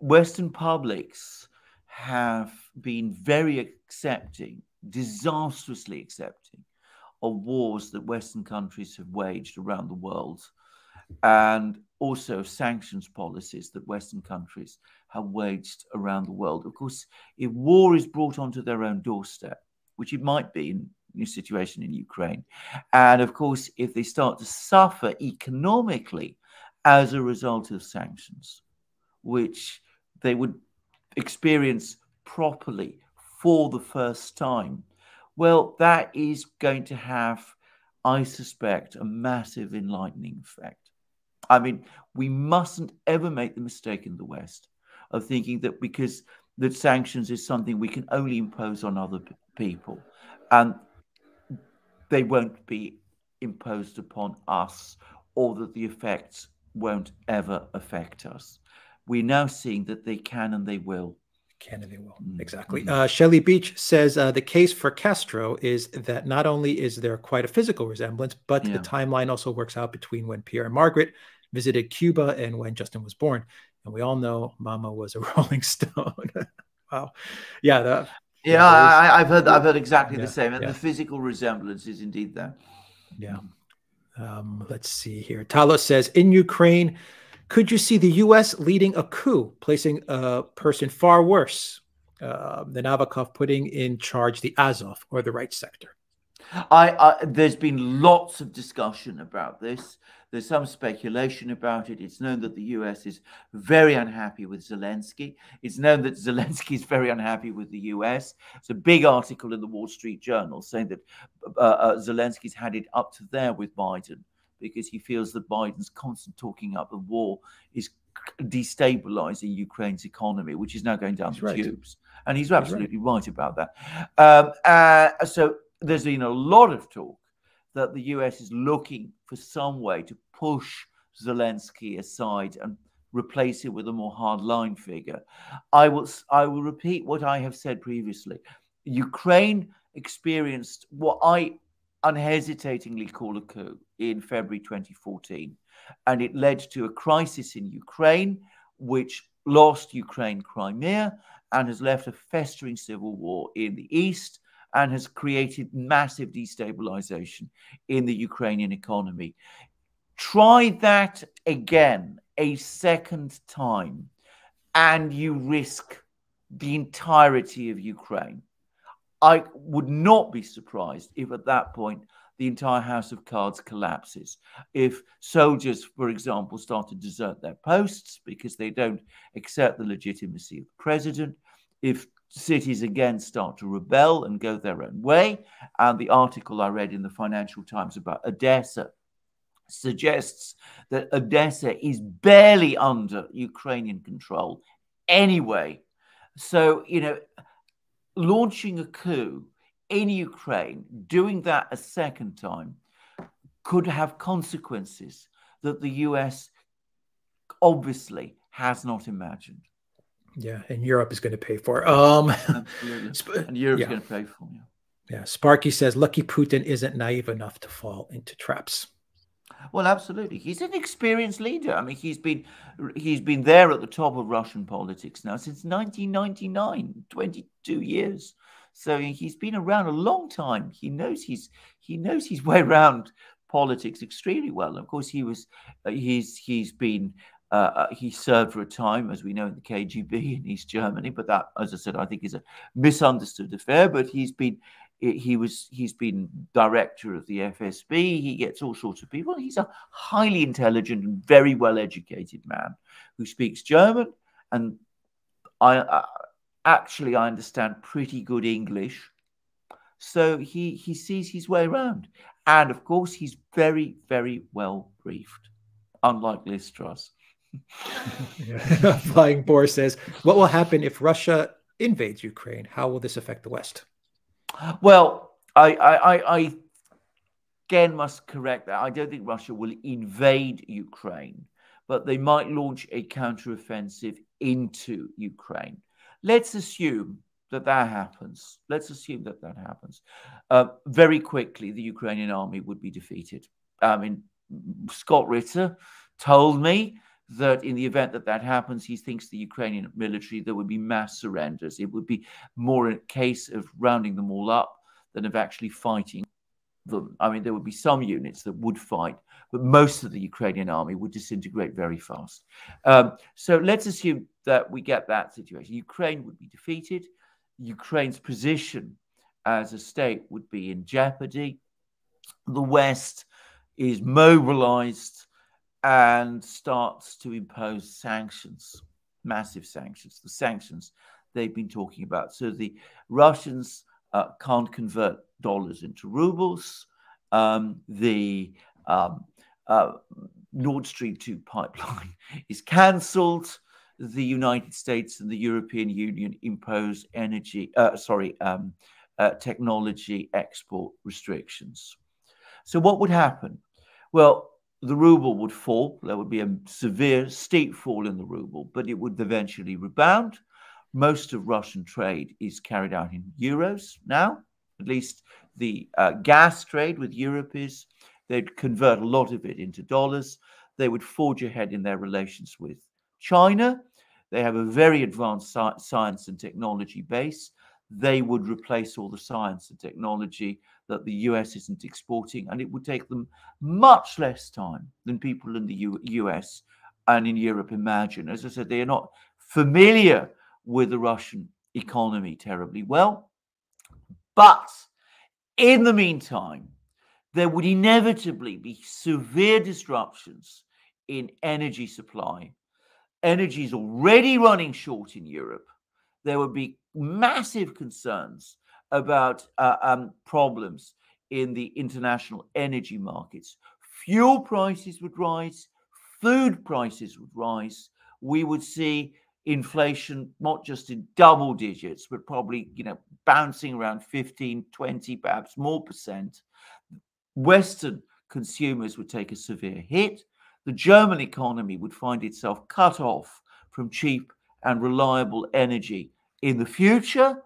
Western publics have been very accepting, disastrously accepting, of wars that Western countries have waged around the world, and also sanctions policies that Western countries have waged around the world. Of course, if war is brought onto their own doorstep, which it might be in the situation in Ukraine, and of course, if they start to suffer economically as a result of sanctions, which they would experience properly for the first time, well, that is going to have, I suspect, a massive enlightening effect. I mean, we mustn't ever make the mistake in the West of thinking that because that sanctions is something we can only impose on other people and they won't be imposed upon us, or that the effects won't ever affect us. We're now seeing that they can and they will. Can and they will. Exactly. Shelley Beach says the case for Castro is that not only is there quite a physical resemblance, but the timeline also works out between when Pierre and Margaret visited Cuba and when Justin was born. And we all know Mama was a rolling stone. Wow. Yeah. I've heard exactly the same. And the physical resemblance is indeed there. Yeah. Let's see here. Talos says, in Ukraine, could you see the U.S. leading a coup, placing a person far worse than Novichok, putting in charge the Azov or the right sector? There's been lots of discussion about this. There's some speculation about it. It's known that the U.S. is very unhappy with Zelensky. It's known that Zelensky is very unhappy with the U.S. It's a big article in the Wall Street Journal saying that Zelensky's had it up to there with Biden, because he feels that Biden's constant talking up the war is destabilizing Ukraine's economy, which is now going down the tubes. And he's absolutely right about that. So there's been a lot of talk that the US is looking for some way to push Zelensky aside and replace him with a more hardline figure. I will repeat what I have said previously. Ukraine experienced what I unhesitatingly call a coup in February 2014, and it led to a crisis in Ukraine which lost Ukraine Crimea and has left a festering civil war in the east and has created massive destabilization in the Ukrainian economy. Try that again a second time and you risk the entirety of Ukraine. I would not be surprised if at that point the entire house of cards collapses. If soldiers, for example, start to desert their posts because they don't accept the legitimacy of the president, if cities again start to rebel and go their own way. And the article I read in the Financial Times about Odessa suggests that Odessa is barely under Ukrainian control anyway. So, you know, launching a coup in Ukraine, doing that a second time, could have consequences that the US obviously has not imagined. Yeah, and Europe is going to pay for it. Absolutely. And Europe's going to pay for it. Yeah, Sparky says, lucky Putin isn't naive enough to fall into traps. Well, absolutely. He's an experienced leader. I mean, he's been there at the top of Russian politics now since 1999, 22 years. So he's been around a long time. He knows his way around politics extremely well. Of course, he served for a time, as we know, in the KGB in East Germany. But that, as I said, I think is a misunderstood affair. But he's been director of the FSB. He gets all sorts of people. He's a highly intelligent and very well educated man who speaks German, and I understand pretty good English. So he sees his way around, and of course he's very, very well briefed, unlike Liz Truss. Flying Boar says, what will happen if Russia invades Ukraine? How will this affect the West? Well, I again must correct that. I don't think Russia will invade Ukraine, but they might launch a counteroffensive into Ukraine. Let's assume that that happens. Let's assume that that happens. Very quickly, the Ukrainian army would be defeated. I mean, Scott Ritter told me that in the event that that happens, he thinks the Ukrainian military, there would be mass surrenders. It would be more a case of rounding them all up than of actually fighting them. I mean, there would be some units that would fight, but most of the Ukrainian army would disintegrate very fast. So let's assume that we get that situation. Ukraine would be defeated. Ukraine's position as a state would be in jeopardy. The West is mobilized and starts to impose sanctions, massive sanctions, the sanctions they've been talking about. So the Russians can't convert dollars into rubles. The Nord Stream 2 pipeline is cancelled. The United States and the European Union impose technology export restrictions. So what would happen? Well, the ruble would fall. There would be a severe, steep fall in the ruble, but it would eventually rebound. Most of Russian trade is carried out in euros now. At least the gas trade with Europe is. They'd convert a lot of it into dollars. They would forge ahead in their relations with China. They have a very advanced science and technology base. They would replace all the science and technology that the US isn't exporting, and it would take them much less time than people in the US and in Europe imagine. As I said, they are not familiar with the Russian economy terribly well. But in the meantime, there would inevitably be severe disruptions in energy supply. Energy is already running short in Europe. There would be massive concerns about problems in the international energy markets. Fuel prices would rise. Food prices would rise. We would see inflation not just in double digits, but probably, you know, bouncing around 15, 20, perhaps more percent. Western consumers would take a severe hit. The German economy would find itself cut off from cheap and reliable energy in the future,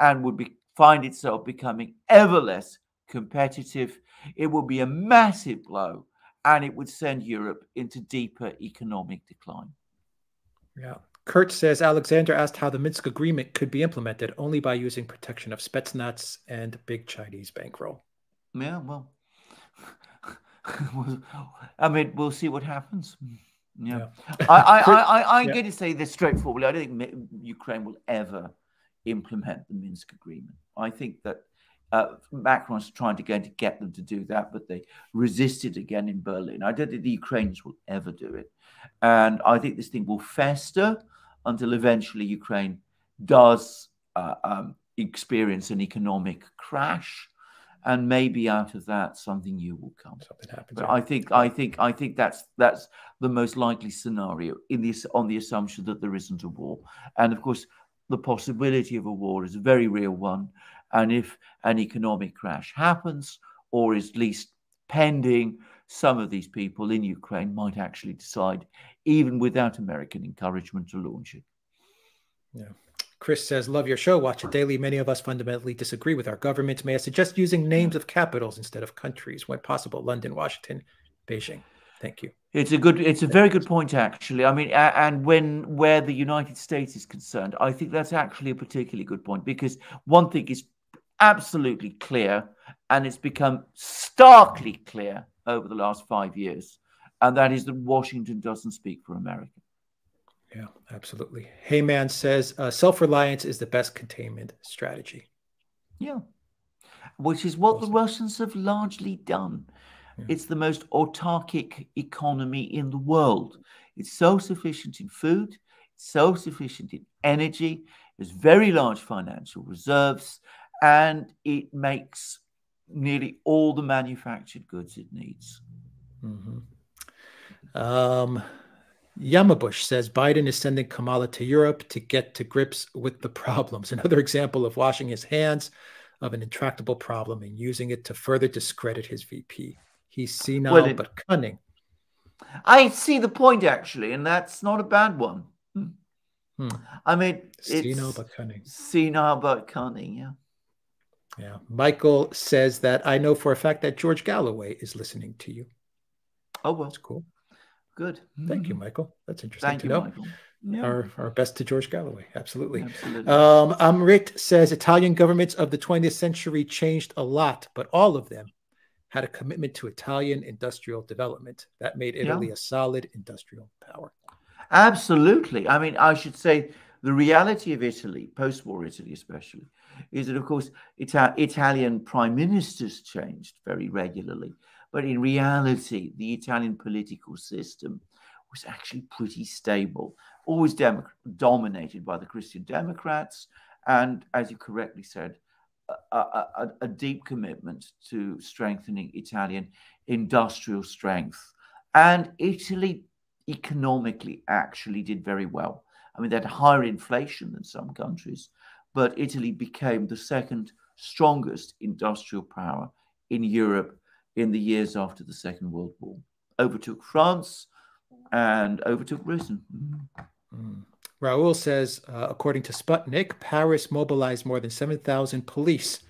and would find itself becoming ever less competitive. It would be a massive blow, and it would send Europe into deeper economic decline. Yeah. Kurt says, Alexander asked how the Minsk agreement could be implemented only by using protection of Spetsnaz and big Chinese bankroll. Yeah, well... I mean, we'll see what happens. Yeah, yeah. I'm going to say this straightforwardly. I don't think Ukraine will ever implement the Minsk agreement. I think that Macron's trying to get them to do that, but they resisted again in Berlin. I don't think the Ukrainians will ever do it, and I think this thing will fester until eventually Ukraine does experience an economic crash, and maybe out of that something new will come. Something happens. But I think that's the most likely scenario in this, on the assumption that there isn't a war. And of course, the possibility of a war is a very real one. And if an economic crash happens, or is at least pending, some of these people in Ukraine might actually decide, even without American encouragement, to launch it. Yeah. Chris says, love your show, watch it daily. Many of us fundamentally disagree with our government. May I suggest using names of capitals instead of countries when possible? London, Washington, Beijing. Thank you. It's a very good point, actually. I mean, and where the United States is concerned, I think that's actually a particularly good point, because one thing is absolutely clear, and it's become starkly clear over the last 5 years, and that is that Washington doesn't speak for America. Yeah, absolutely. Heyman says, self-reliance is the best containment strategy. Yeah, which is what the Russians have largely done. Yeah. It's the most autarkic economy in the world. It's self-sufficient in food, self-sufficient in energy, there's very large financial reserves, and it makes nearly all the manufactured goods it needs. Mm-hmm. Yamabush says, Biden is sending Kamala to Europe to get to grips with the problems. Another example of washing his hands of an intractable problem and using it to further discredit his VP. He's senile, well, but cunning. I see the point, actually, and that's not a bad one. I mean, it's senile but cunning. Senile but cunning, yeah. Yeah. Michael says that I know for a fact that George Galloway is listening to you. Oh, well. That's cool. Good. Thank you, Michael. That's interesting to know. Michael. Yeah. Our best to George Galloway. Absolutely. Absolutely. Amrit says, Italian governments of the 20th century changed a lot, but all of them had a commitment to Italian industrial development. That made Italy a solid industrial power. Absolutely. I mean, I should say the reality of Italy, post-war Italy especially, is that, of course, Italian prime ministers changed very regularly. But in reality, the Italian political system was actually pretty stable, always dominated by the Christian Democrats, and, as you correctly said, a deep commitment to strengthening Italian industrial strength. And Italy economically actually did very well. I mean, they had higher inflation than some countries, but Italy became the second strongest industrial power in Europe in the years after the Second World War. Overtook France and overtook Britain. Raoul says, according to Sputnik, Paris mobilized more than 7,000 police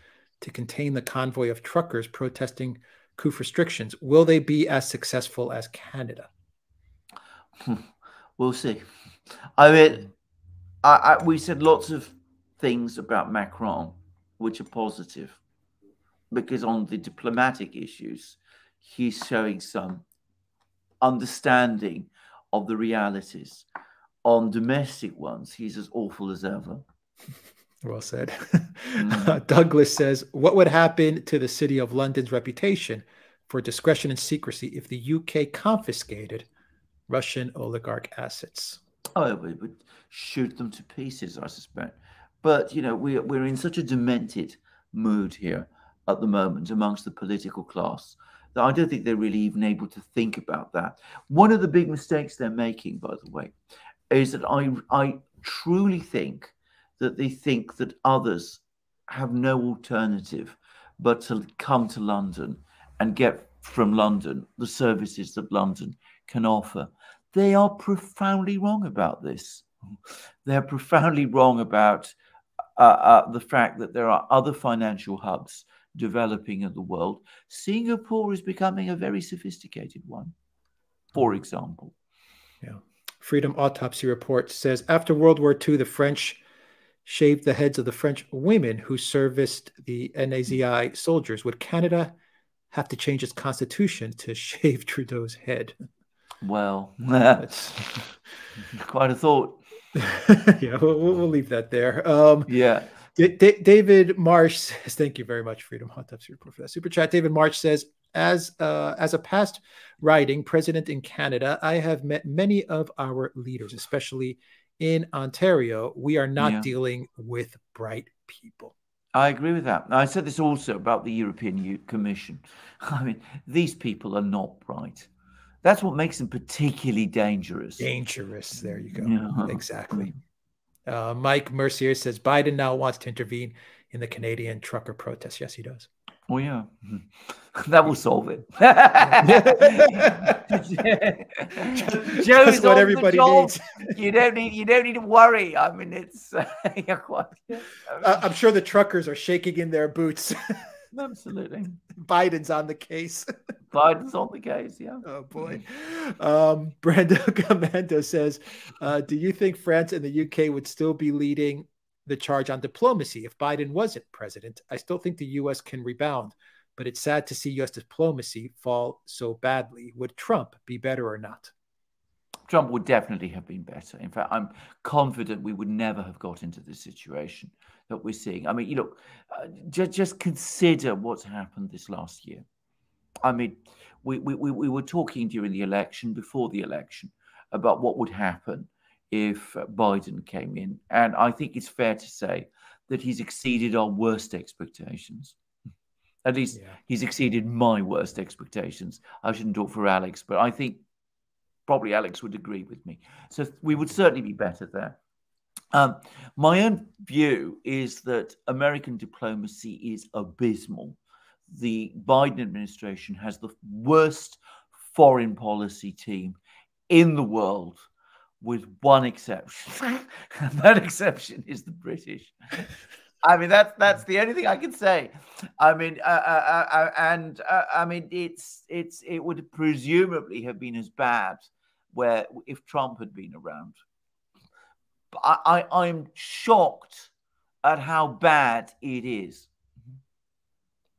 to contain the convoy of truckers protesting coup restrictions. Will they be as successful as Canada? We'll see. I mean, we said lots of things about Macron, which are positive, because on the diplomatic issues, he's showing some understanding of the realities. On domestic ones, he's as awful as ever. Well said. Douglas says, what would happen to the City of London's reputation for discretion and secrecy if the UK confiscated Russian oligarch assets? Oh, we would shoot them to pieces, I suspect. But, you know, we're in such a demented mood here at the moment amongst the political class that I don't think they're really even able to think about that. One of the big mistakes they're making, by the way, is that I truly think that they think that others have no alternative but to come to London and get from London the services that London can offer. They are profoundly wrong about this. They're profoundly wrong about the fact that there are other financial hubs developing in the world. Singapore is becoming a very sophisticated one, for example. Yeah. Freedom Autopsy Report says, after World War II, the French shaved the heads of the French women who serviced the NAZI soldiers. Would Canada have to change its constitution to shave Trudeau's head? Well, that's quite a thought. Yeah, we'll leave that there. Yeah. David Marsh says, thank you very much, Freedom Autopsy Report, for that super chat. David Marsh says, As a past riding president in Canada, I have met many of our leaders, especially in Ontario. We are not dealing with bright people. I agree with that. I said this also about the European Commission. I mean, these people are not bright. That's what makes them particularly dangerous. Dangerous. There you go. Yeah. Exactly. Mike Mercier says Biden now wants to intervene in the Canadian trucker protest. Yes, he does. Oh, yeah. That will solve it. Joe's what everybody needs. You don't need to worry. I mean, it's... I'm sure the truckers are shaking in their boots. Absolutely. Biden's on the case. Biden's on the case, yeah. Oh, boy. Brando Commando says, do you think France and the UK would still be leading the charge on diplomacy if Biden wasn't president? I still think the U.S. can rebound, but it's sad to see U.S. diplomacy fall so badly. Would Trump be better or not? Trump would definitely have been better. In fact, I'm confident we would never have got into the situation that we're seeing. I mean, you know, just consider what's happened this last year. I mean, we were talking during the election, before the election, about what would happen if Biden came in. And I think it's fair to say that he's exceeded our worst expectations. At least he's exceeded my worst expectations. I shouldn't talk for Alex, but I think probably Alex would agree with me. So we would certainly be better there. My own view is that American diplomacy is abysmal. The Biden administration has the worst foreign policy team in the world, with one exception, and that exception is the British. I mean, that's the only thing I can say. I mean, I mean, it would presumably have been as bad where if Trump had been around. But I'm shocked at how bad it is.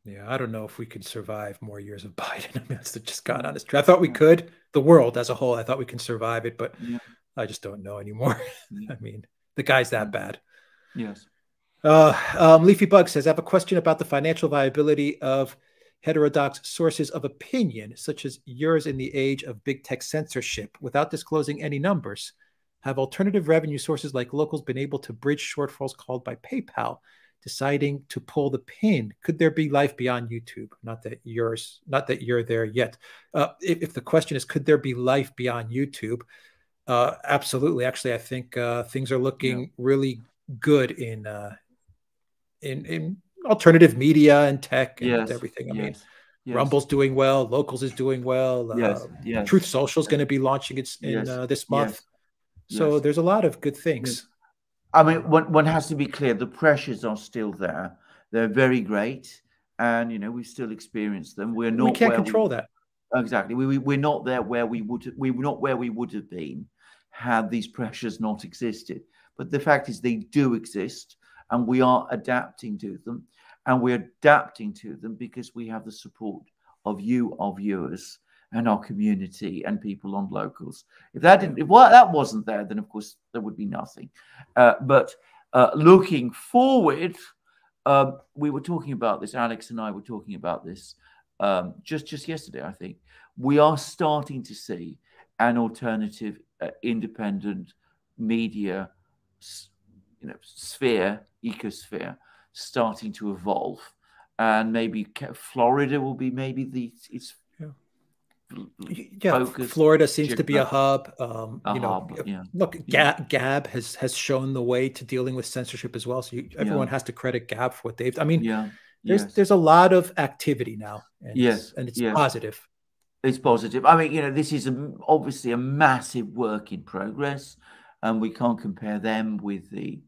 Yeah, I don't know if we could survive more years of Biden. I mean, that's just gone on. I thought we could. The world as a whole, I thought we can survive it, but. Yeah. I just don't know anymore. I mean, the guy's that bad. Yes. Leafy Bug says, I have a question about the financial viability of heterodox sources of opinion, such as yours in the age of big tech censorship. Without disclosing any numbers, have alternative revenue sources like Locals been able to bridge shortfalls called by PayPal deciding to pull the pin? Could there be life beyond YouTube? Not that you're there yet. If the question is, could there be life beyond YouTube? Absolutely. Actually, I think things are looking really good in alternative media and tech and everything. I mean, Rumble's doing well. Locals is doing well. Truth Social is going to be launching it in this month. So there's a lot of good things. I mean, one has to be clear. The pressures are still there. They're very great. And, you know, we still experience them. We can't control that. Exactly. We're not there where we would. We're not where we would have been had these pressures not existed. But the fact is, they do exist, and we are adapting to them. And we're adapting to them because we have the support of you, our viewers, and our community, and people on Locals. If that wasn't there, then of course there would be nothing. But looking forward, we were talking about this. Alex and I were talking about this. Just yesterday, I think, we are starting to see an alternative, independent media, you know, ecosphere starting to evolve, and maybe Florida will be Florida seems to be a hub. Look, Gab has shown the way to dealing with censorship as well. So everyone has to credit Gab for what they've. I mean, there's a lot of activity now. And it's positive. It's positive. I mean, you know, this is obviously a massive work in progress, and we can't compare them with the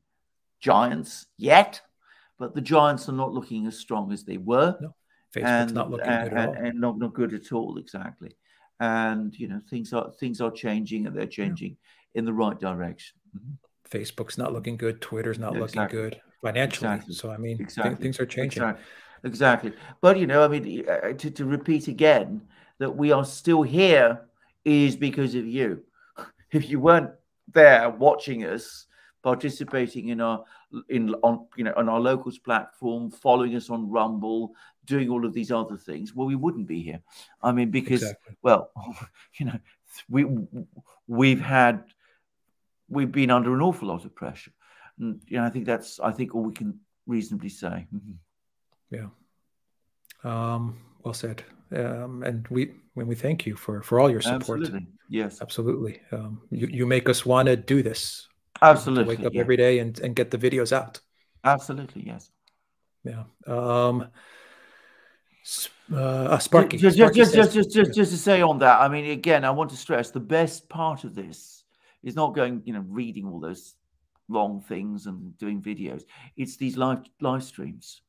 giants yet. But the giants are not looking as strong as they were. No, Facebook's not looking good at all, and not good at all. Exactly. And you know, things are changing, and they're changing in the right direction. Mm-hmm. Facebook's not looking good. Twitter's not looking good. Financially, so I mean, things are changing. Exactly, but you know, I mean, to repeat again, that we are still here is because of you. If you weren't there watching us, participating in our on our Locals platform, following us on Rumble, doing all of these other things, well, we wouldn't be here. I mean, because exactly. Well, we've been under an awful lot of pressure, and I think that's all we can reasonably say. Yeah. Well said. And we thank you for all your support. Absolutely. Yes, absolutely. You make us want to do this. Absolutely. Wake up every day and get the videos out. Absolutely. Yes. Yeah. Sparky. Just to say on that, I mean, again, I want to stress the best part of this is not going, reading all those long things and doing videos. It's these live streams.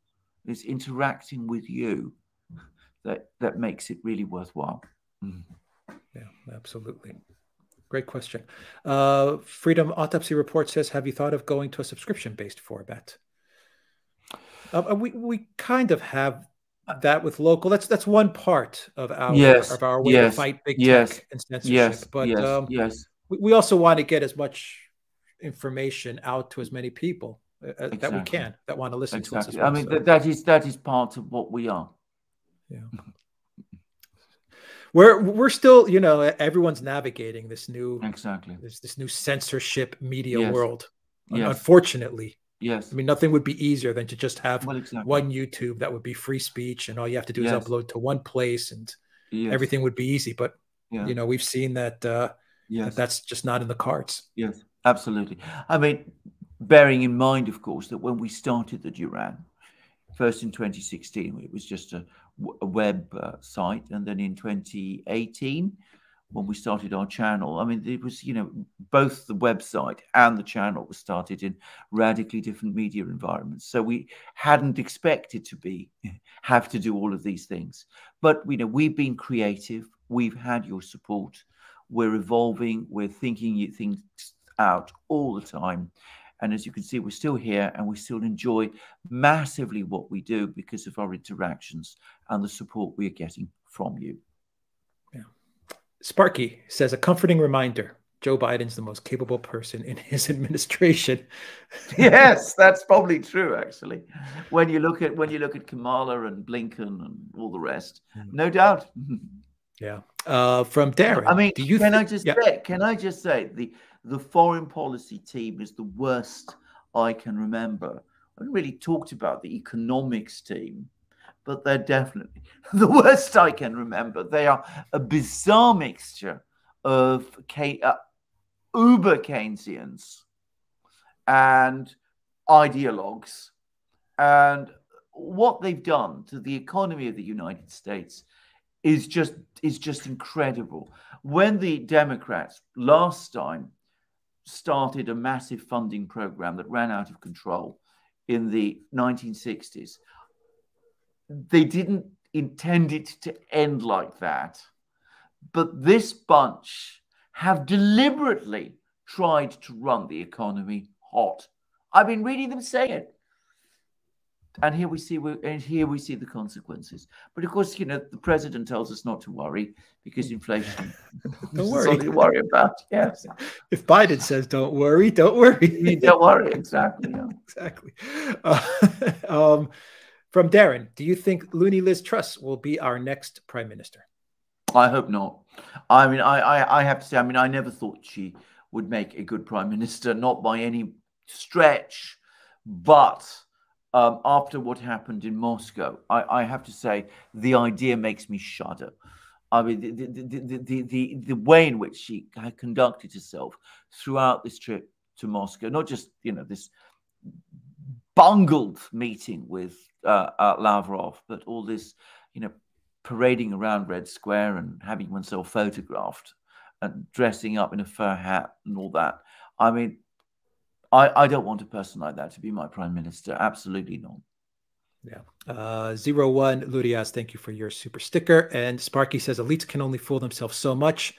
It's interacting with you that makes it really worthwhile. Mm. Yeah, absolutely. Great question. Freedom Autopsy Report says, have you thought of going to a subscription-based format? We kind of have that with local. That's one part of our way to fight big tech and censorship. We also want to get as much information out to as many people that we can that want to listen to us. As well, I mean, that is part of what we are. Yeah. We're still, everyone's navigating this new this new censorship media world. Unfortunately. Yes. I mean, nothing would be easier than to just have one YouTube that would be free speech, and all you have to do is upload to one place, and everything would be easy. But we've seen that that's just not in the cards. Yes, absolutely. I mean, bearing in mind, of course, that when we started the Duran, first in 2016, it was just a web site. And then in 2018, when we started our channel, I mean, it was, both the website and the channel was started in radically different media environments. So we hadn't expected to have to do all of these things. But, we've been creative. We've had your support. We're evolving. We're thinking things out all the time. And as you can see, we're still here, and we still enjoy massively what we do because of our interactions and the support we are getting from you. Yeah. Sparky says, a comforting reminder, Joe Biden's the most capable person in his administration. Yes, that's probably true, actually. When you look at Kamala and Blinken and all the rest, no doubt. Yeah. From Darren. I mean, can I just say the foreign policy team is the worst I can remember. I haven't really talked about the economics team, but they're definitely the worst I can remember. They are a bizarre mixture of uber Keynesians and ideologues. And what they've done to the economy of the United States is just incredible. When the Democrats last time started a massive funding program that ran out of control in the 1960s. They didn't intend it to end like that. But this bunch have deliberately tried to run the economy hot. I've been reading them say it. And here we see the consequences. But of course, the president tells us not to worry because inflation. Don't worry. All you worry about. Yes. If Biden says don't worry. Don't worry. Exactly. Yeah. Exactly. From Darren, do you think loony Liz Truss will be our next prime minister? I hope not. I mean, I have to say, I mean, I never thought she would make a good prime minister, not by any stretch, but. After what happened in Moscow, I have to say the idea makes me shudder. I mean, the way in which she had conducted herself throughout this trip to Moscow, not just, this bungled meeting with Lavrov, but all this, parading around Red Square and having oneself photographed and dressing up in a fur hat and all that. I mean, I don't want a person like that to be my prime minister. Absolutely not. Yeah. 01 Ludias, thank you for your super sticker. And Sparky says, elites can only fool themselves so much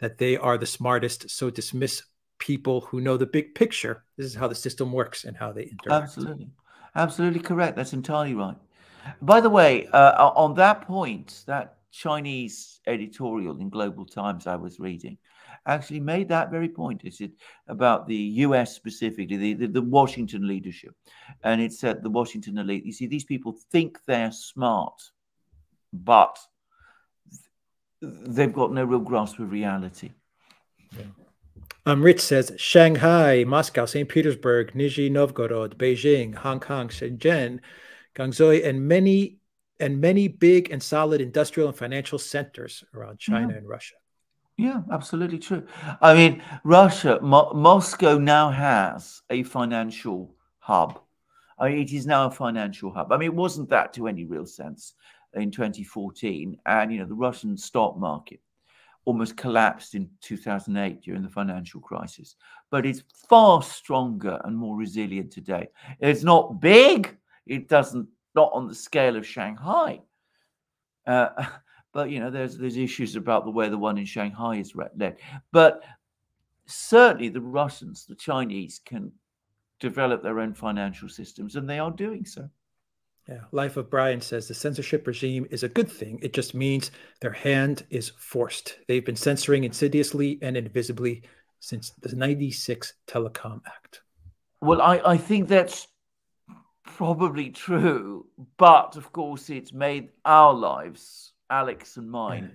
that they are the smartest. So dismiss people who know the big picture. This is how the system works and how they interact. Absolutely. Absolutely correct. That's entirely right. By the way, on that point, that Chinese editorial in Global Times I was reading actually made that very point. It's about the US specifically, the Washington leadership. And it said the Washington elite, you see, these people think they're smart, but they've got no real grasp of reality. Yeah. Rich says, Shanghai, Moscow, St. Petersburg, Nizhny Novgorod, Beijing, Hong Kong, Shenzhen, Guangzhou, and many big and solid industrial and financial centers around China and Russia. Yeah, absolutely true. I mean, Russia, Moscow now has a financial hub. I mean, it is now a financial hub. I mean, it wasn't that to any real sense in 2014. And, you know, the Russian stock market almost collapsed in 2008 during the financial crisis. But it's far stronger and more resilient today. It's not big. It doesn't, not on the scale of Shanghai. But, you know, there's issues about the way the one in Shanghai is led. But certainly the Russians, the Chinese can develop their own financial systems, and they are doing so. Yeah. Life of Brian says the censorship regime is a good thing. It just means their hand is forced. They've been censoring insidiously and invisibly since the '96 Telecom Act. Well, I think that's probably true. But, of course, it's made our lives, Alex and mine,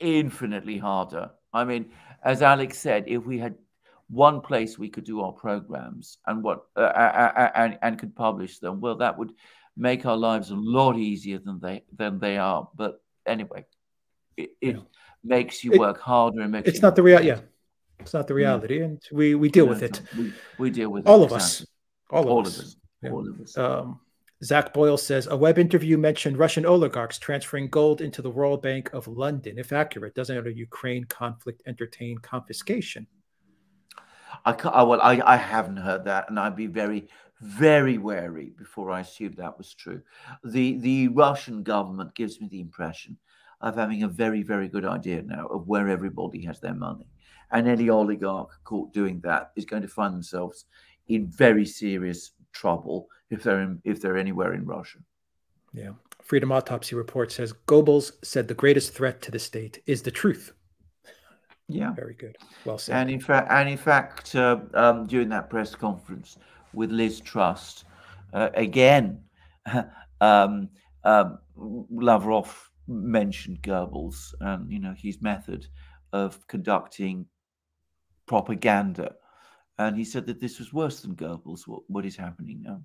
infinitely harder. I mean, as Alex said, if we had one place we could do our programs and what and could publish them, well, that would make our lives a lot easier than they are. But anyway, it makes you work harder and makes it's not the reality. Yeah, it's not the reality, and we deal with it. We deal with all it, of exactly. us. All of us. Yeah. All of us. Zach Boyle says, a web interview mentioned Russian oligarchs transferring gold into the Royal Bank of London. If accurate, doesn't a Ukraine conflict entertain confiscation? I haven't heard that, and I'd be very, very wary before I assumed that was true. The Russian government gives me the impression of having a very, very good idea now of where everybody has their money. And any oligarch caught doing that is going to find themselves in very serious trouble if they're anywhere in Russia. Yeah. Freedom Autopsy Report says Goebbels said the greatest threat to the state is the truth. Yeah. Very good. Well said. And in fact, during that press conference with Liz Truss, again, Lavrov mentioned Goebbels and, you know, his method of conducting propaganda. And he said that this was worse than Goebbels, what is happening now.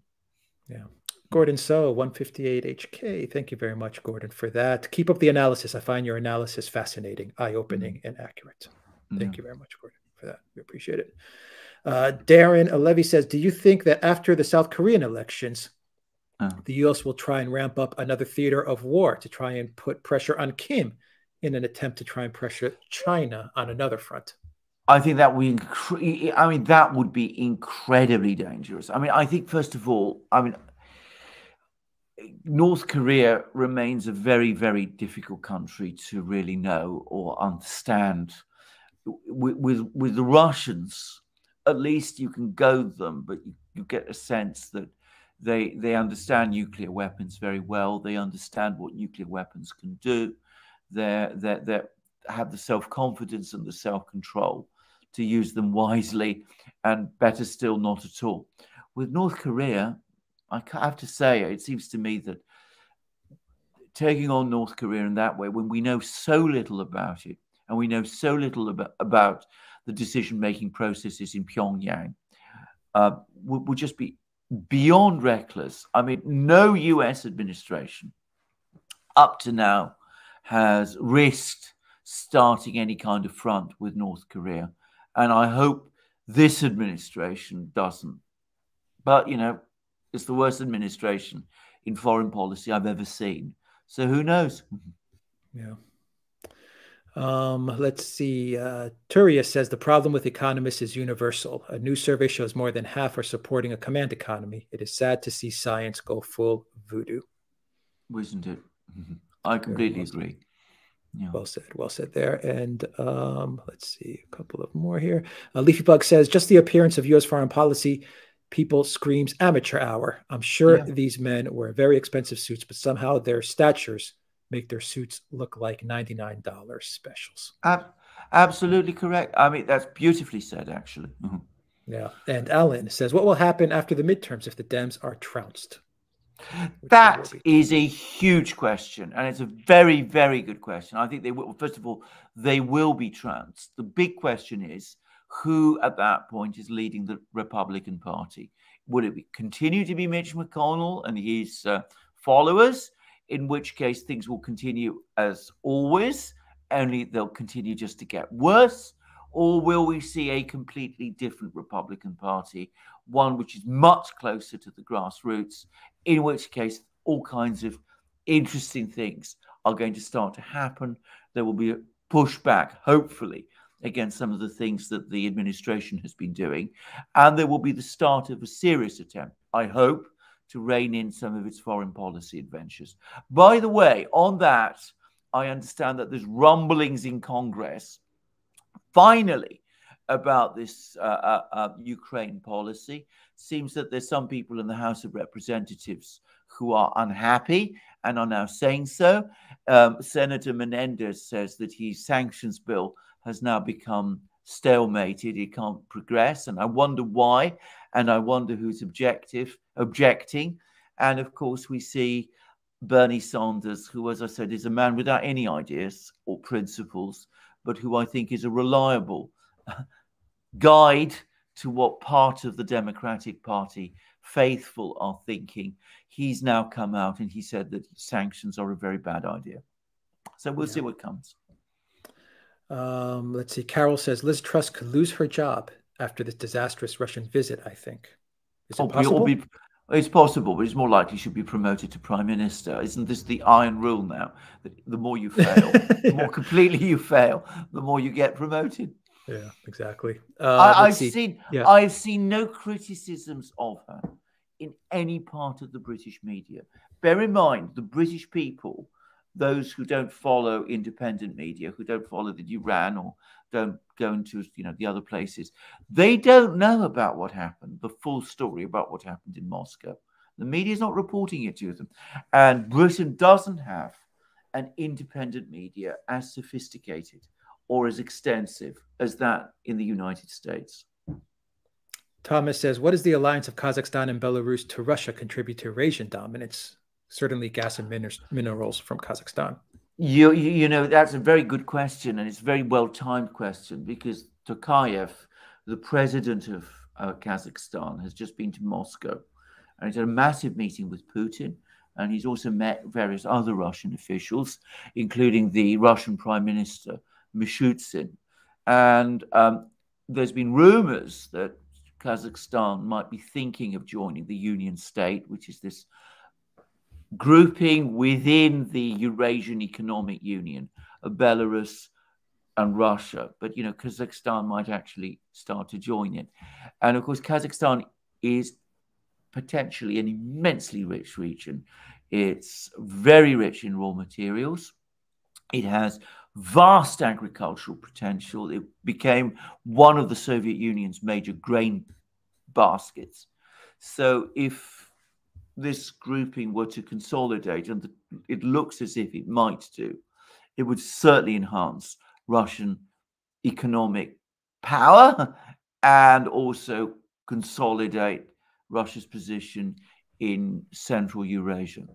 Yeah. Gordon So, 158HK. Thank you very much, Gordon, for that. Keep up the analysis. I find your analysis fascinating, eye-opening, and accurate. Thank you very much, Gordon, for that. We appreciate it. Darren Alevi says, do you think that after the South Korean elections, the U.S. will try and ramp up another theater of war to try and put pressure on Kim in an attempt to try and pressure China on another front? I think that we, I mean, that would be incredibly dangerous. I mean, I think, first of all, I mean, North Korea remains a very, very difficult country to really know or understand. With the Russians, at least you can goad them, but you get a sense that they understand nuclear weapons very well. They understand what nuclear weapons can do. They have the self-confidence and the self-control to use them wisely, and better still, not at all. With North Korea, I have to say, it seems to me that taking on North Korea in that way, when we know so little about it, and we know so little about the decision-making processes in Pyongyang, would just be beyond reckless. I mean, no US administration up to now has risked starting any kind of front with North Korea. And I hope this administration doesn't. But, you know, it's the worst administration in foreign policy I've ever seen. So who knows? Yeah. Let's see. Turia says the problem with economists is universal. A new survey shows more than half are supporting a command economy. It is sad to see science go full voodoo. Isn't it? I completely agree. Yeah. Well said. Well said there. And let's see a couple of more here. Leafy Bug says just the appearance of U.S. foreign policy people screams amateur hour. I'm sure these men wear very expensive suits, but somehow their statures make their suits look like $99 specials. Absolutely correct. I mean, that's beautifully said, actually. Mm-hmm. Yeah. And Alan says, what will happen after the midterms if the Dems are trounced? That is a huge question, and it's a very, very good question. I think they will, first of all, they will be trounced. The big question is who at that point is leading the Republican Party. Would it continue to be Mitch McConnell and his followers, in which case things will continue as always, only they'll continue just to get worse? Or will we see a completely different Republican Party, one which is much closer to the grassroots, in which case all kinds of interesting things are going to start to happen? There will be a pushback, hopefully, against some of the things that the administration has been doing. And there will be the start of a serious attempt, I hope, to rein in some of its foreign policy adventures. By the way, on that, I understand that there's rumblings in Congress finally about this Ukraine policy. Seems that there's some people in the House of Representatives who are unhappy and are now saying so. Senator Menendez says that his sanctions bill has now become stalemated. It can't progress. And I wonder why. And I wonder who's objecting. And of course, we see Bernie Sanders, who, as I said, is a man without any ideas or principles, but who I think is a reliable guide to what part of the Democratic Party faithful are thinking. He's now come out and he said that sanctions are a very bad idea. So we'll see what comes. Let's see. Carol says, Liz Truss could lose her job after this disastrous Russian visit, I think. Is it possible? It's possible, but it's more likely she'll be promoted to prime minister. Isn't this the iron rule now? The more you fail, the more completely you fail, the more you get promoted. Yeah, exactly. I've seen no criticisms of her in any part of the British media. Bear in mind, the British people, those who don't follow independent media, who don't follow the Iran or don't go into the other places, they don't know about what happened, the full story about what happened in Moscow. The media is not reporting it to them. And Britain doesn't have an independent media as sophisticated or as extensive as that in the United States. Thomas says, what does the alliance of Kazakhstan and Belarus to Russia contribute to Eurasian dominance? Certainly gas and minerals from Kazakhstan. You know, that's a very good question, and it's a very well-timed question, because Tokayev, the president of Kazakhstan, has just been to Moscow, and he's had a massive meeting with Putin, and he's also met various other Russian officials, including the Russian Prime Minister, Mishustin. And there's been rumors that Kazakhstan might be thinking of joining the Union State, which is this grouping within the Eurasian Economic Union of Belarus and Russia. But, you know, Kazakhstan might actually start to join it. And, of course, Kazakhstan is potentially an immensely rich region. It's very rich in raw materials. It has vast agricultural potential. It became one of the Soviet Union's major grain baskets. So if this grouping were to consolidate, and it looks as if it might do, it would certainly enhance Russian economic power and also consolidate Russia's position in Central Eurasia.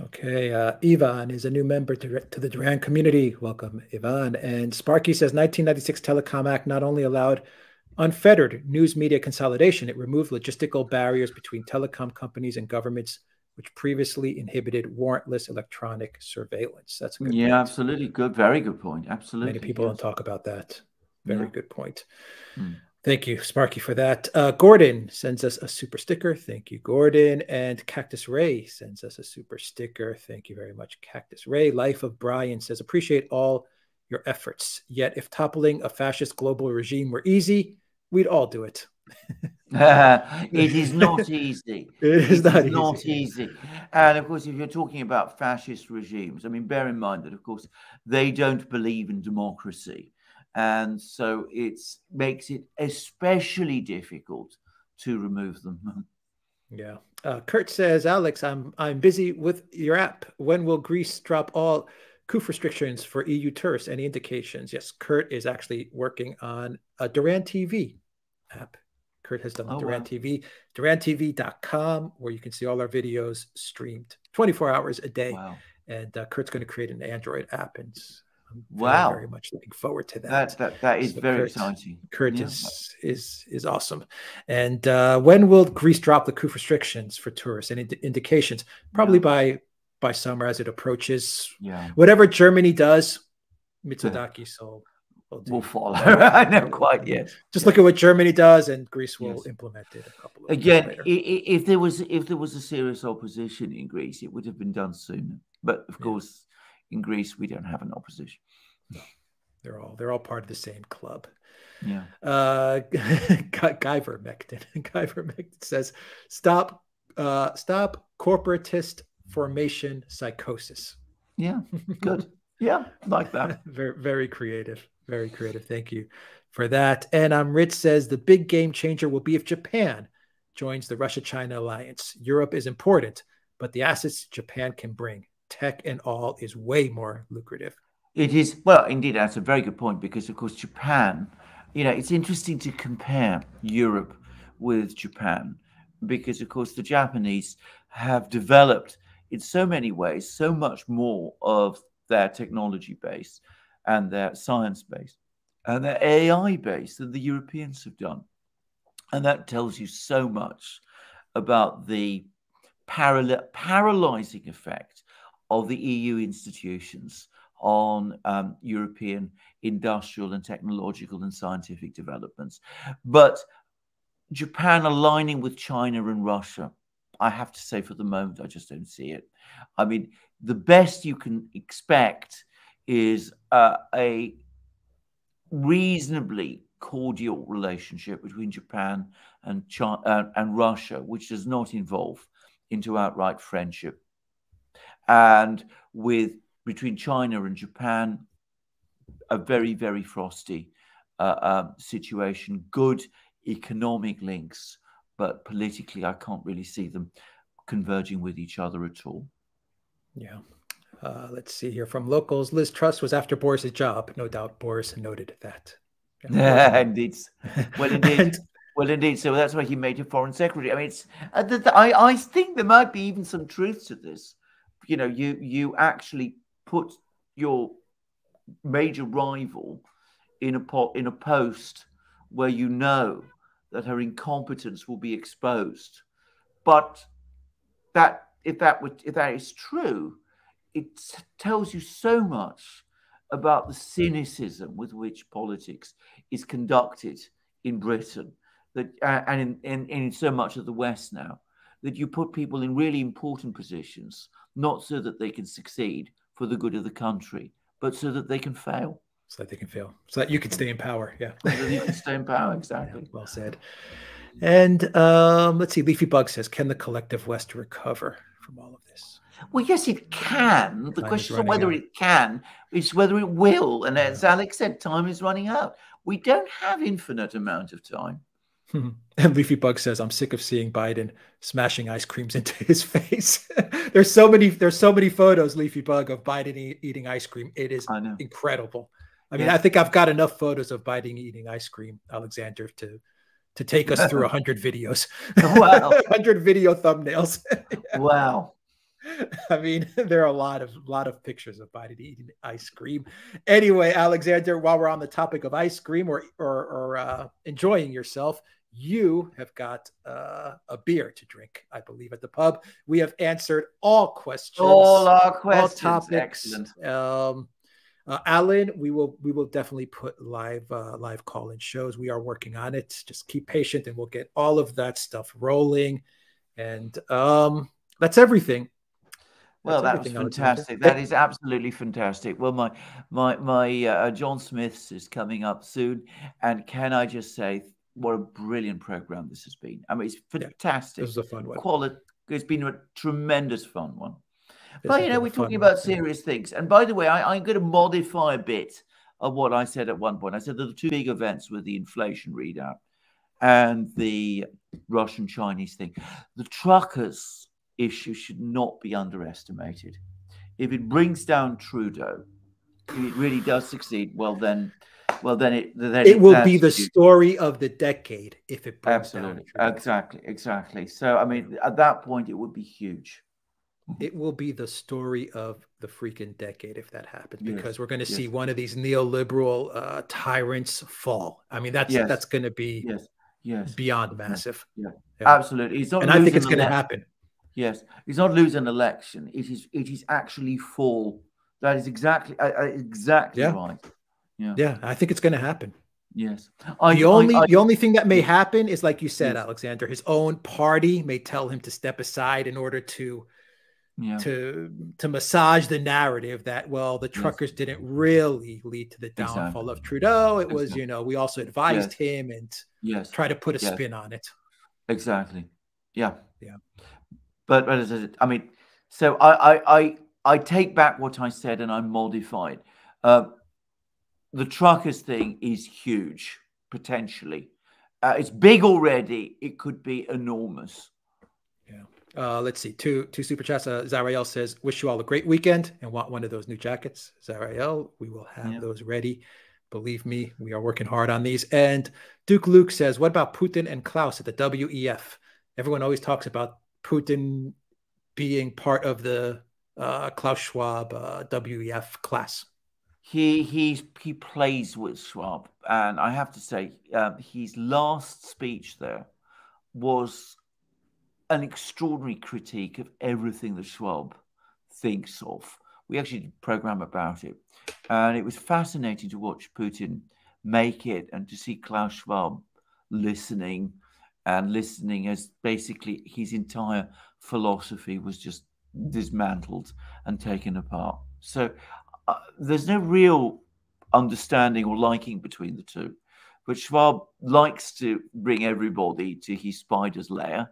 Okay, Ivan is a new member to the Duran community. Welcome, Ivan. And Sparky says, 1996 Telecom Act not only allowed unfettered news media consolidation, it removed logistical barriers between telecom companies and governments, which previously inhibited warrantless electronic surveillance. That's a good point. Absolutely. Good. Very good point. Absolutely. Many people don't talk about that. Very good point. Mm. Thank you, Sparky, for that. Gordon sends us a super sticker. Thank you, Gordon. And Cactus Ray sends us a super sticker. Thank you very much, Cactus Ray. Life of Brian says, appreciate all your efforts. Yet if toppling a fascist global regime were easy, we'd all do it. It is not easy. It is not easy. And of course, if you're talking about fascist regimes, I mean, bear in mind that, of course, they don't believe in democracy. And so it makes it especially difficult to remove them. Yeah. Kurt says, Alex, I'm busy with your app. When will Greece drop all CUF restrictions for EU tourists, any indications? Yes, Kurt is actually working on a Duran TV app. Kurt has done Duran TV, durantv.com, where you can see all our videos streamed 24 hours a day. Wow. And Kurt's going to create an Android app, and I'm very much looking forward to that. That is so very exciting. Kurt is awesome. And when will Greece drop the CUF restrictions for tourists? Any indications? Probably by summer as it approaches. Yeah. Whatever Germany does, Mitsotakis will follow. Not quite yet. Just look at what Germany does, and Greece will implement it a couple of years later. If there was a serious opposition in Greece, it would have been done sooner. But of course, in Greece, we don't have an opposition. No, they're all part of the same club. Yeah. Guyvermectin says, stop corporatist formation psychosis. Yeah, good. Yeah, like that. Very creative. Very creative. Thank you for that. And Amrit says the big game changer will be if Japan joins the Russia-China alliance. Europe is important, but the assets Japan can bring, tech and all, is way more lucrative. It is. Well, indeed, that's a very good point, because, of course, Japan, it's interesting to compare Europe with Japan, because, of course, the Japanese have developed in so many ways so much more of their technology base and their science base and their AI base than the Europeans have done. And that tells you so much about the paralyzing effect of the EU institutions on European industrial and technological and scientific developments. But Japan aligning with China and Russia, I have to say, for the moment, I just don't see it. I mean, the best you can expect is a reasonably cordial relationship between Japan and China, and Russia, which does not involve into outright friendship. And between China and Japan, a very, very frosty situation, good economic links, but politically, I can't really see them converging with each other at all. Yeah. Let's see here from Locals. Liz Truss was after Boris's job. No doubt Boris noted that. Yeah, indeed. Well, indeed. Well, indeed. So that's why he made him foreign secretary. I mean, I think there might be even some truth to this. You actually put your major rival in a post where you know that her incompetence will be exposed. But if that is true, it tells you so much about the cynicism with which politics is conducted in Britain, that and in so much of the West now, that you put people in really important positions, not so that they can succeed for the good of the country, but so that they can fail. So that they can fail, so that you can stay in power. Yeah, so that you can stay in power. Exactly. Yeah, well said. And let's see. Leafy Bug says, "Can the collective West recover from all of this?" Well, yes, it can. The question is not whether it can; it's whether it will. And as Alex said, time is running out. We don't have infinite amount of time. And Leafy Bug says, "I'm sick of seeing Biden smashing ice creams into his face." There's so many photos, Leafy Bug, of Biden eating ice cream. It is incredible. I mean, I think I've got enough photos of Biden eating ice cream, Alexander, to take us through 100 videos. Wow. 100 video thumbnails. Wow. I mean, there are a lot of pictures of Biden eating ice cream. Anyway, Alexander, while we're on the topic of ice cream or enjoying yourself, you have got a beer to drink, I believe, at the pub. We have answered all questions. All our questions. All topics. Excellent. Alan, we will definitely put live call-in shows. We are working on it. Just keep patient, and we'll get all of that stuff rolling. And that's everything. Well, that's fantastic. That is absolutely fantastic. Well, my John Smith's is coming up soon, and can I just say what a brilliant program this has been? I mean, it's fantastic. This is a fun one. It's been a tremendous fun one. But, we're talking about serious things. And by the way, I'm going to modify a bit of what I said at one point. I said that the two big events were the inflation readout and the Russian-Chinese thing. The truckers issue should not be underestimated. if it brings down Trudeau, if it really does succeed, well then it will be the story of the decade if it brings down Trudeau. Exactly. So I mean, at that point, it would be huge. It will be the story of the freaking decade if that happens, because we're going to see one of these neoliberal tyrants fall. I mean, that's going to be beyond massive. Yeah. Absolutely. It's not, and I think it's going to happen. Yes, it's not lose an election. It is actually fall. That is exactly right. Yeah, I think it's going to happen. Yes. The only thing that may happen is, like you said, Alexander, his own party may tell him to step aside in order to massage the narrative that, well, the truckers didn't really lead to the downfall of Trudeau. It was, you know, we also advised him and try to put a spin on it. Exactly. Yeah. But as I said, I mean, so I take back what I said and I'm modified. The truckers thing is huge, potentially. It's big already. It could be enormous. Let's see. Two super chats. Zarael says, wish you all a great weekend and want one of those new jackets. Zarael, we will have those ready. Believe me, we are working hard on these. And Duke Luke says, what about Putin and Klaus at the WEF? Everyone always talks about Putin being part of the Klaus Schwab WEF class. He plays with Schwab. And I have to say, his last speech there was an extraordinary critique of everything that Schwab thinks of. We actually did a program about it. And it was fascinating to watch Putin make it and to see Klaus Schwab listening and listening as basically his entire philosophy was just dismantled and taken apart. So there's no real understanding or liking between the two. But Schwab likes to bring everybody to his spider's lair.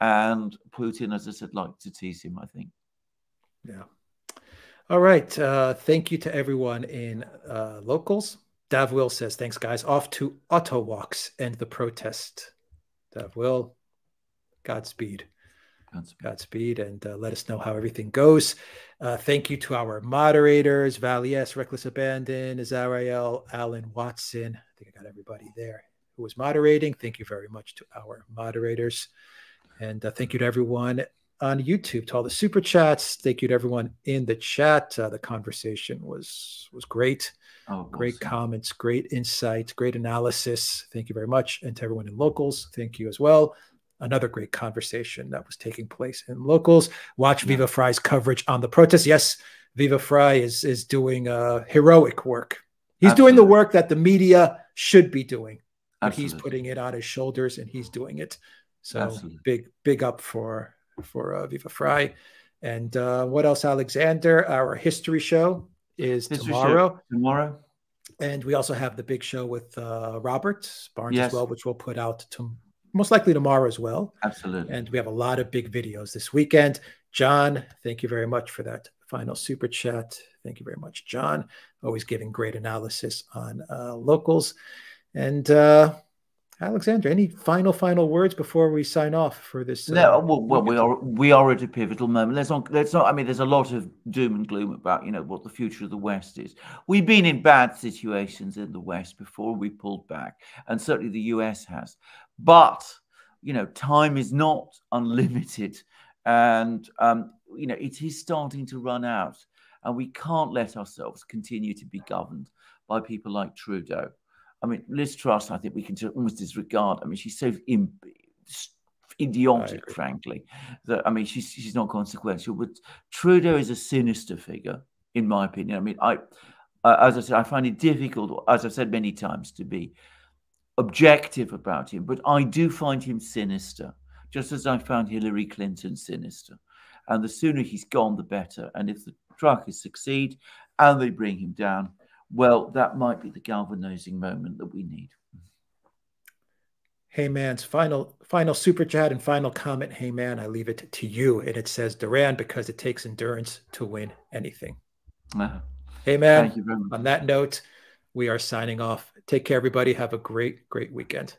And Putin, as I said, likes to tease him, I think. Yeah. All right. Thank you to everyone in Locals. Davwill says, thanks, guys. Off to auto walks and the protest. Davwill, Godspeed. Godspeed. And let us know how everything goes. Thank you to our moderators, Valies, Reckless Abandon, Azariel, Alan Watson. I think I got everybody there who was moderating. Thank you very much to our moderators. And thank you to everyone on YouTube, to all the super chats. Thank you to everyone in the chat. The conversation was great. Great comments, great insight, great analysis. Thank you very much. And to everyone in Locals, thank you as well. Another great conversation that was taking place in Locals. Watch Viva Fry's coverage on the protest. Yes, Viva Fry is doing heroic work. He's doing the work that the media should be doing. But he's putting it on his shoulders and he's doing it. So big up for Viva Fry. And what else, Alexander? Our history show is tomorrow. And we also have the big show with Robert Barnes as well, which we'll put out most likely tomorrow as well. Absolutely. And we have a lot of big videos this weekend. John, thank you very much for that final super chat. Thank you very much, John. Always giving great analysis on Locals. And Alexander, any final words before we sign off for this? No, well, we are at a pivotal moment. Let's not. I mean, there's a lot of doom and gloom about what the future of the West is. We've been in bad situations in the West before. We pulled back, and certainly the US has. But time is not unlimited, and it is starting to run out, and we can't let ourselves continue to be governed by people like Trudeau. I mean, Liz Truss, I think we can almost disregard. I mean, she's so idiotic, frankly, that, I mean, she's not consequential. But Trudeau is a sinister figure, in my opinion. I mean, as I said, I find it difficult, as I've said many times, to be objective about him. But I do find him sinister, just as I found Hillary Clinton sinister. And the sooner he's gone, the better. And if the truckers succeed and they bring him down, well, that might be the galvanizing moment that we need. Hey Man's final super chat and final comment. Hey Man, I leave it to you. And it says, Duran, because it takes endurance to win anything. Hey Man, thank you very much. On that note, we are signing off. Take care, everybody. Have a great, great weekend.